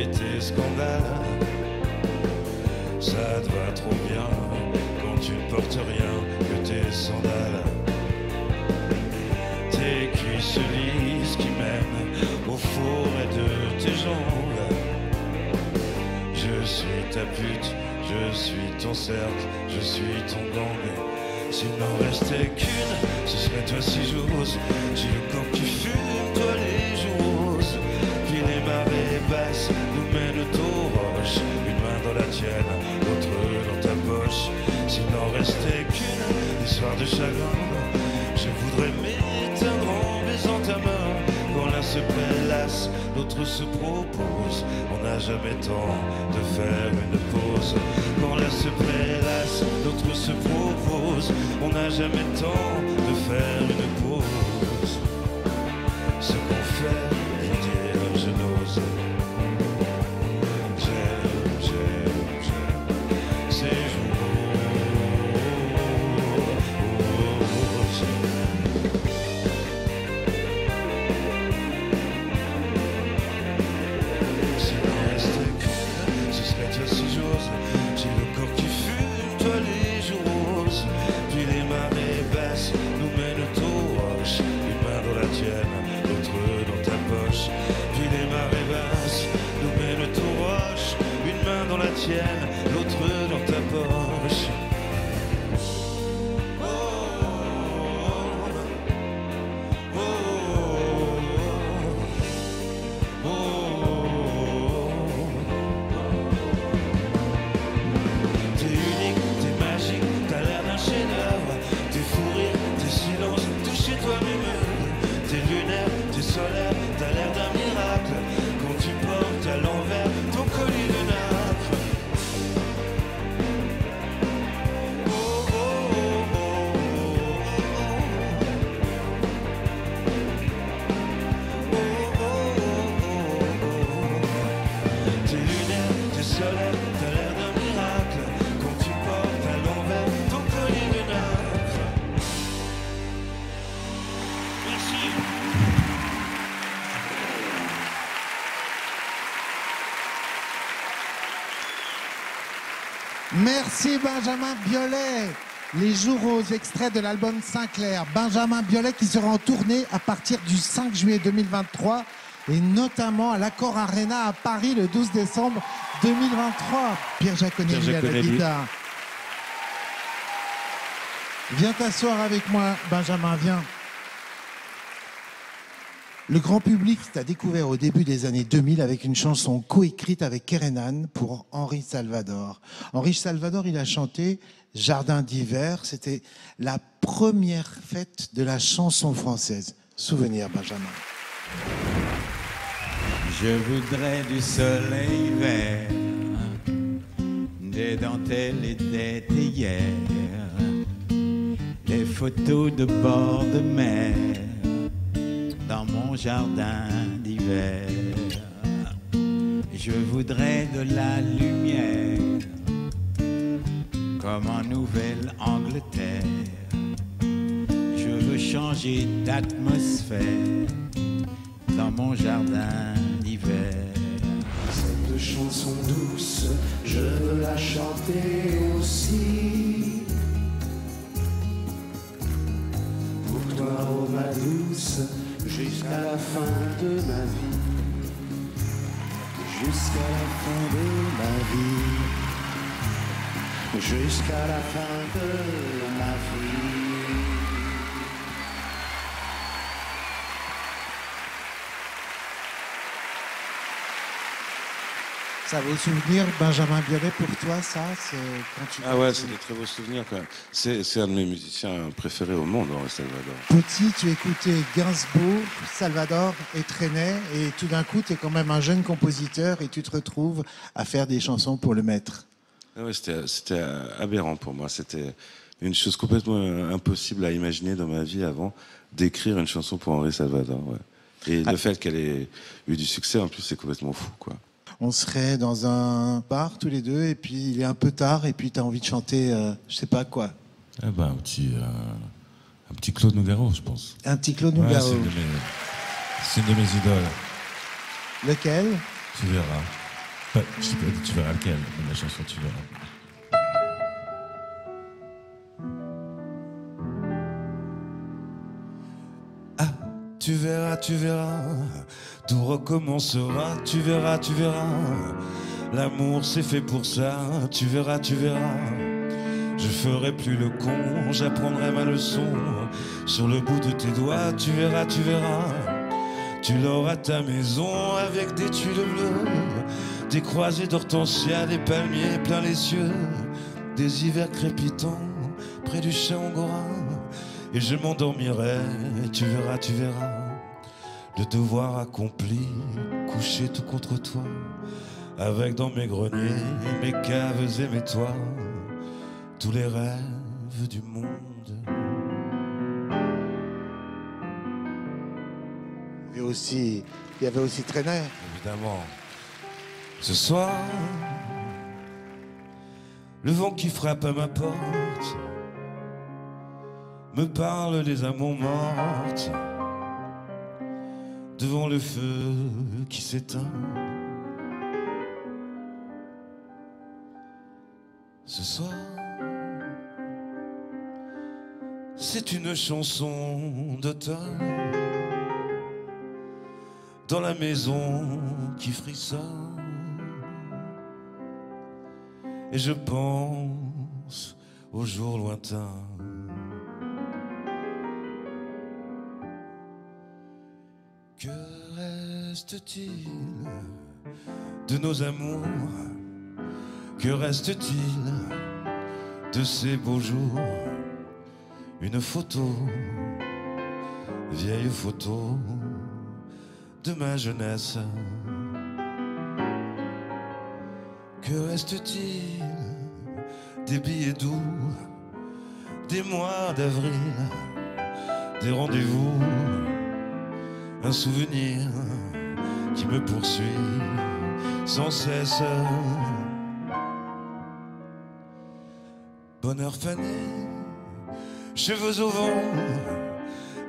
Et tes scandales, ça te va trop bien quand tu ne portes rien que tes sandales. Tes cuisses lisses qui mènent aux forêts de tes jambes. Je suis ta pute, je suis ton cercle, je suis ton gang. S'il n'en restait qu'une, ce serait toi si j'ose. J'ai le corps qui fume, toi les jours roses. Les marées basses nous mènent aux roches. Une main dans la tienne, l'autre dans ta poche. S'il n'en restait qu'une histoire de chagrin, je voudrais m'éteindre en baisant ta main. Quand l'un se prélasse, l'autre se propose. On n'a jamais temps de faire une pause. Quand l'un se prélasse, l'autre se propose. On n'a jamais temps de faire une pause. Ce qu'on fait, je n'ose. J'aime ces jours. Si l'on restait que, ce serait toi si j'ose. J'ai le corps qui fume, toi les jours roses. Puis les marées basses nous mènent aux roches. Une main dans la tienne, l'autre dans ta poche. Les marées basses nous mènent aux roches. Une main dans la tienne, l'autre dans ta poche. T'es unique, t'es magique, t'as l'air d'un chef-d'œuvre. T'es fou rire, t'es silence, tout chez toi m'émeut. T'es lunaire, t'es solaire, t'as l'air d'un miracle. Tu portes à l'envers ton colis de nacre. Oh, oh, oh, oh, oh, oh, oh. T'es lunaire, t'es solaire, t'as l'air d'un miracle. Quand tu portes à l'envers ton colis de nacre. Merci. Merci Benjamin Biolay. Les jours roses, extraits de l'album Sinclair. Benjamin Biolay qui sera en tournée à partir du 5 juillet 2023 et notamment à l'Accor Arena à Paris le 12 décembre 2023. Pierre Jaconelli à la guitare. Viens t'asseoir avec moi, Benjamin, viens. Le grand public t'a découvert au début des années 2000 avec une chanson coécrite avec Kerenan pour Henri Salvador. Henri Salvador, il a chanté Jardin d'hiver. C'était la première fête de la chanson française. Souvenir, Benjamin. Je voudrais du soleil vert, des dentelles et des théières, des photos de bord de mer. Dans mon jardin d'hiver, je voudrais de la lumière, comme en Nouvelle-Angleterre. Je veux changer d'atmosphère dans mon jardin d'hiver. Cette chanson douce, je veux la chanter aussi. Pour toi tous jusqu'à la fin de ma vie. Jusqu'à la fin de ma vie. Jusqu'à la fin de ma vie. Ça vaut souvenir, Benjamin Biolay, pour toi, ça quand tu... Ah ouais, c'est des très beaux souvenirs quand même. C'est un de mes musiciens préférés au monde, Henri Salvador. Petit, tu écoutais Gainsbourg, Salvador et Trenet, et tout d'un coup, tu es quand même un jeune compositeur et tu te retrouves à faire des chansons pour le maître. Ah ouais, c'était aberrant pour moi. C'était une chose complètement impossible à imaginer dans ma vie avant d'écrire une chanson pour Henri Salvador. Ouais. Et le fait qu'elle ait eu du succès, en plus, c'est complètement fou, quoi. On serait dans un bar tous les deux et puis il est un peu tard et puis tu as envie de chanter je sais pas quoi. Eh ben, un petit Claude Nougaro, je pense. Un petit Claude Nougaro. Ouais, c'est une de mes idoles. Lequel? Tu verras. Enfin, je sais pas, tu verras lequel, la chanson, tu verras. Tu verras, tu verras, tout recommencera, tu verras, tu verras. L'amour c'est fait pour ça, tu verras, tu verras. Je ferai plus le con, j'apprendrai ma leçon sur le bout de tes doigts, tu verras, tu verras. Tu l'auras ta maison avec des tuiles bleues, des croisées d'hortensia, des palmiers plein les yeux, des hivers crépitants près du chat angora. Et je m'endormirai, tu verras, tu verras. Le devoir accompli, couché tout contre toi, avec dans mes greniers, mes caves et mes toits, tous les rêves du monde. Il y avait aussi Trenet. Évidemment. Ce soir, le vent qui frappe à ma porte me parle des amours mortes. Devant le feu qui s'éteint, ce soir, c'est une chanson d'automne dans la maison qui frissonne. Et je pense aux jours lointains. Que reste-t-il de nos amours? Que reste-t-il de ces beaux jours? Une photo, vieille photo de ma jeunesse. Que reste-t-il des billets doux, des mois d'avril, des rendez-vous? Un souvenir qui me poursuit sans cesse. Bonheur fané, cheveux au vent,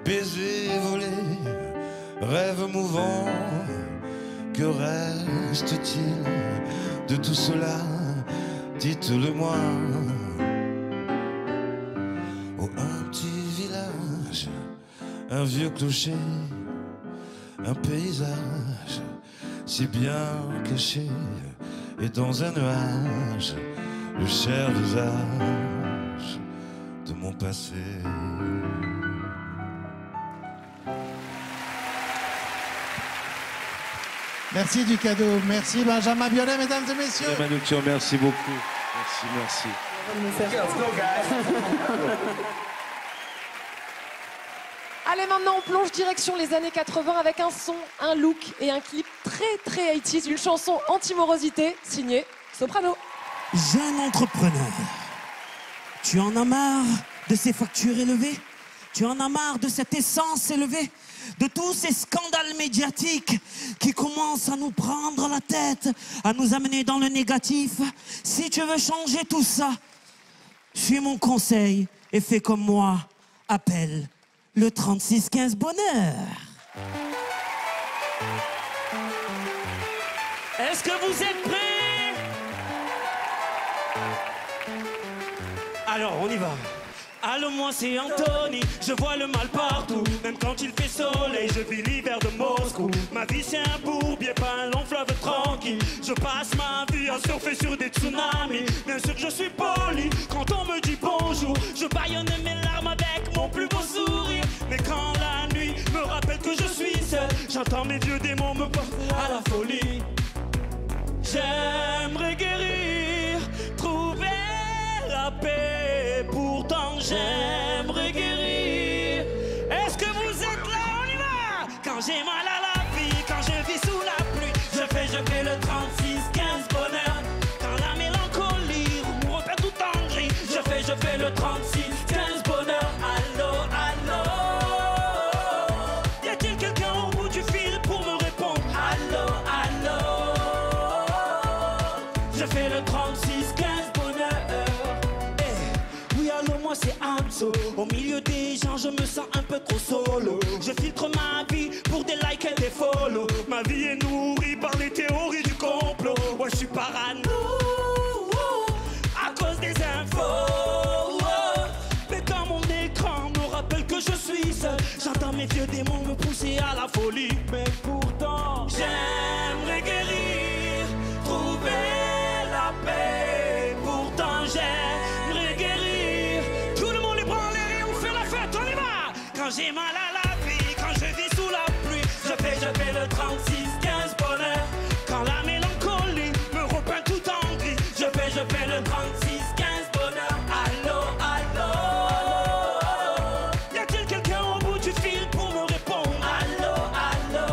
baisers volés, rêves mouvants. Que reste-t-il de tout cela? Dites-le-moi. Oh, un petit village, un vieux clocher, un paysage si bien caché, et dans un nuage le cher visage de mon passé. Merci du cadeau, merci Benjamin Biolay, mesdames et messieurs. Madame Docteur, merci beaucoup. Merci, merci. Allez, maintenant on plonge direction les années 80 avec un son, un look et un clip très très 80s, une chanson anti-morosité signée Soprano. Jeune entrepreneur, tu en as marre de ces factures élevées? Tu en as marre de cette essence élevée? De tous ces scandales médiatiques qui commencent à nous prendre la tête, à nous amener dans le négatif? Si tu veux changer tout ça, suis mon conseil et fais comme moi, appelle le 36-15 bonheur. Est-ce que vous êtes prêts? Alors, on y va. Allô, moi c'est Anthony, je vois le mal partout. Même quand il fait soleil, je vis l'hiver de Moscou. Ma vie c'est un bourbier, pas un long fleuve tranquille. Je passe ma vie à surfer sur des tsunamis. Bien sûr que je suis poli, quand on me dit bonjour, je bâillonne mes larmes avec mon plus beau sourire. Mais quand la nuit me rappelle que je suis seul, j'entends mes vieux démons me porter à la folie. J'aimerais guérir, trouver la paix, pourtant j'aimerais guérir. Est-ce que vous êtes là? On y va! Quand j'ai mal à la vie, quand je vis sous la pluie, je fais le 36-15 bonheur. Quand la mélancolie me repère tout en gris, je fais le 36-15 bonheur. Allô, allô, y a-t-il quelqu'un au bout du fil pour me répondre? Allô, allô, je fais le 36-15 bonheur. Oui, allô, moi c'est Hamso. Au milieu des gens, je me sens un peu trop solo. Je filtre ma vie pour des likes et des follow. Ma vie est nourrie par les théories du complot. Moi, ouais, je suis parano à cause des infos. Mais quand mon écran me rappelle que je suis seul, j'entends mes vieux démons me pousser à la folie. Mais pourtant, j'aimerais guérir, trouver la paix. Pourtant, j'aimerais guérir. Tout le monde est prend en l'air et on fait la fête, on y va. Quand j'ai mal à la vie, quand je vis sous la pluie, je fais le 36-15 bonheur. Quand la mélancolie me repeint tout en gris, je fais le 36-15 bonheur. Allô, allô, y a-t-il quelqu'un au bout du fil pour me répondre? Allô, allô,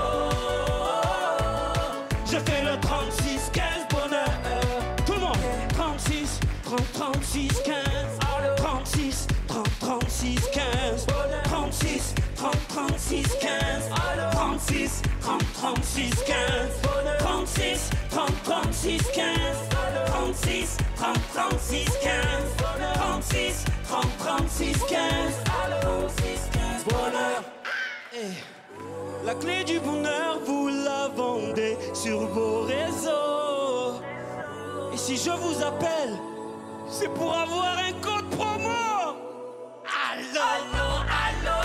je fais le 36-15 bonheur. Tout le monde, 36, 30, 36, 15, 36, 30, 36, 15, 36, 30, 36, 15, 36, 30, 36, 15, 36, 30, 36, 15, 36, 30, 36, 15, 36, 30, 36, 15, 36, 15, bonheur. La clé du bonheur, vous la vendez sur vos réseaux. Et si je vous appelle, c'est pour avoir un code promo. Allô, allô, allô.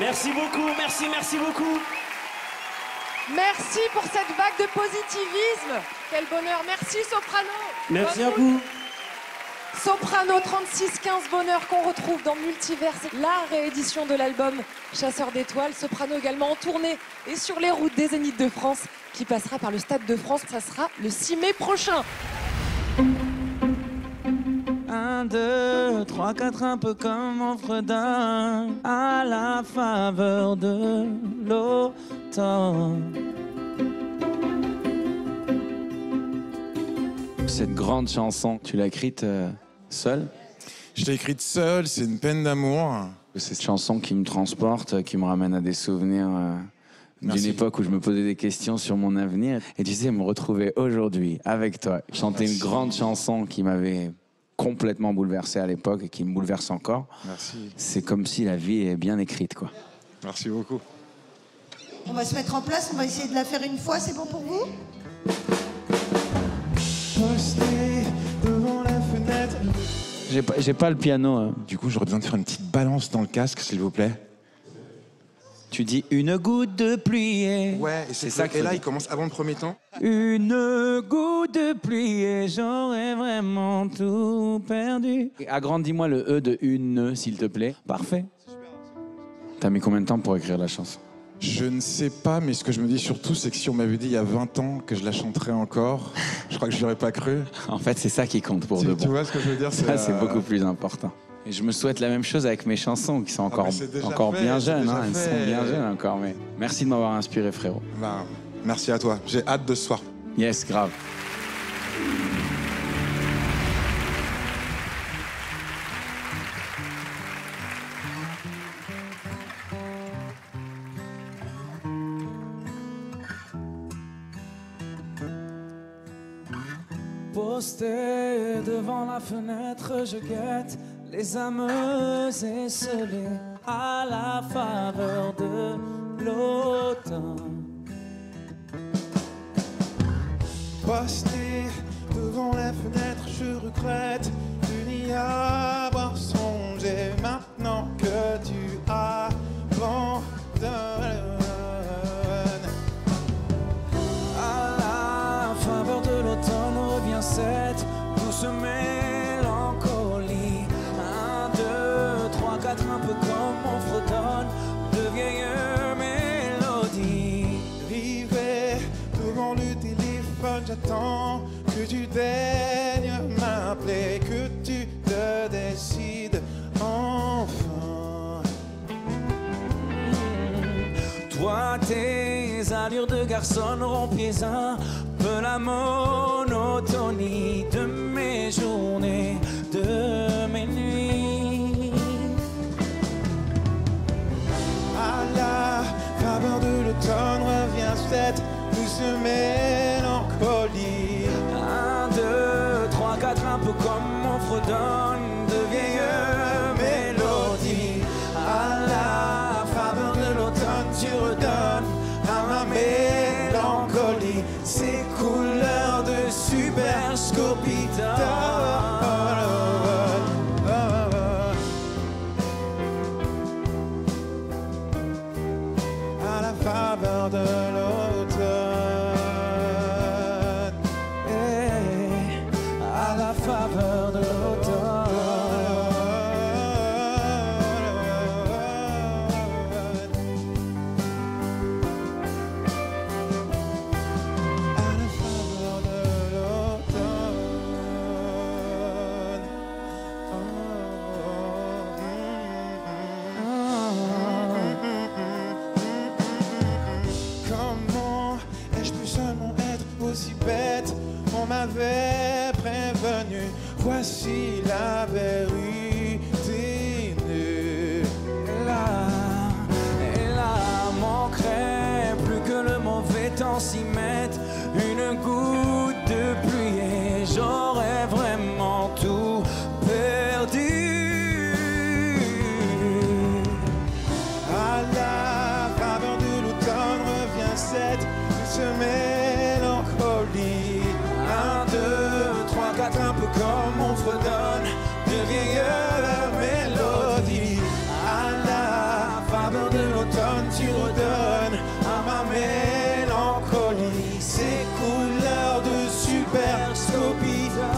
Merci beaucoup, merci, merci beaucoup. Merci pour cette vague de positivisme. Quel bonheur. Merci Soprano. Merci à vous. Soprano 36-15 bonheur qu'on retrouve dans Multiverse, la réédition de l'album Chasseur d'étoiles. Soprano également en tournée et sur les routes des Zénith de France qui passera par le Stade de France. Ça sera le 6 mai prochain. 1, 2, 3, 4, un peu comme en Fredin, à la faveur de l'automne. Cette grande chanson, tu l'as écrite seule? Je l'ai écrite seule, c'est une peine d'amour. C'est cette chanson qui me transporte, qui me ramène à des souvenirs d'une époque où je me posais des questions sur mon avenir. Et tu sais, me retrouver aujourd'hui avec toi, chanter une grande chanson qui m'avait complètement bouleversé à l'époque et qui me bouleverse encore. Merci. C'est comme si la vie est bien écrite, quoi. Merci beaucoup. On va se mettre en place, on va essayer de la faire une fois, c'est bon pour vous? J'ai pas le piano. Hein. Du coup, j'aurais besoin de faire une petite balance dans le casque, s'il vous plaît. Tu dis une goutte de pluie. Ouais, c'est ça. Et là, il commence avant le premier temps. Une goutte de pluie, j'aurais vraiment tout perdu. Agrandis-moi le E de une, s'il te plaît. Parfait. T'as mis combien de temps pour écrire la chanson? Je ne sais pas, mais ce que je me dis surtout, c'est que si on m'avait dit il y a 20 ans que je la chanterais encore, je crois que je l'aurais pas cru. En fait, c'est ça qui compte pour de bon. Tu vois ce que je veux dire? Ça, c'est beaucoup plus important. Et je me souhaite la même chose avec mes chansons qui sont encore bien jeunes. Elles sont bien jeunes encore, mais merci de m'avoir inspiré, frérot. Ben, merci à toi. J'ai hâte de ce soir. Yes, grave. Posté devant la fenêtre, je guette les âmes esselées à la faveur de l'automne. Posté devant la fenêtre, je regrette de n'y avoir songé maintenant que tu abandonnes. Cette douce mélancolie, 1, 2, 3, 4, un peu comme on fredonne de vieilles mélodies. Rivé devant le téléphone, j'attends que tu daignes m'appeler, que tu te décides enfin. Toi, tes allures de garçon n'auront pieds un peu la monotonie de mes journées, de mes nuits. À la faveur de l'automne revient cette douce mélancolie. 1, 2, 3, 4, un peu comme on fredonne de vieilles mélodies. À la faveur de l'automne, tu redonnes à ma mélancolie ces couleurs de super scorpion à la faveur de l'automne, hey, à la faveur de prévenu, voici la vérité nue. Et là, manquerait plus que le mauvais temps s'y mette une goutte de pluie et j'aurais vraiment tout perdu. À la faveur de l'automne revient cette semaine. 1, 2, 3, 4, un peu comme on fredonne de vieilles mélodies. À la faveur de l'automne, tu redonnes à ma mélancolie ces couleurs de super scorpion. Oh.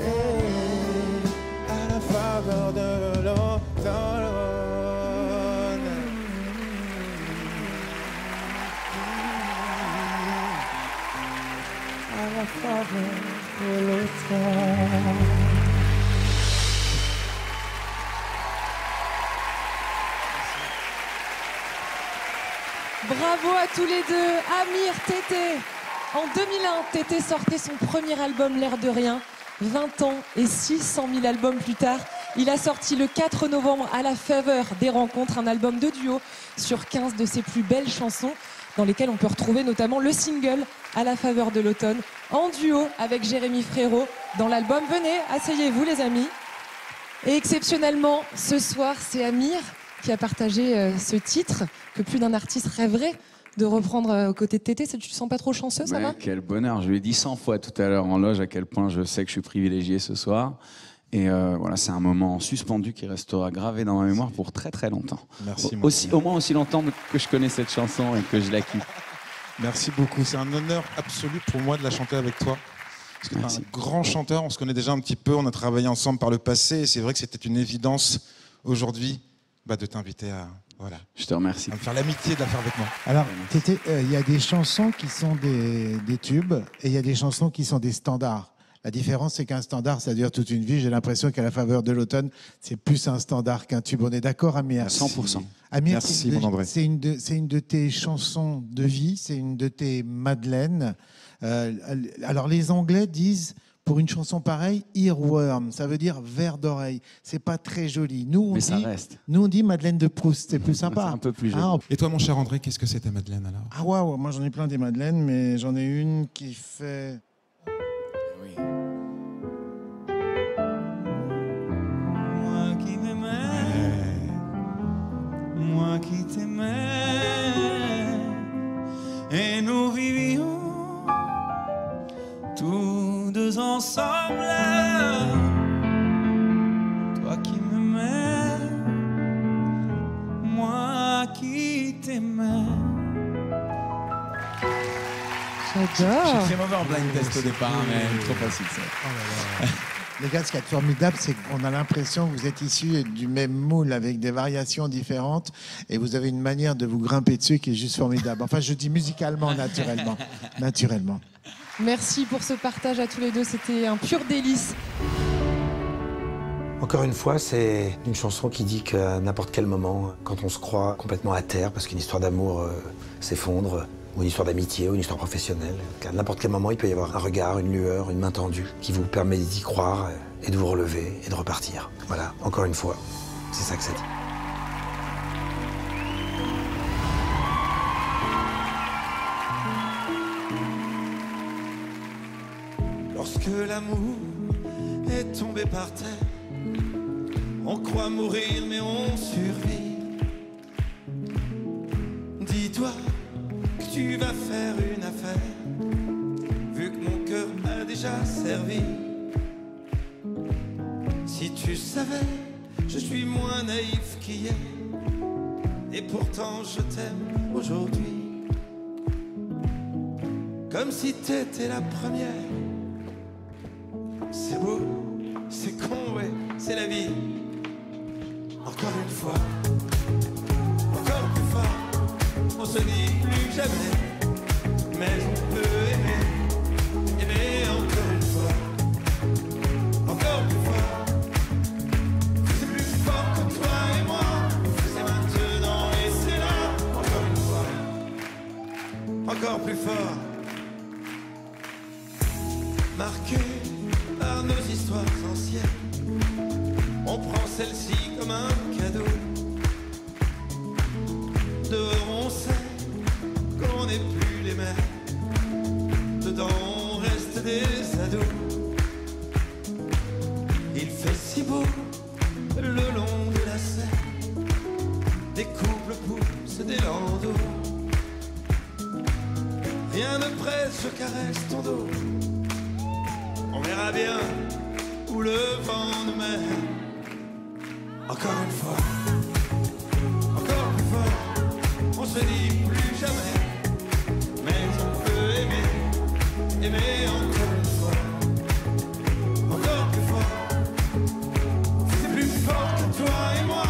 Hey. À la faveur de l'automne. Bravo à tous les deux, Amir, Tété. En 2001, Tété sortait son premier album, L'air de rien. 20 ans et 600 000 albums plus tard, il a sorti le 4 novembre à la faveur des rencontres, un album de duo sur 15 de ses plus belles chansons, dans lesquelles on peut retrouver notamment le single à la faveur de l'automne, en duo avec Jérémy Frérot dans l'album. Venez, asseyez-vous les amis. Et exceptionnellement, ce soir, c'est Amir qui a partagé ce titre que plus d'un artiste rêverait de reprendre aux côtés de Tété. Tu te sens pas trop chanceux, ça va? Quel bonheur. Je lui ai dit 100 fois tout à l'heure en loge à quel point je sais que je suis privilégié ce soir. Et voilà, c'est un moment suspendu qui restera gravé dans ma mémoire pour très très longtemps. Merci. Au moins aussi longtemps que je connais cette chanson et que je la kiffe. Merci beaucoup. C'est un honneur absolu pour moi de la chanter avec toi. Parce que c'est un grand chanteur, on se connaît déjà un petit peu, on a travaillé ensemble par le passé, et c'est vrai que c'était une évidence aujourd'hui de t'inviter à... Voilà. Je te remercie. À me faire l'amitié de la faire avec moi. Alors, Tété, il y a des chansons qui sont des tubes, et il y a des chansons qui sont des standards. La différence, c'est qu'un standard, ça dure toute une vie. J'ai l'impression qu'à la faveur de l'automne, c'est plus un standard qu'un tube. On est d'accord, Amir ? 100%. Amir, c'est une de tes chansons de vie, c'est une de tes madeleines. Alors, les Anglais disent, pour une chanson pareille, earworm, ça veut dire verre d'oreille. C'est pas très joli. Nous, on dit Madeleine de Proust, c'est plus sympa. C'est un peu plus joli. Ah, et toi, mon cher André, qu'est-ce que c'est ta madeleine, alors ? Ah, waouh, moi, j'en ai plein des madeleines, mais j'en ai une qui fait... Moi qui t'aimais, et nous vivions tous deux ensemble. Toi qui m'aimais, moi qui t'aimais. J'adore. J'ai fait mauvais en blind test au départ, mais trop facile ça. Oh là là. Les gars, ce qui est formidable, c'est qu'on a l'impression que vous êtes issus du même moule avec des variations différentes et vous avez une manière de vous grimper dessus qui est juste formidable. Enfin, je dis musicalement, naturellement. Naturellement. Merci pour ce partage à tous les deux. C'était un pur délice. Encore une fois, c'est une chanson qui dit qu'à n'importe quel moment, quand on se croit complètement à terre, parce qu'une histoire d'amour s'effondre, ou une histoire d'amitié, ou une histoire professionnelle. À n'importe quel moment, il peut y avoir un regard, une lueur, une main tendue qui vous permet d'y croire et de vous relever et de repartir. Voilà, encore une fois, c'est ça que ça dit. Lorsque l'amour est tombé par terre, on croit mourir mais on survit. Dis-toi, tu vas faire une affaire, vu que mon cœur a déjà servi. Si tu savais, je suis moins naïf qu'hier, et pourtant je t'aime aujourd'hui, comme si t'étais la première. C'est beau, c'est con, ouais, c'est la vie. Encore une fois, encore plus fort. On se dit plus jamais, mais on peut aimer, aimer encore une fois, encore plus fort. C'est plus fort que toi et moi, c'est maintenant et c'est là, encore une fois, encore plus fort. Marqué par nos histoires anciennes, on prend celle-ci comme un cadeau. Dehors on sait qu'on n'est plus les mêmes, dedans on reste des ados. Il fait si beau le long de la Seine, des couples poussent des landaux. Rien ne presse, je caresse ton dos. On verra bien où le vent nous mène. Encore une fois, encore plus fort. On se dit plus jamais, mais on peut aimer, aimer encore une fois, encore plus fort. C'est plus fort que toi et moi,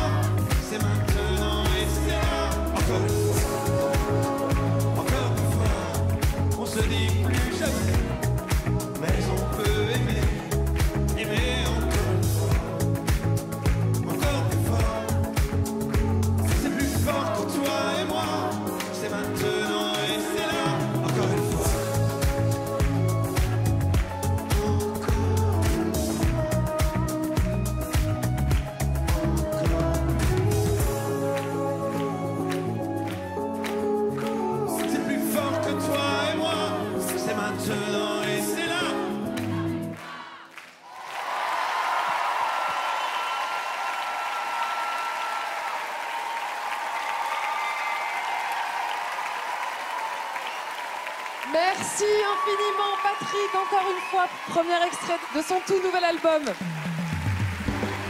c'est maintenant et c'est là, encore une fois, encore plus fort. On se dit plus jamais, mais on peut aimer, aimer encore une fois, encore plus fort. C'est plus fort que toi. Merci infiniment Patrick, encore une fois, premier extrait de son tout nouvel album.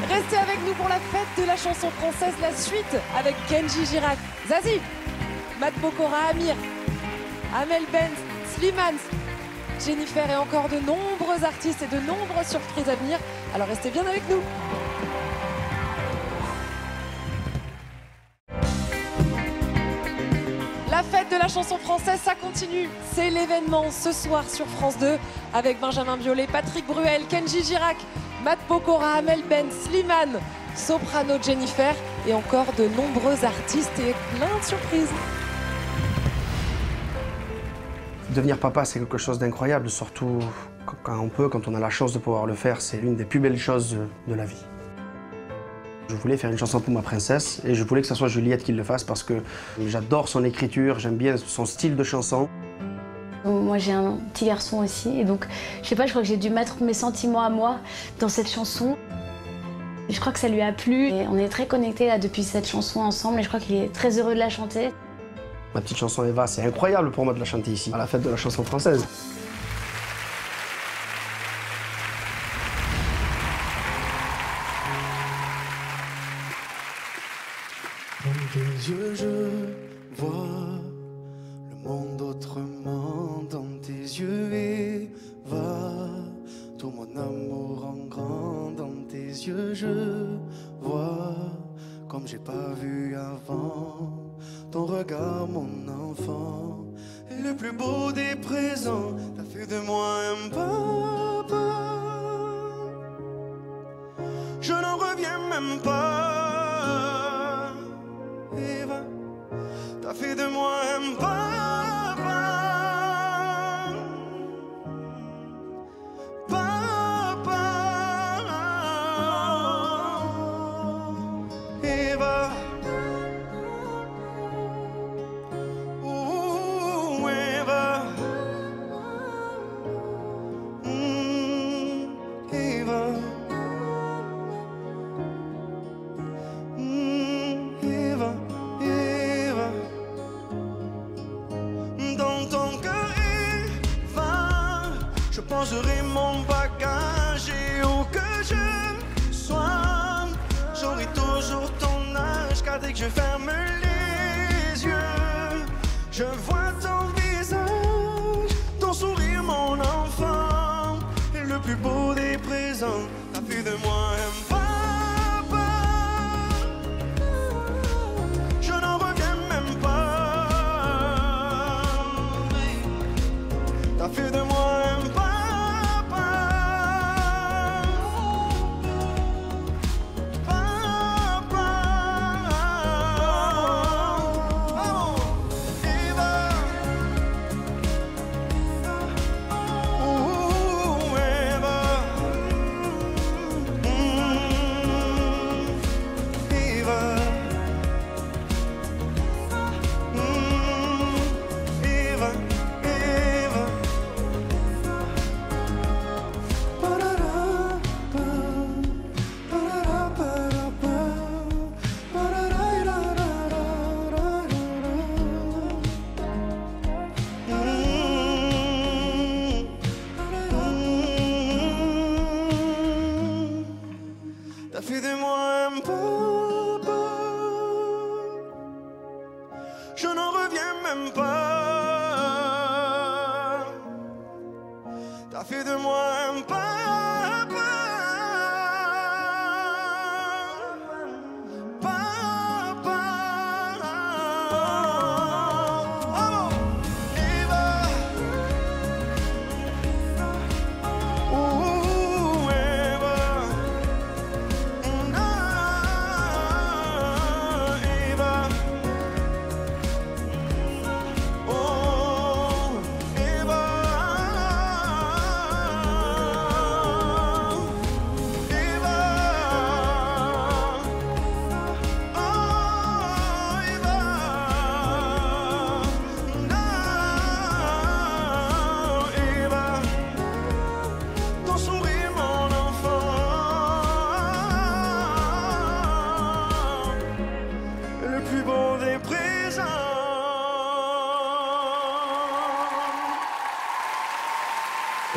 Restez avec nous pour la fête de la chanson française, la suite avec Kendji Girac, Zazie, Matt Pokora, Amir, Amel Bent, Slimane, Jennifer et encore de nombreux artistes et de nombreuses surprises à venir. Alors restez bien avec nous. La fête de la chanson française, ça continue. C'est l'événement ce soir sur France 2 avec Benjamin Biolay, Patrick Bruel, Kendji Girac, Matt Pokora, Amel Bent, Slimane, Soprano, Jennifer et encore de nombreux artistes et plein de surprises. Devenir papa, c'est quelque chose d'incroyable, surtout quand on peut, quand on a la chance de pouvoir le faire. C'est l'une des plus belles choses de la vie. Je voulais faire une chanson pour ma princesse et je voulais que ce soit Juliette qui le fasse parce que j'adore son écriture, j'aime bien son style de chanson. Moi j'ai un petit garçon aussi et donc je sais pas, je crois que j'ai dû mettre mes sentiments à moi dans cette chanson. Je crois que ça lui a plu et on est très connectés là depuis cette chanson ensemble et je crois qu'il est très heureux de la chanter. Ma petite chanson Eva, c'est incroyable pour moi de la chanter ici à la fête de la chanson française. Dans tes yeux, je vois le monde autrement. Dans tes yeux, Eva, tout mon amour en grand. Dans tes yeux, je vois comme j'ai pas vu avant. Ton regard, mon enfant, est le plus beau des présents. T'as fait de moi un papa. Je n'en reviens même pas. Eva, t'as fait de moi un papa. Papa Eva. Ouh, Eva. Eva. J'aurai mon bagage et où que je sois, j'aurai toujours ton âge, car dès que je ferme les yeux, je vois ton visage, ton sourire mon enfant, et le plus beau des présents, t'as fait de moi un papa, je n'en reviens même pas, t'as fait de moi un papa.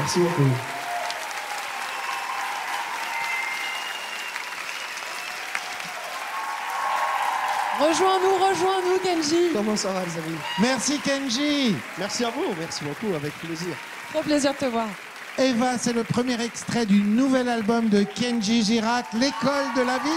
Merci beaucoup. Rejoins-nous, Kendji. Comment ça va, les amis? Merci, Kendji. Merci à vous, merci beaucoup, avec plaisir. Trop plaisir de te voir. Eva, c'est le premier extrait du nouvel album de Kendji Girac, L'école de la vie.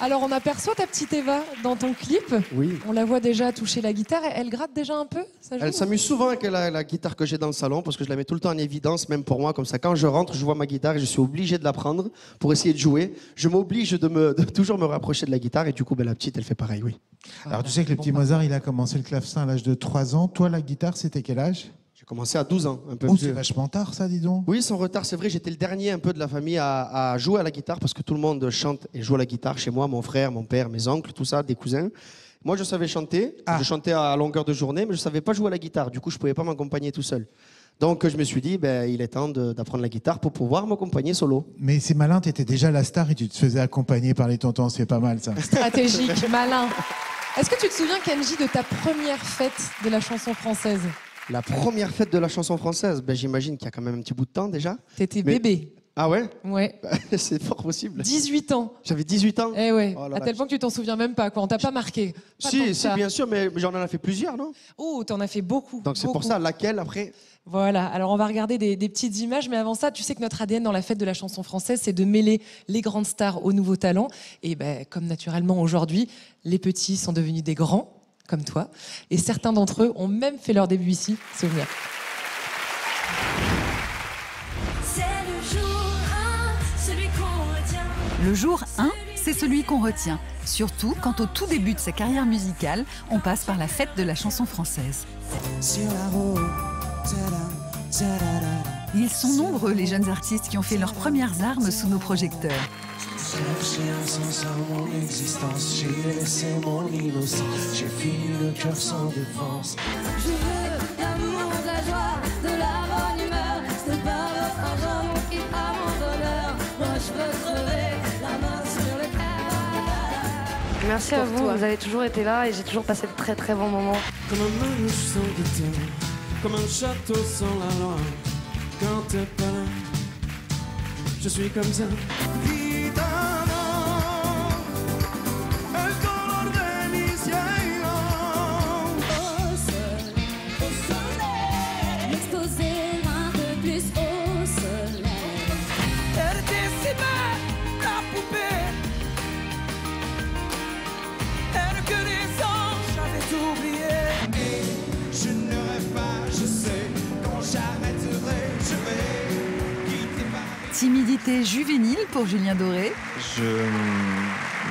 Alors, on aperçoit ta petite Eva dans ton clip. Oui. On la voit déjà toucher la guitare. Elle gratte déjà un peu. Ça joue, elle s'amuse souvent avec la guitare que j'ai dans le salon parce que je la mets tout le temps en évidence, même pour moi. Comme ça, quand je rentre, je vois ma guitare et je suis obligé de la prendre pour essayer de jouer. Je m'oblige de toujours me rapprocher de la guitare et du coup, ben, la petite, elle fait pareil, oui. Voilà. Alors, tu sais que le petit Mozart, il a commencé le clavecin à l'âge de 3 ans. Toi, la guitare, c'était quel âge ? J'ai commencé à 12 ans, un peu plus. C'est vachement tard, ça, dis donc. Oui, sans retard, c'est vrai. J'étais le dernier un peu de la famille à jouer à la guitare parce que tout le monde chante et joue à la guitare chez moi, mon frère, mon père, mes oncles, tout ça, des cousins. Moi, je savais chanter. Ah. Je chantais à longueur de journée, mais je ne savais pas jouer à la guitare. Du coup, je ne pouvais pas m'accompagner tout seul. Donc, je me suis dit, ben, il est temps d'apprendre la guitare pour pouvoir m'accompagner solo. Mais c'est malin, tu étais déjà la star et tu te faisais accompagner par les tontons. C'est pas mal, ça. Stratégique, malin. Est-ce que tu te souviens, Kendji, de ta première fête de la chanson française ? La première fête de la chanson française, ben, j'imagine qu'il y a quand même un petit bout de temps déjà. T'étais bébé. Ah ouais? Ouais. C'est fort possible. 18 ans. J'avais 18 ans. Eh ouais. Oh là à tel point que tu t'en souviens même pas, quoi. On t'a pas marqué. Pas si, bien sûr, mais j'en ai fait plusieurs, non? Oh, t'en as fait beaucoup. Donc c'est pour ça, laquelle après? Voilà, alors on va regarder des petites images, mais avant ça, tu sais que notre ADN dans la fête de la chanson française, c'est de mêler les grandes stars aux nouveaux talents. Et ben, comme naturellement aujourd'hui, les petits sont devenus des grands. Comme toi, et certains d'entre eux ont même fait leur début ici, souvenir. C'est le jour 1, celui qu'on retient. Le jour 1, c'est celui qu'on retient. Surtout quand au tout début de sa carrière musicale, on passe par la fête de la chanson française. Ils sont nombreux, les jeunes artistes qui ont fait leurs premières armes sous nos projecteurs. J'ai insensé mon existence, j'ai laissé mon innocence, j'ai fini le cœur sans défense. Je veux l'amour, de la joie, de la bonne humeur, c'est pas un homme qui a mon bonheur. Moi je veux crever la main sur le cœur. Merci à vous, vous avez toujours été là et j'ai toujours passé de très très bons moments. Comme un manouche sans guitare, comme un château sans la loi, quand t'es pas là, je suis comme ça. Timidité juvénile pour Julien Doré. Je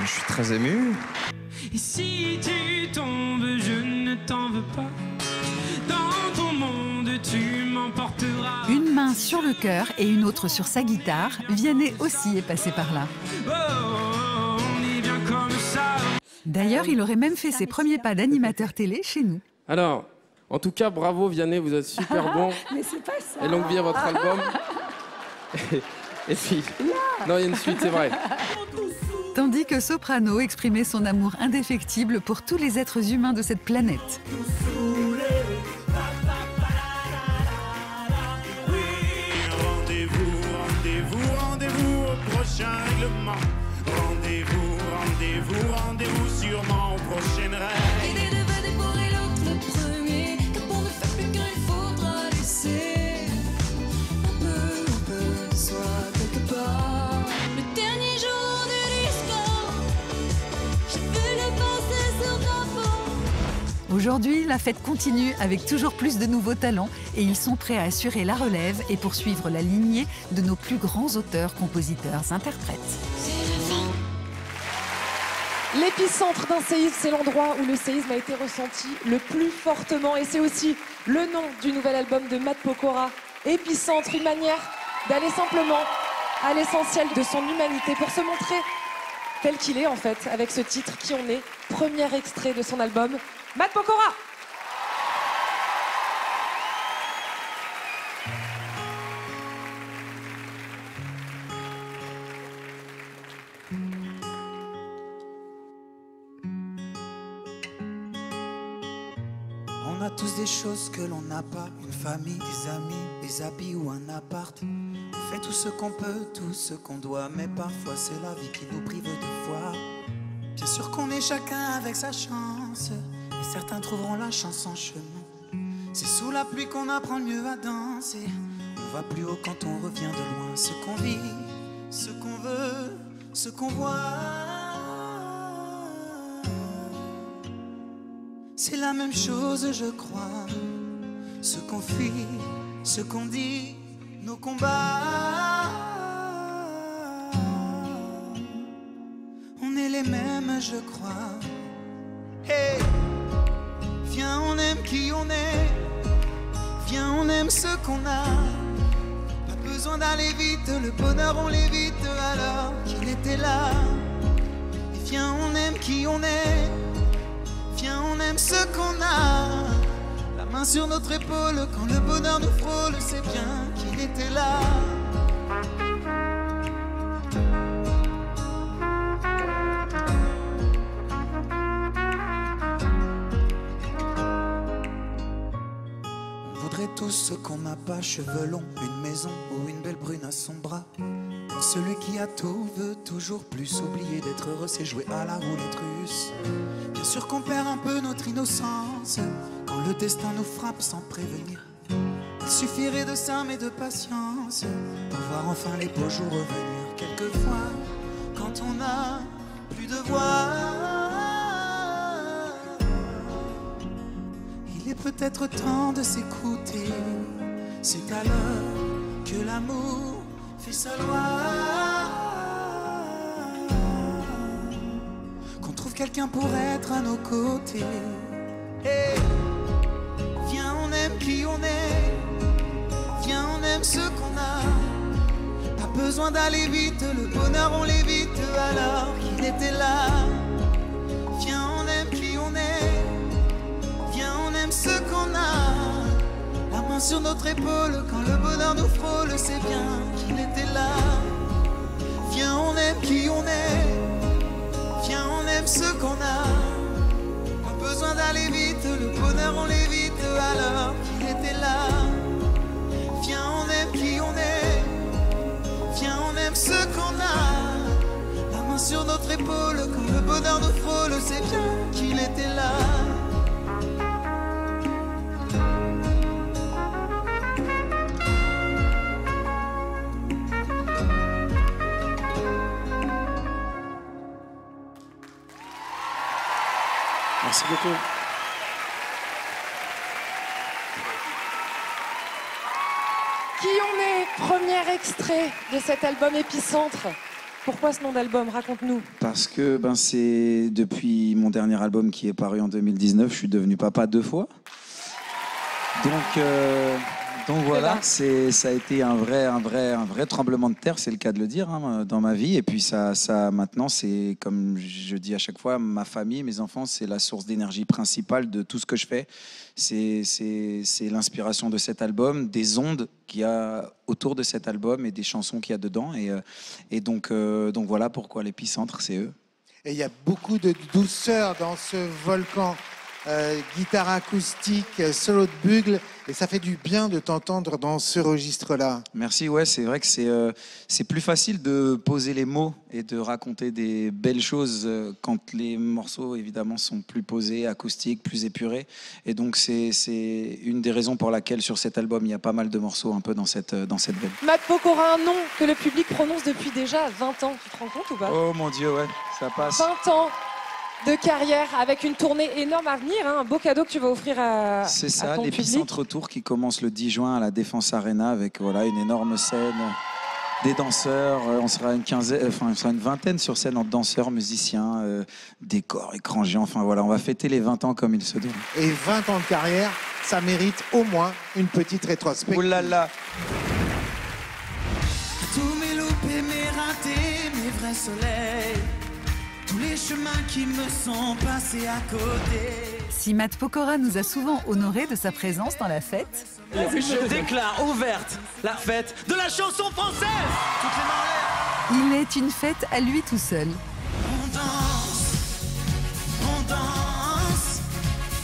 suis très ému. Et si tu tombes, je ne t'en veux pas. Dans ton monde, tu m'emporteras. Une main sur le cœur et une autre sur sa guitare. Vianney aussi est passé par là. Oh, on est bien comme ça. D'ailleurs, il aurait même fait ses premiers pas d'animateur télé chez nous. Alors, en tout cas, bravo Vianney, vous êtes super bon. Mais c'est pas ça. Et longue vie à votre album. Et puis, non, il y a une suite, c'est vrai. Tandis que Soprano exprimait son amour indéfectible pour tous les êtres humains de cette planète. Rendez-vous, rendez-vous, rendez-vous au prochain règlement. Rendez-vous, rendez-vous, rendez-vous sûrement aux prochaines règles. Il est devenu pour et l'autre le premier, car pour ne faire plus qu'un, il faudra laisser. Aujourd'hui, la fête continue avec toujours plus de nouveaux talents et ils sont prêts à assurer la relève et poursuivre la lignée de nos plus grands auteurs, compositeurs, interprètes. L'épicentre d'un séisme, c'est l'endroit où le séisme a été ressenti le plus fortement et c'est aussi le nom du nouvel album de Matt Pokora, Épicentre, une manière d'aller simplement à l'essentiel de son humanité pour se montrer tel qu'il est en fait, avec ce titre Qui on est, premier extrait de son album. Matt Pokora. On a tous des choses que l'on n'a pas, une famille, des amis, des habits ou un appart. On fait tout ce qu'on peut, tout ce qu'on doit, mais parfois c'est la vie qui nous prive de foi. Bien sûr qu'on est chacun avec sa chance. Certains trouveront la chance en chemin. C'est sous la pluie qu'on apprend le mieux à danser. On va plus haut quand on revient de loin. Ce qu'on vit, ce qu'on veut, ce qu'on voit, c'est la même chose, je crois. Ce qu'on fuit, ce qu'on dit, nos combats. On est les mêmes, je crois. Hey, viens, on aime qui on est. Viens, on aime ce qu'on a. Pas besoin d'aller vite, le bonheur on l'évite alors qu'il était là. Et viens, on aime qui on est. Viens, on aime ce qu'on a. La main sur notre épaule, quand le bonheur nous frôle, c'est bien qu'il était là. On voudrait tous qu'on n'a pas cheveux longs, une maison ou une belle brune à son bras. Pour celui qui a tout veut toujours plus, oublier d'être heureux, c'est jouer à la roulette russe. Bien sûr qu'on perd un peu notre innocence quand le destin nous frappe sans prévenir. Il suffirait de ça mais de patience pour voir enfin les beaux jours revenir. Quelquefois, quand on n'a plus de voix, il est peut-être temps de s'écouter. C'est alors que l'amour fait sa loi, qu'on trouve quelqu'un pour être à nos côtés. Hey, viens, on aime qui on est. Viens, on aime ce qu'on a. Pas besoin d'aller vite, le bonheur on l'évite alors qu'il était là. Viens, on aime qui on est. Viens, on aime ce qu'on a. La main sur notre épaule, quand le bonheur nous frôle, c'est bien qu'il était là. Viens, on aime qui on est. Viens, on aime ce qu'on a. Besoin d'aller vite, le bonheur on l'évite alors qu'il était là. Viens, on aime qui on est. Viens, on aime ce qu'on a. La main sur notre épaule, quand le bonheur nous frôle, c'est bien qu'il était là. Merci beaucoup. Qui on est? Premier extrait de cet album Épicentre. Pourquoi ce nom d'album? Raconte-nous. Parce que ben, c'est depuis mon dernier album qui est paru en 2019, je suis devenu papa 2 fois. Donc voilà, ça a été un vrai tremblement de terre, c'est le cas de le dire, hein, dans ma vie. Et puis ça maintenant, c'est comme je dis à chaque fois, ma famille, mes enfants, c'est la source d'énergie principale de tout ce que je fais. C'est l'inspiration de cet album, des ondes qu'il y a autour de cet album et des chansons qu'il y a dedans. Et donc voilà pourquoi l'épicentre, c'est eux. Et il y a beaucoup de douceur dans ce volcan. Guitare acoustique, solo de bugle, et ça fait du bien de t'entendre dans ce registre-là. Merci, ouais, c'est vrai que c'est plus facile de poser les mots et de raconter des belles choses quand les morceaux, évidemment, sont plus posés, acoustiques, plus épurés. Et donc, c'est une des raisons pour laquelle, sur cet album, il y a pas mal de morceaux un peu dans cette veine. Matt Pokora, un nom que le public prononce depuis déjà 20 ans. Tu te rends compte ou pas? Oh mon Dieu, ouais, ça passe. 20 ans de carrière, avec une tournée énorme à venir, hein, un beau cadeau que tu vas offrir à ton public. C'est ça, l'épicentre tour qui commence le 10 juin à la Défense Arena avec voilà, une énorme scène, des danseurs, on sera une vingtaine sur scène en danseurs, musiciens, décors, écran géant, enfin voilà, on va fêter les 20 ans comme il se doit. Et 20 ans de carrière, ça mérite au moins une petite rétrospective. Oh là là! Tous mes loupés, mes ratés, mes vrais soleils. Tous les chemins qui me sont passés à côté. Si Matt Pokora nous a souvent honoré de sa présence dans la fête, je déclare ouverte la fête de la chanson française. Il est une fête à lui tout seul. On danse,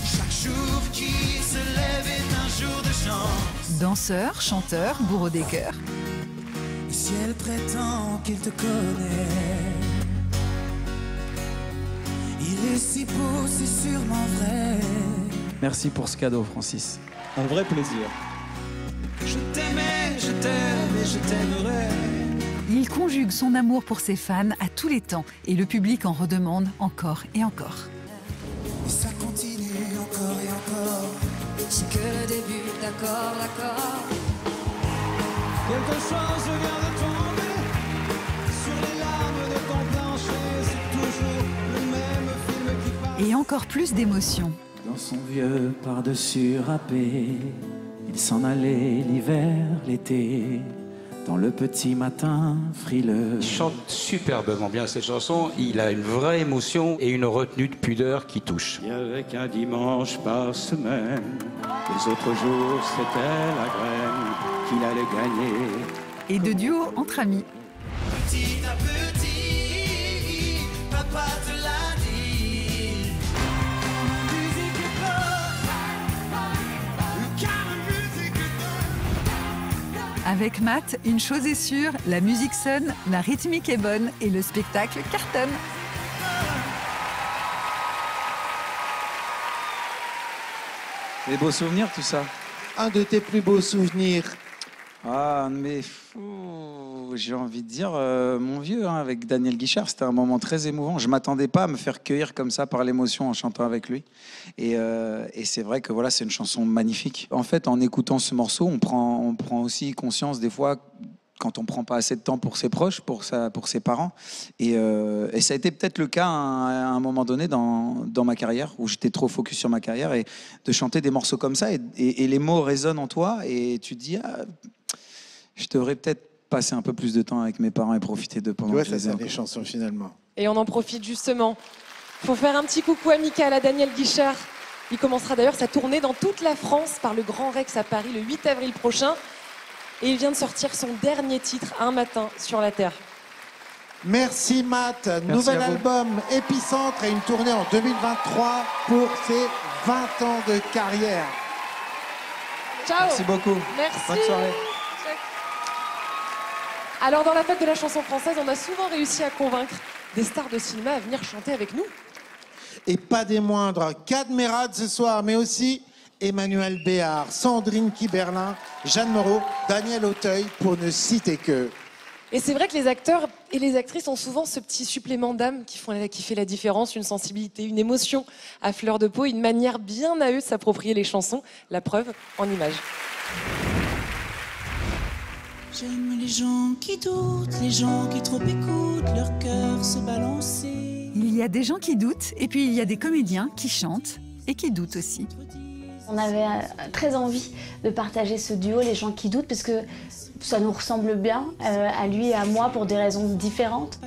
chaque jour qui se lève est un jour de chance. Danseur, chanteur, bourreau des cœurs. Le ciel prétend qu'il te connaît. Il est si beau, c'est sûrement vrai. Merci pour ce cadeau, Francis. un vrai plaisir. Je t'aimais, je t'aime et je t'aimerai. Il conjugue son amour pour ses fans à tous les temps et le public en redemande encore et encore. Et ça continue encore et encore. C'est que le début, d'accord, d'accord. Quelque chose vient de tomber sur les larmes de ton plancher. C'est toujours le même film qui passe. Et encore plus d'émotion. Dans son vieux par-dessus râpé, il s'en allait l'hiver, l'été, dans le petit matin frileux. Il chante superbement bien cette chanson, il a une vraie émotion et une retenue de pudeur qui touche. Et avec un dimanche par semaine, les autres jours c'était la graine qu'il allait gagner. Et de duo entre amis. Petit à petit, papa te l'a dit. Musique et pop, le carré musique et pop. Avec Matt, une chose est sûre, la musique sonne, la rythmique est bonne et le spectacle cartonne. Des beaux souvenirs tout ça. Un de tes plus beaux souvenirs. Ah, mais j'ai envie de dire, mon vieux, hein, avec Daniel Guichard, c'était un moment très émouvant. Je ne m'attendais pas à me faire cueillir comme ça par l'émotion en chantant avec lui. Et c'est vrai que voilà, c'est une chanson magnifique. En fait, en écoutant ce morceau, on prend aussi conscience des fois quand on ne prend pas assez de temps pour ses proches, pour ses parents. Et ça a été peut-être le cas à un moment donné dans ma carrière, où j'étais trop focus sur ma carrière, et de chanter des morceaux comme ça, et les mots résonnent en toi, et tu te dis, ah, je devrais peut-être passer un peu plus de temps avec mes parents et profiter d'eux pendant que ça, c'est les chansons finalement. Et on en profite justement. Il faut faire un petit coucou amical à Daniel Guichard. Il commencera d'ailleurs sa tournée dans toute la France par le Grand Rex à Paris le 8 avril prochain. Et il vient de sortir son dernier titre, Un matin sur la terre. Merci Matt. Nouvel album, Épicentre, et une tournée en 2023 pour ses 20 ans de carrière. Ciao. Merci beaucoup. Merci. Bonne soirée. Alors dans la fête de la chanson française, on a souvent réussi à convaincre des stars de cinéma à venir chanter avec nous. Et pas des moindres, Cadmerade ce soir, mais aussi Emmanuel Béart, Sandrine Kiberlin, Jeanne Moreau, Daniel Auteuil, pour ne citer que. Et c'est vrai que les acteurs et les actrices ont souvent ce petit supplément d'âme qui fait la différence, une sensibilité, une émotion à fleur de peau, une manière bien à eux de s'approprier les chansons, la preuve en images. J'aime les gens qui doutent, les gens qui trop écoutent, leur cœur se balancer. Il y a des gens qui doutent, et puis il y a des comédiens qui chantent et qui doutent aussi. On avait très envie de partager ce duo, les gens qui doutent, parce que ça nous ressemble bien, à lui et à moi, pour des raisons différentes.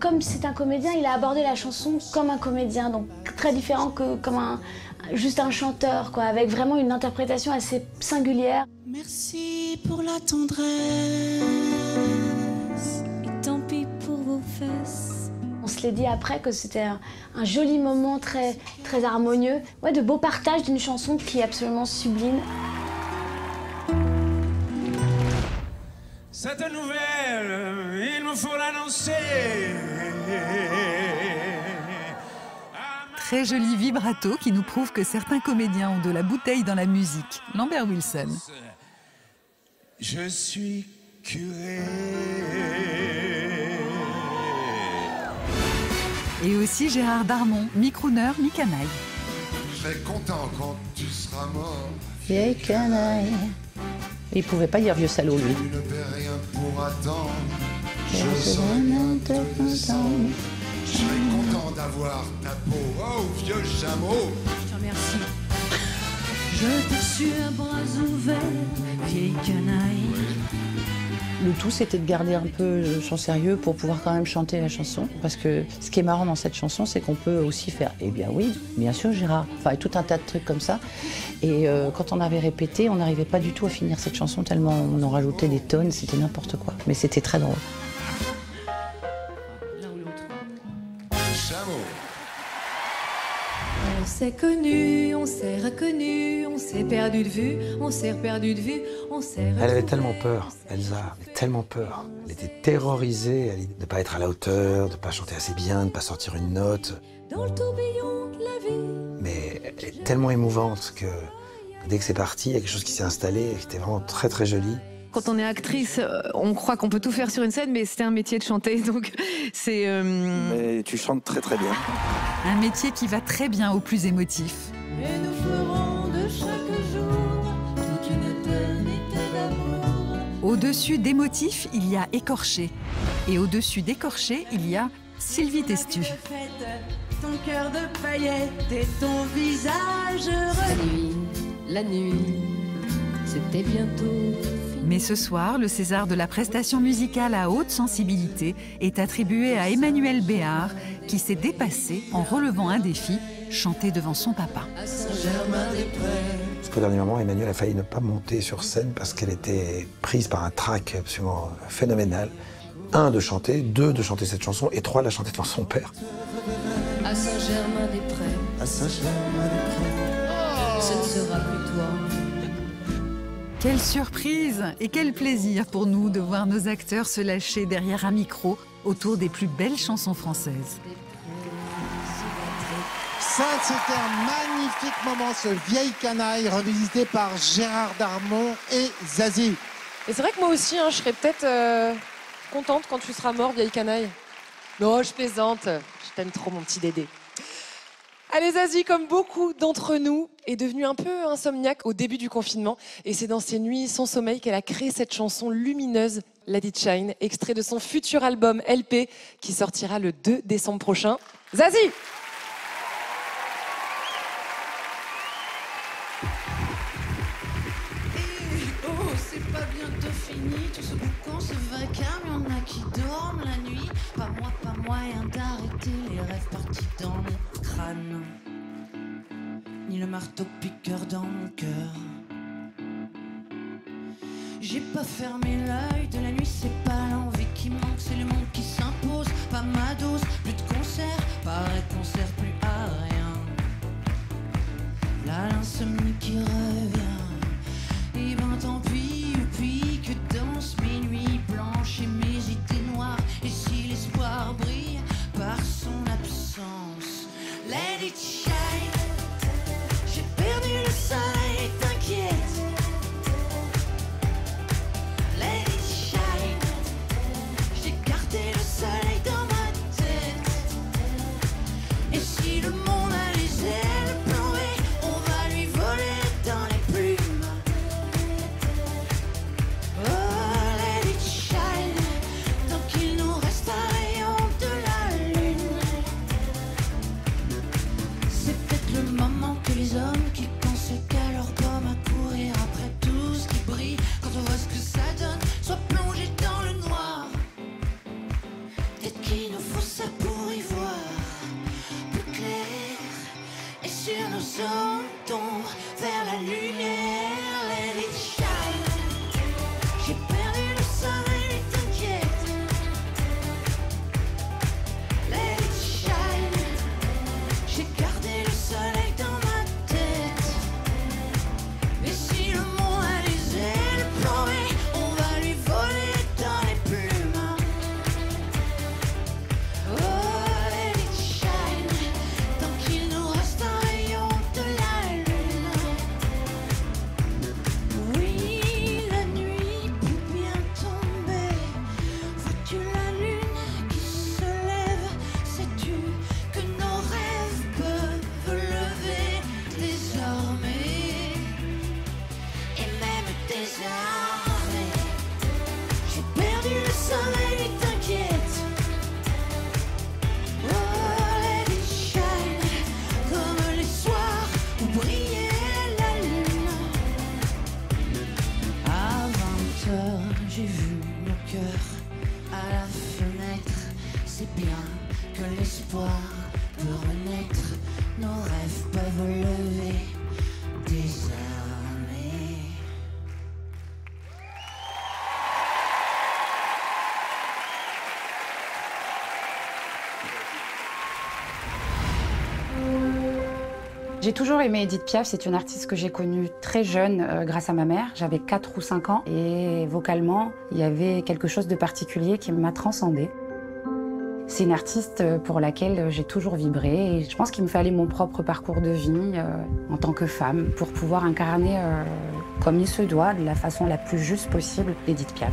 Comme c'est un comédien, il a abordé la chanson comme un comédien, donc très différent que comme juste un chanteur, quoi, avec vraiment une interprétation assez singulière. Merci pour la tendresse, et tant pis pour vos fesses. On se l'est dit après que c'était un joli moment très, très harmonieux. Ouais, de beaux partages d'une chanson qui est absolument sublime. Cette nouvelle, il me faut l'annoncer. Très joli vibrato qui nous prouve que certains comédiens ont de la bouteille dans la musique. Lambert Wilson. Je suis curé. Et aussi Gérard Darmon, mi-crooner, mi-canaille. Je serai content quand tu seras mort. Vieille canaille. Il pouvait pas dire vieux salaud, lui. Tu ne paie rien pour attendre. Je serai content d'avoir ta peau. Oh, vieux chameau. Je te remercie. Je te suis à bras ouverts, vieille canaille. Oui. Le tout, c'était de garder un peu son sérieux pour pouvoir quand même chanter la chanson. Parce que ce qui est marrant dans cette chanson, c'est qu'on peut aussi faire « Eh bien oui, bien sûr Gérard ». Enfin, tout un tas de trucs comme ça. Et quand on avait répété, on n'arrivait pas du tout à finir cette chanson tellement on en rajoutait des tonnes, c'était n'importe quoi. Mais c'était très drôle. L'un ou l'autre. Chameau. On s'est connus, on s'est reconnus, on s'est perdu de vue, on s'est perdu de vue, on s'est... Elle avait tellement peur, Elsa, avait tellement peur. Elle était terrorisée de ne pas être à la hauteur, de ne pas chanter assez bien, de ne pas sortir une note. Dans le tourbillon de la vie. Mais Elle est tellement émouvante que dès que c'est parti, il y a quelque chose qui s'est installé et qui était vraiment très très joli. Quand on est actrice, on croit qu'on peut tout faire sur une scène, mais c'était un métier de chanter, donc c'est... Mais tu chantes très très bien. Un métier qui va très bien au plus émotif. Et nous ferons de chaque jour toute une éternité d'amour. Au-dessus d'émotif, il y a écorché. Et au-dessus d'écorché, il y a Sylvie Testu. Ton cœur de paillettes et ton visage heureux. La nuit, c'était bientôt... Mais ce soir, le César de la prestation musicale à haute sensibilité est attribué à Emmanuel Béart, qui s'est dépassé en relevant un défi, chanter devant son papa. Jusqu'au dernier moment, Emmanuel a failli ne pas monter sur scène parce qu'elle était prise par un trac absolument phénoménal. Un, de chanter, deux, de chanter cette chanson, et trois, la chanter devant son père. À Saint-Germain-des-Prés, à Saint-Germain-des-Prés, ce ne sera plus toi. Quelle surprise et quel plaisir pour nous de voir nos acteurs se lâcher derrière un micro autour des plus belles chansons françaises. Ça, c'était un magnifique moment, ce vieil canaille revisité par Gérard Darmon et Zazie. Et c'est vrai que moi aussi, hein, je serais peut-être contente quand tu seras mort, vieille canaille. Non, je plaisante, je t'aime trop mon petit Dédé. Allez, Zazie, comme beaucoup d'entre nous, est devenue un peu insomniaque au début du confinement. Et c'est dans ces nuits sans sommeil qu'elle a créé cette chanson lumineuse, Lady Shine, extrait de son futur album LP, qui sortira le 2 décembre prochain. Zazie! Oh, c'est pas bientôt fini, tout ce boucan, ce vacarme, il y en a qui dorment la nuit. Pas moyen d'arrêter les rêves partis dans le... Ni le marteau-piqueur dans mon cœur. J'ai pas fermé l'œil de la nuit, c'est pas l'envie qui manque, c'est le monde qui s'impose. Pas ma dose, plus de concert, pas concert, plus à rien. Là l'insomnie qui revient, et ben tant pis, puis que danse mes nuits blanches et mes idées noires. Et si l'espoir brille par son absence, let it shine. J'ai perdu le soleil, t'inquiète. Let it shine. J'ai gardé le soleil dans ma tête. Et si le monde a les ailes plombées, on va lui voler dans les plumes. Oh, let it shine. Tant qu'il nous reste un rayon de la lune. Les hommes qui pensent qu'à leur pomme à courir après tout ce qui brille, quand on voit ce que ça donne, soit plongé dans le noir. Peut-être qu'il nous faut ça pour y voir plus clair. Et sur nos hommes tombent vers la lumière. Let it shine. J'ai perdu le soleil, mais t'inquiète. Let it shine. J'ai gardé le soleil. J'ai toujours aimé Edith Piaf, c'est une artiste que j'ai connue très jeune grâce à ma mère. J'avais 4 ou 5 ans et vocalement, il y avait quelque chose de particulier qui m'a transcendée. C'est une artiste pour laquelle j'ai toujours vibré et je pense qu'il me fallait mon propre parcours de vie en tant que femme pour pouvoir incarner comme il se doit, de la façon la plus juste possible, Edith Piaf.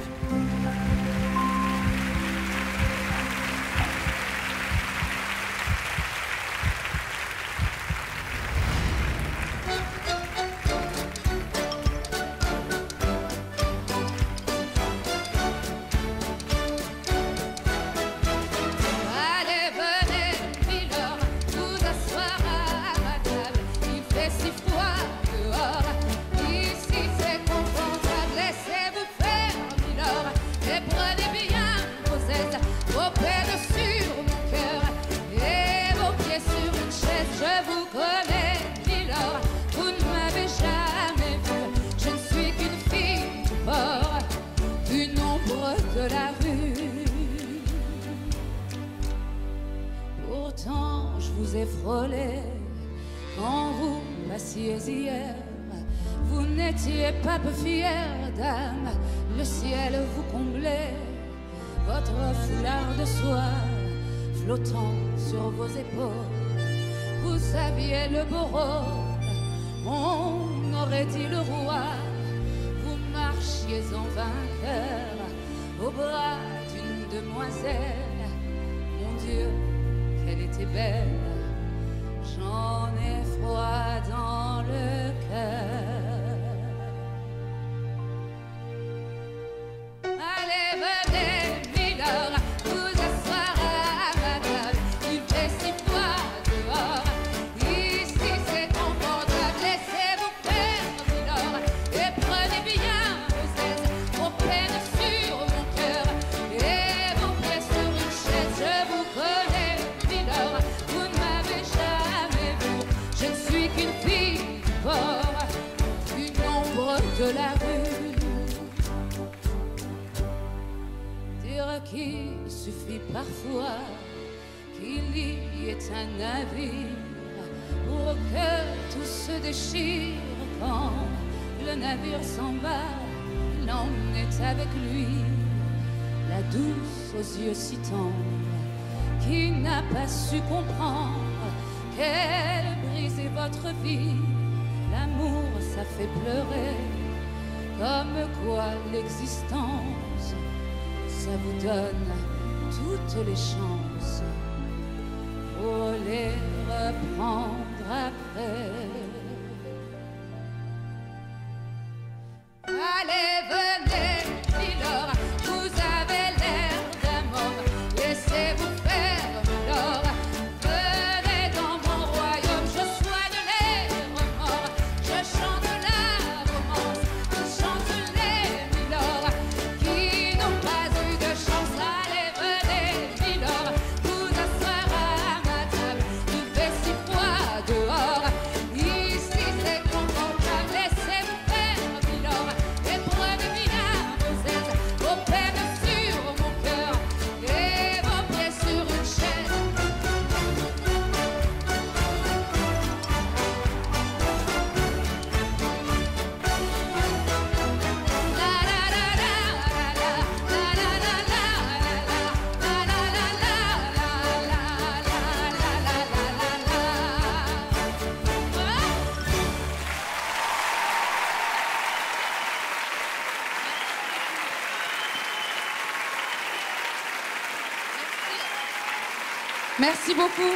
Merci beaucoup.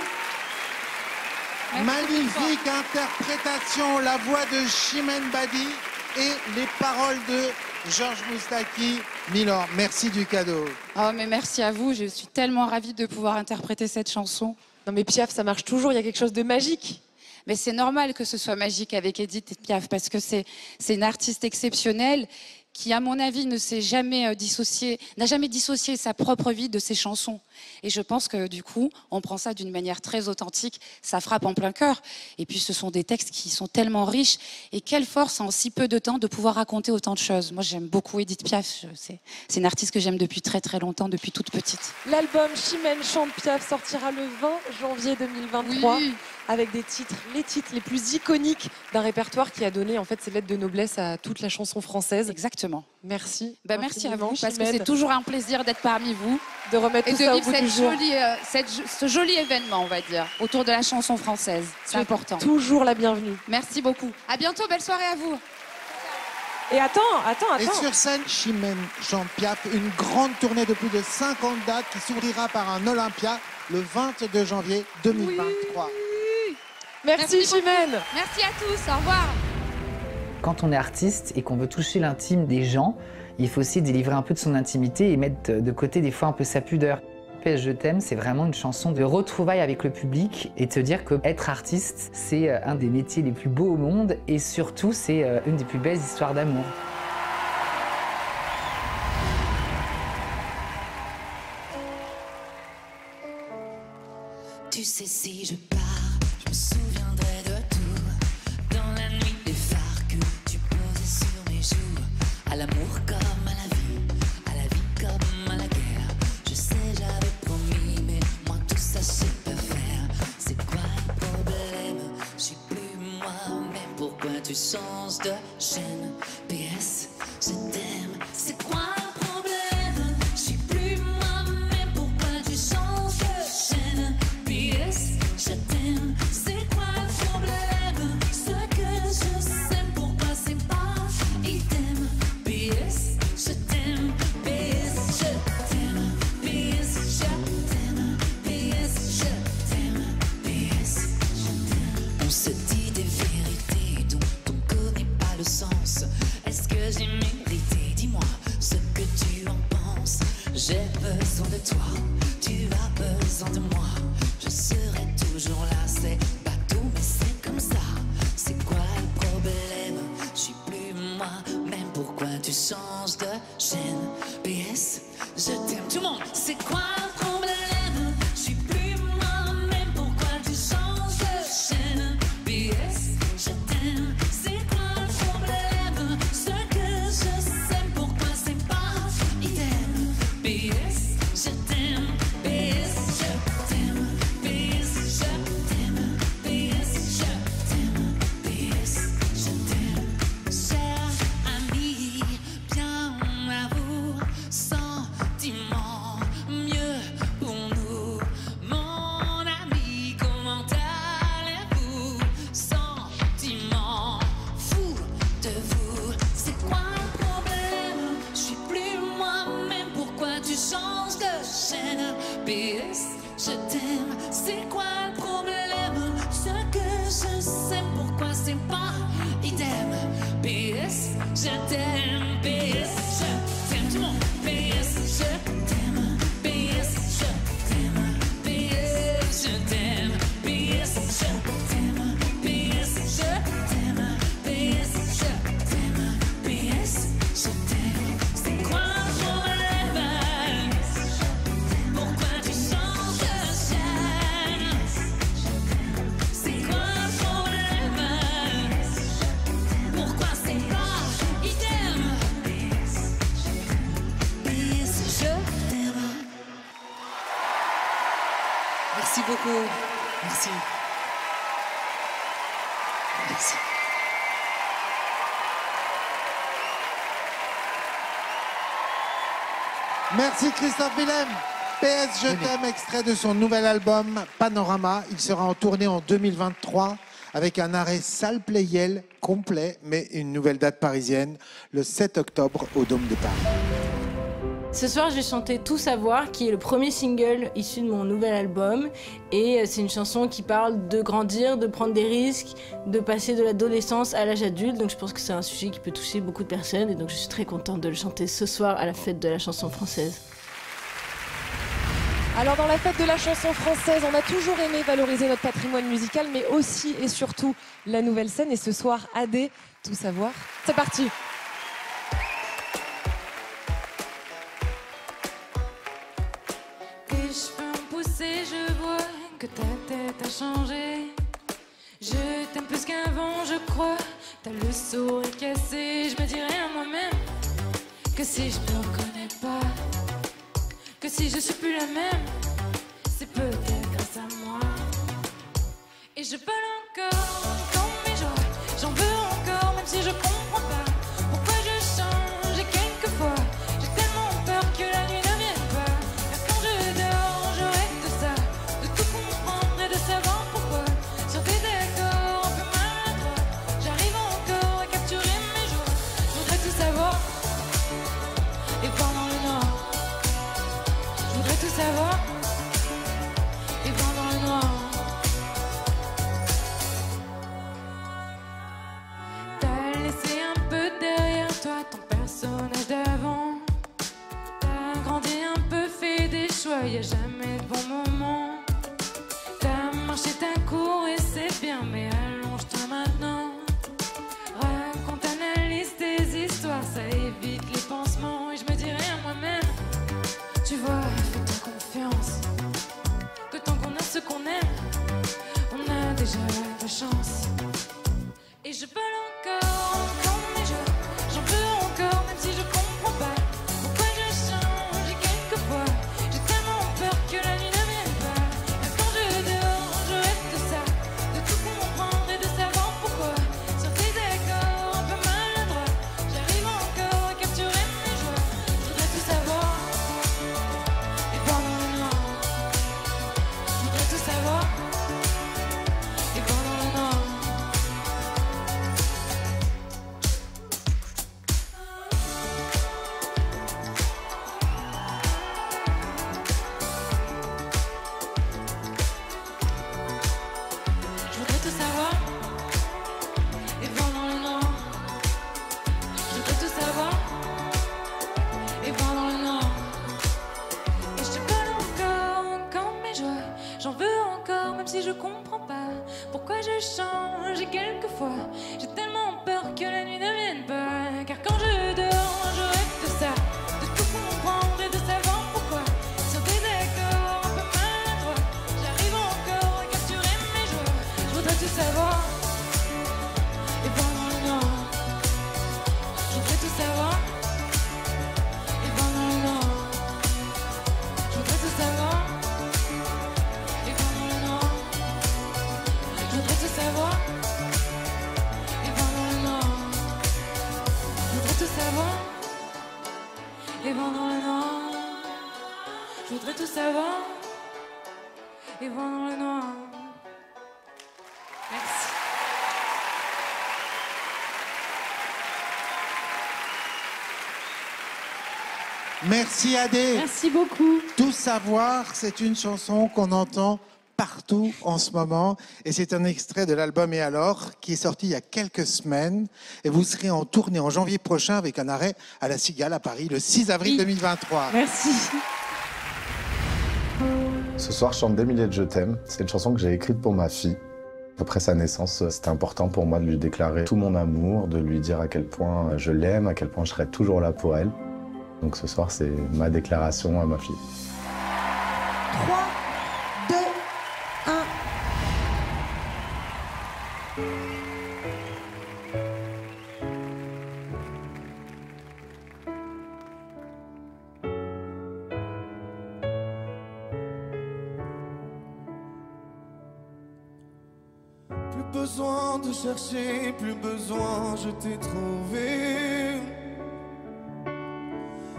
Merci. Magnifique interprétation, la voix de Chimène Badi et les paroles de Georges Moustaki. Milor, merci du cadeau. Oh, mais merci à vous, je suis tellement ravie de pouvoir interpréter cette chanson. Non mais Piaf, ça marche toujours, il y a quelque chose de magique. Mais c'est normal que ce soit magique avec Edith Piaf, parce que c'est une artiste exceptionnelle qui, à mon avis, ne s'est jamais dissociée, n'a jamais dissocié sa propre vie de ses chansons. Et je pense que, du coup, on prend ça d'une manière très authentique, ça frappe en plein cœur. Et puis, ce sont des textes qui sont tellement riches, et quelle force, en si peu de temps, de pouvoir raconter autant de choses. Moi, j'aime beaucoup Edith Piaf, c'est une artiste que j'aime depuis très très longtemps, depuis toute petite. L'album Chimène chante Piaf sortira le 20 janvier 2023, oui, avec des titres les plus iconiques d'un répertoire qui a donné, en fait, ses lettres de noblesse à toute la chanson française. Exactement. Exactement. Merci. Ben, merci à vous, parce que c'est toujours un plaisir d'être parmi vous. De remettre tout ça au bout du jour. Et de vivre ce joli événement, on va dire, autour de la chanson française. C'est important. Toujours la bienvenue. Merci beaucoup. À bientôt, belle soirée à vous. Et attends. Et sur scène, Chimène Jean-Piaf, une grande tournée de plus de 50 dates qui s'ouvrira par un Olympia le 22 janvier 2023. Oui. Merci Chimène. Merci à tous, au revoir. Quand on est artiste et qu'on veut toucher l'intime des gens, il faut aussi délivrer un peu de son intimité et mettre de côté des fois un peu sa pudeur. Je t'aime, c'est vraiment une chanson de retrouvailles avec le public et de se dire qu'être artiste, c'est un des métiers les plus beaux au monde et surtout, c'est une des plus belles histoires d'amour. Tu sais, si je pars, je me souviendrai de tout. Dans la nuit des phares que tu posais sur mes joues, à l'amour comme à la vie, à la vie comme à la guerre. Je sais, j'avais promis, mais moi tout ça je sais pas faire. C'est quoi le problème? Je suis plus moi-même. Pourquoi tu changes de chaîne? PS, je t'aime. C'est quoi le problème? Je suis plus moi-même. Pourquoi tu changes de chaîne? PS, je t'aime. C'est quoi le problème? Ce que je sais, pourquoi c'est pas item? PS, je t'aime. PS, je t'aime. On se dit des vérités dont on connaît pas le sens. Est-ce que j'ai mérité? Dis-moi ce que tu en penses. J'ai besoin de toi, tu as besoin de moi. Je serai toujours là, c'est bateau mais c'est comme ça. C'est quoi le problème? Je suis plus moi-même. Pourquoi tu changes de chaîne? PS, je t'aime. Tout le monde, c'est quoi le problème? Je suis plus moi-même. Pourquoi tu changes de chaîne? PS, je t'aime, c'est quoi le problème? Ce que je sais, pourquoi c'est pas idem? PS, je t'aime, PS, je t'aime, PS, je t'aime, PS, je t'aime, PS, je t'aime. Cher ami, bien amour, sentiment, mieux pour nous. Mon ami, comment allez-vous? Sentiment fou de vous. C'est quoi le problème? Je suis plus moi-même. Pourquoi tu changes de chaîne? PS, je t'aime. C'est quoi le problème? Ce que je sais, pourquoi c'est pas idem? PS, je t'aime. PS, je t'aime. Tout le monde. PS, je t'aime. PS, je t'aime. PS, je t'aime. PS, je t'aime. PS, je t'aime. PS, je t'aime. PS, je t'aime. C'est quoi mon rêve? Pourquoi tu changes de chaîne? C'est quoi mon rêve? Pourquoi c'est pas idem? PS, je t'aime. Merci beaucoup. Merci. Merci. Merci Christophe Willem. PS, je t'aime, extrait de son nouvel album Panorama. Il sera en tournée en 2023 avec un arrêt salle Pleyel complet, mais une nouvelle date parisienne le 7 octobre au Dôme de Paris. Ce soir, j'ai chanté Tout Savoir, qui est le premier single issu de mon nouvel album. Et c'est une chanson qui parle de grandir, de prendre des risques, de passer de l'adolescence à l'âge adulte. Donc je pense que c'est un sujet qui peut toucher beaucoup de personnes. Et donc je suis très contente de le chanter ce soir à la fête de la chanson française. Alors dans la fête de la chanson française, on a toujours aimé valoriser notre patrimoine musical, mais aussi et surtout la nouvelle scène. Et ce soir, Adé, Tout Savoir. C'est parti! Je vois que ta tête a changé. Je t'aime plus qu'avant, je crois. T'as le sourire cassé. Je me dirais à moi-même que si je te reconnais pas, que si je suis plus la même, c'est peut-être grâce à moi. Et je parle encore comme mes joies. J'en veux encore, même si je comprends pas pourquoi je change. qu'il n'y a jamais de bon moment. T'as marché, t'as couru et c'est bien, mais allonge-toi maintenant. Raconte, analyse tes histoires, ça évite les pansements. Et je me dis rien moi-même. Tu vois, fais-toi confiance. Que tant qu'on a ce qu'on aime, on a déjà de chance. Et je parle encore mes jours. J'en pleure encore, même si je comprends pas. Merci Adé. Merci beaucoup. Tout savoir, c'est une chanson qu'on entend partout en ce moment. Et c'est un extrait de l'album Et alors, qui est sorti il y a quelques semaines. Et vous serez en tournée en janvier prochain avec un arrêt à la Cigale à Paris le 6 avril 2023. Merci. Ce soir, je chante Des milliers de Je t'aime. C'est une chanson que j'ai écrite pour ma fille. Après sa naissance, c'était important pour moi de lui déclarer tout mon amour, de lui dire à quel point je l'aime, à quel point je serai toujours là pour elle. Donc ce soir, c'est ma déclaration à ma fille. 3, 2, 1. Plus besoin de chercher, plus besoin, je t'ai trouvé.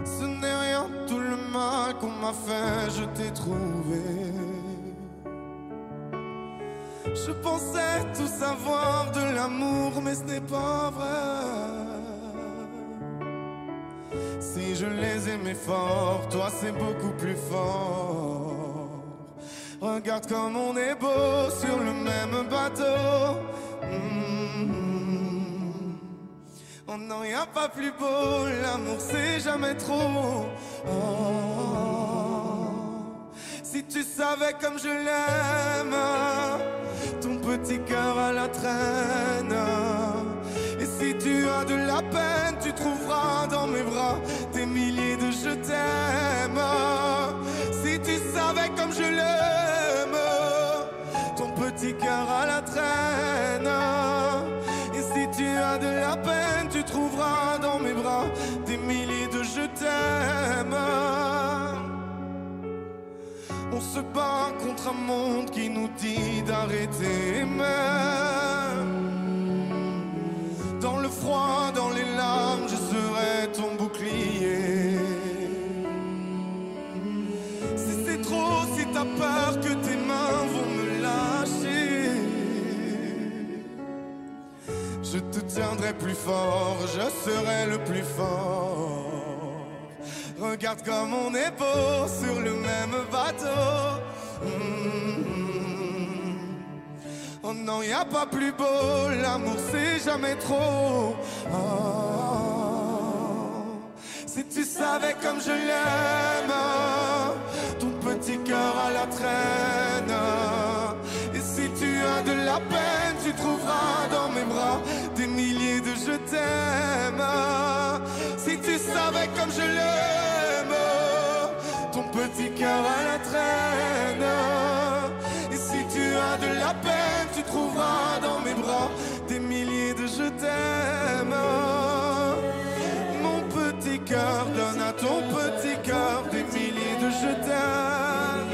Ce n'est rien, tout le mal qu'on m'a fait, je t'ai trouvé. Je pensais tout savoir de l'amour, mais ce n'est pas vrai. Si je les aimais fort, toi c'est beaucoup plus fort. Regarde comme on est beau sur le même bateau. Oh non, y a pas plus beau, l'amour c'est jamais trop. Oh, si tu savais comme je l'aime, ton petit cœur à la traîne. Et si tu as de la peine, tu trouveras dans mes bras des milliers de je t'aime. Si tu savais comme je l'aime, ton petit cœur à la traîne. Si tu as de la peine, tu trouveras dans mes bras des milliers de je t'aime. On se bat contre un monde qui nous dit d'arrêter, mais dans le froid, dans les larmes, je serai ton bouclier. Si c'est trop, si t'as peur que tes mains vont me lâcher, je te tiendrai plus fort, je serai le plus fort. Regarde comme on est beau sur le même bateau. Oh non, y a pas plus beau, l'amour c'est jamais trop. Oh, si tu savais comme je l'aime, ton petit cœur à la traîne. Et si tu as de la peine, tu trouveras dans mes bras des milliers de je t'aime. Si tu savais comme je l'aime, ton petit cœur à la traîne. Et si tu as de la peine, tu trouveras dans mes bras des milliers de je t'aime. Mon petit cœur donne à ton petit cœur des milliers de je t'aime.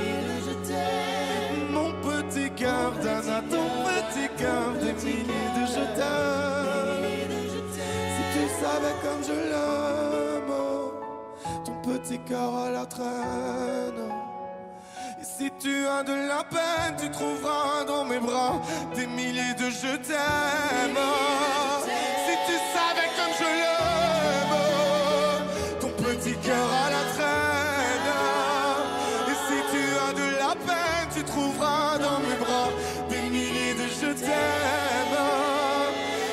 Mon petit cœur donne à ton petit cœur des milliers de je t'aime. Si tu savais comme je l'aime, ton petit cœur à la traîne. Et si tu as de la peine, tu trouveras dans mes bras des milliers de je t'aime. Si tu savais comme je l'aime, ton petit cœur à la traîne. Et si tu as de la peine, tu trouveras dans mes bras des milliers de je t'aime.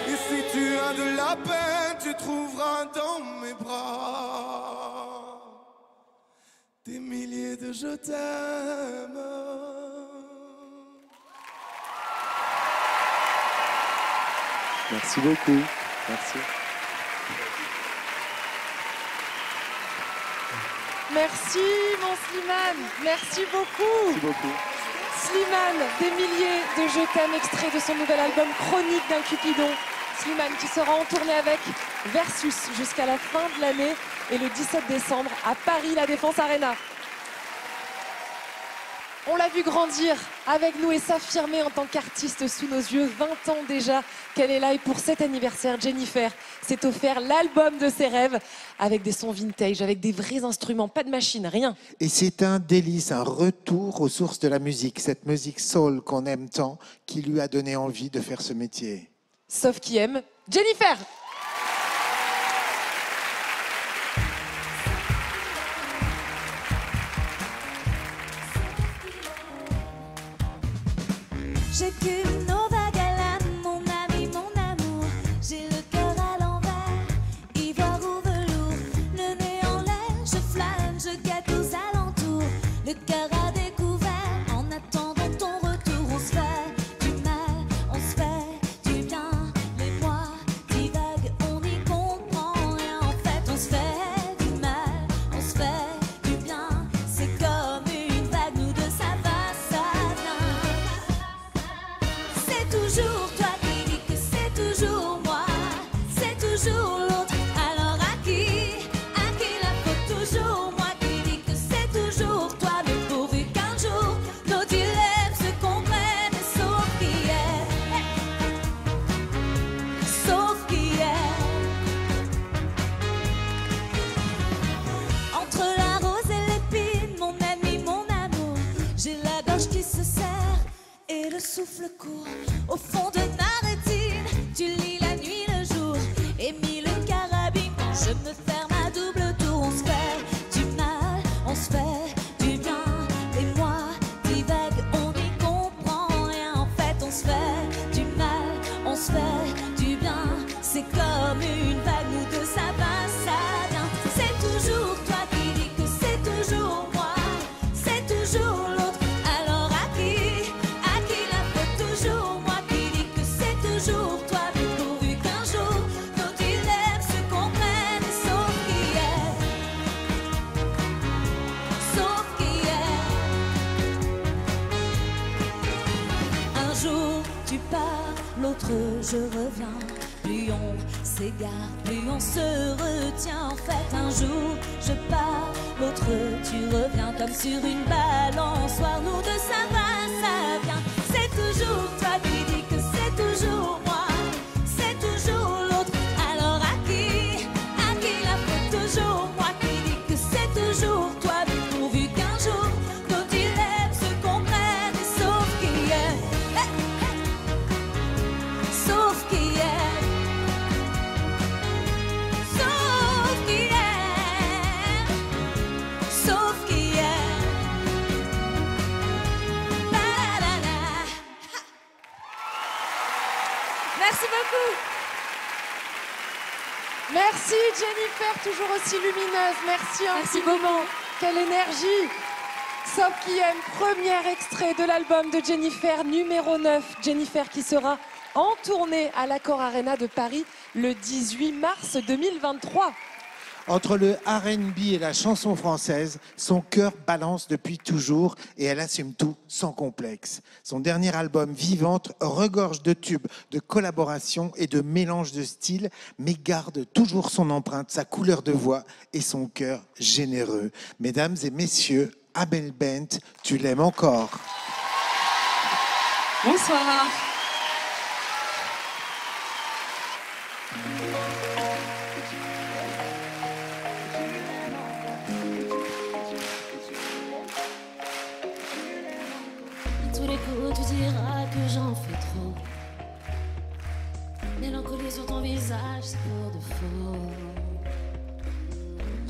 Et si tu as de la peine, tu trouveras dans mes bras des milliers de je t'aime. Merci beaucoup. Merci. Merci mon Slimane. Merci beaucoup. Merci beaucoup. Slimane, des milliers de je t'aime, extrait de son nouvel album Chronique d'un Cupidon. Slimane qui sera en tournée avec Versus jusqu'à la fin de l'année et le 17 décembre à Paris, la Défense Arena. On l'a vu grandir avec nous et s'affirmer en tant qu'artiste sous nos yeux. 20 ans déjà qu'elle est là et pour cet anniversaire, Jennifer s'est offert l'album de ses rêves avec des sons vintage, avec des vrais instruments, pas de machine, rien. Et c'est un délice, un retour aux sources de la musique, cette musique soul qu'on aime tant, qui lui a donné envie de faire ce métier. Sauf qui aime Jennifer. J'ai qu'une autre galane, mon ami, mon amour. J'ai le cœur à l'envers, ivoire ou velours. Le nez en l'air, je flâne, je gâte aux alentours. Le cœur à découvert, en attendant ton retour. On se fait du mal, on se fait du bien. Les mois divaguent, on n'y comprend rien. En fait, on se fait du mal, on se fait du bien. C'est comme une vague, nous deux ça va, ça vient. C'est toujours toi qui dis que c'est toujours moi, c'est toujours l'autre. Alors à qui la faute? Toujours moi qui dis que c'est toujours toi. Mais pourvu qu'un jour nos dilemmes se comprennent. Sauf qui est, sauf qui est. Entre la rose et l'épine, mon ami, mon amour, j'ai la gorge qui se serre et le souffle court. Au fond de ma rétine, tu lis la nuit, le jour, et mille carabines. Quand je me ferme à double tour, on se fait du mal, on se fait du bien. Les mois divaguent, on n'y comprend rien. En fait, on se fait du mal, on se fait du bien. C'est comme une vague, nous deux ça va, ça vient. C'est toujours toi qui dis que c'est toujours moi, c'est toujours l'autre. Alors à qui la faute? Toujours moi qui dis que c'est toujours toi. Mais pourvu qu'un jour nos dilemmes se comprennent. Sauf qui est, sauf qui est. Un jour tu pars, l'autre je reviens. Plus on s'égare, plus on se retient. En fait, un jour je pars, l'autre tu reviens. Comme sur une balançoire, nous deux ça va, ça vient. C'est toujours toi qui dis que c'est toujours moi, c'est toujours l'autre. Alors à qui la faute? Toujours moi qui dis que c'est toujours toi. Mais pourvu qu'un jour nos dilemmes se comprennent. Sauf qui est, sauf qui est. Merci beaucoup. Merci Jennifer, toujours aussi lumineuse. Merci infiniment. Quelle énergie. Sauf qui aime, premier extrait de l'album de Jennifer, numéro 9. Jennifer qui sera en tournée à l'Accor Arena de Paris le 18 mars 2023. Entre le R&B et la chanson française, son cœur balance depuis toujours et elle assume tout sans complexe. Son dernier album, Vivante, regorge de tubes, de collaborations et de mélanges de styles, mais garde toujours son empreinte, sa couleur de voix et son cœur généreux. Mesdames et messieurs, Amel Bent, tu l'aimes encore. Bonsoir. Tu diras que j'en fais trop. Mélancolie sur ton visage, c'est pour de faux.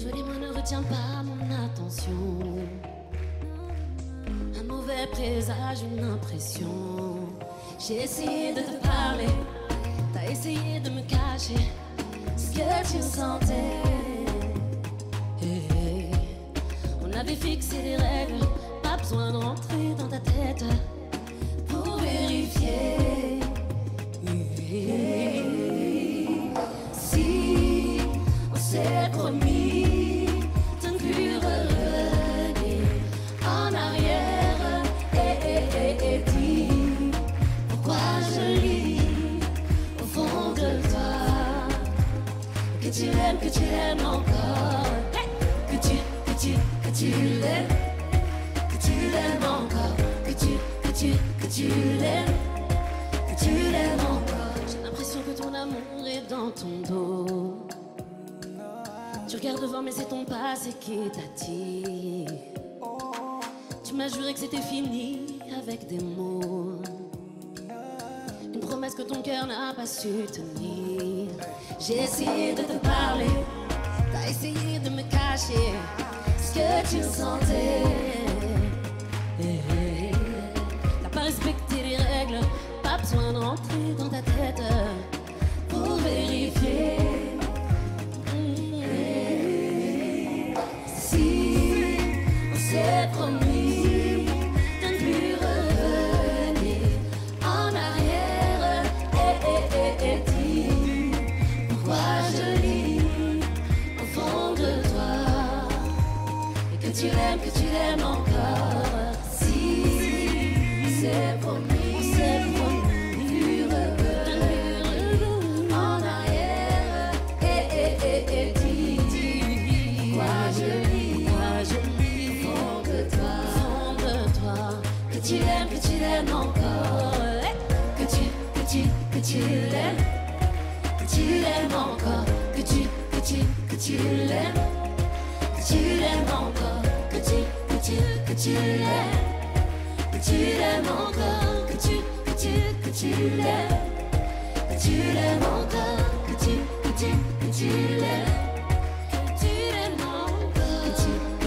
Jolie main ne retient pas mon attention. Un mauvais présage, une impression. J'ai essayé de te parler, t'as essayé de me cacher ce que tu sentais. Hey, hey. On avait fixé des règles, pas besoin de rentrer dans ta tête. Vérifier si on s'est promis de ne plus revenir en arrière et dis pourquoi je lis au fond de toi que tu l'aimes encore, que tu l'aimes, que tu l'aimes encore, que tu l'aimes encore. J'ai l'impression que ton amour est dans ton dos. Tu regardes devant mais c'est ton passé qui t'attire. Tu m'as juré que c'était fini avec des mots, une promesse que ton cœur n'a pas su tenir. J'ai essayé de te parler, t'as essayé de me cacher ce que tu sentais. Respecter les règles, pas besoin de rentrer dans ta tête pour vérifier si on s'est promis de ne plus revenir en arrière et dis pourquoi je lis au fond de toi et que tu l'aimes encore. C'est pour lui, c'est pour lui, en arrière, et dis moi je lis, fond de toi, que tu l'aimes encore, que tu l'aimes, que tu l'aimes encore, que tu l'aimes, que tu l'aimes encore, que tu l'aimes. Que tu l'aimes encore, que tu l'aimes, que tu l'aimes encore, que tu l'aimes, que tu l'aimes encore, que tu l'aimes, que tu l'aimes encore, que tu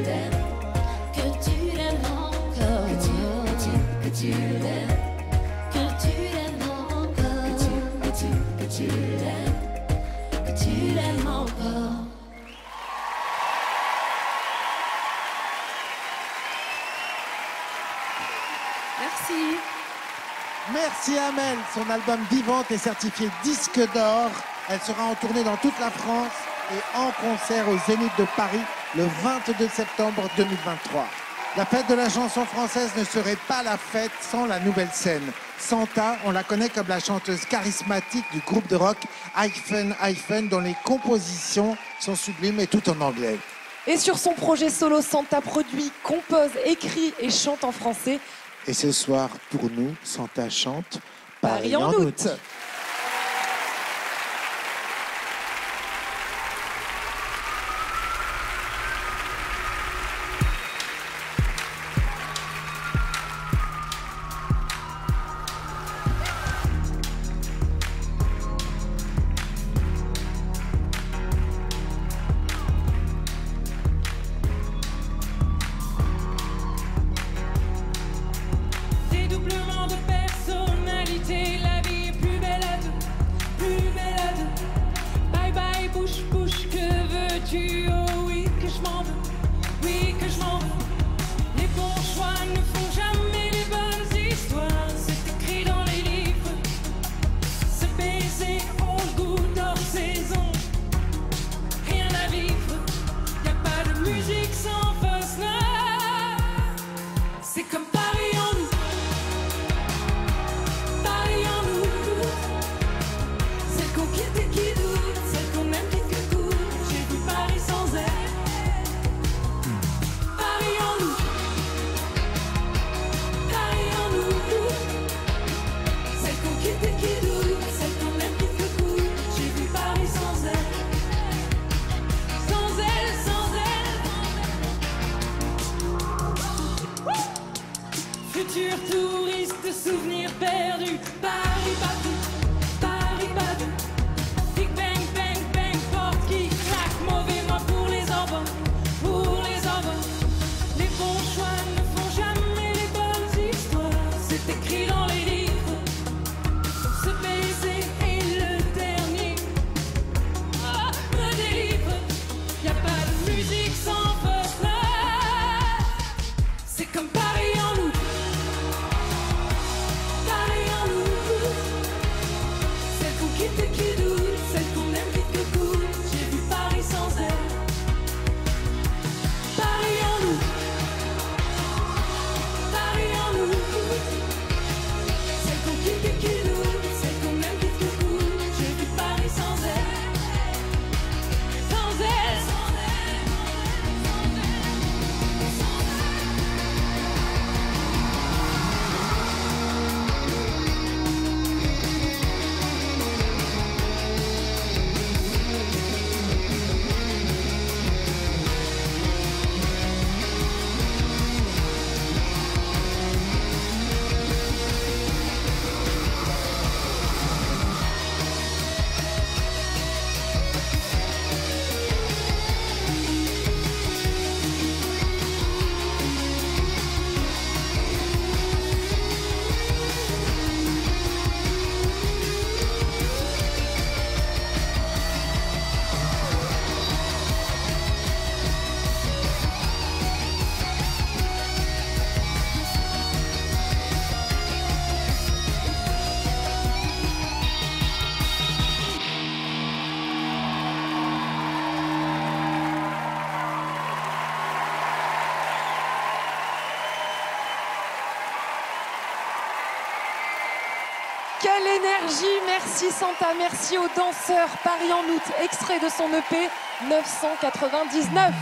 l'aimes, que tu l'aimes encore, que tu l'aimes, que tu l'aimes encore. Merci Amel, son album Vivante est certifié disque d'or. Elle sera en tournée dans toute la France et en concert au Zénith de Paris le 22 septembre 2023. La fête de la chanson française ne serait pas la fête sans la nouvelle scène. Santa, on la connaît comme la chanteuse charismatique du groupe de rock Hyphen, dont les compositions sont sublimes et tout en anglais. Et sur son projet solo, Santa produit, compose, écrit et chante en français. Et ce soir, pour nous, Santa chante Paris en août. Doublement de personnalité, la vie est plus belle. Quelle énergie, merci Santa, merci aux danseurs. Paris en août, extrait de son EP 999.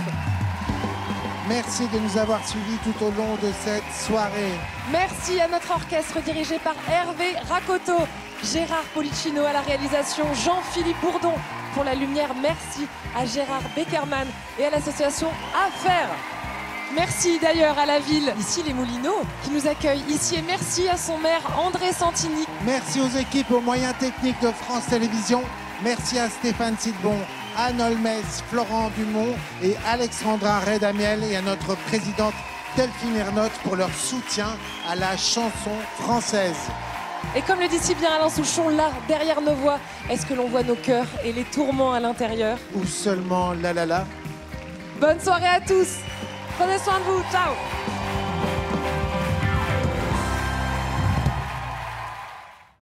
Merci de nous avoir suivis tout au long de cette soirée. Merci à notre orchestre dirigé par Hervé Racoto, Gérard Policino à la réalisation, Jean-Philippe Bourdon pour la lumière. Merci à Gérard Beckerman et à l'association Affaires. Merci d'ailleurs à la ville, ici les Moulineaux, qui nous accueille ici. Et merci à son maire André Santini. Merci aux équipes, aux moyens techniques de France Télévisions. Merci à Stéphane Sidbon, Anne Olmes, Florent Dumont et Alexandra Redamiel, et à notre présidente Delphine Ernotte pour leur soutien à la chanson française. Et comme le dit si bien Alain Souchon, là, derrière nos voix, est-ce que l'on voit nos cœurs et les tourments à l'intérieur? Ou seulement la la la? Bonne soirée à tous! Prenez soin de vous, ciao!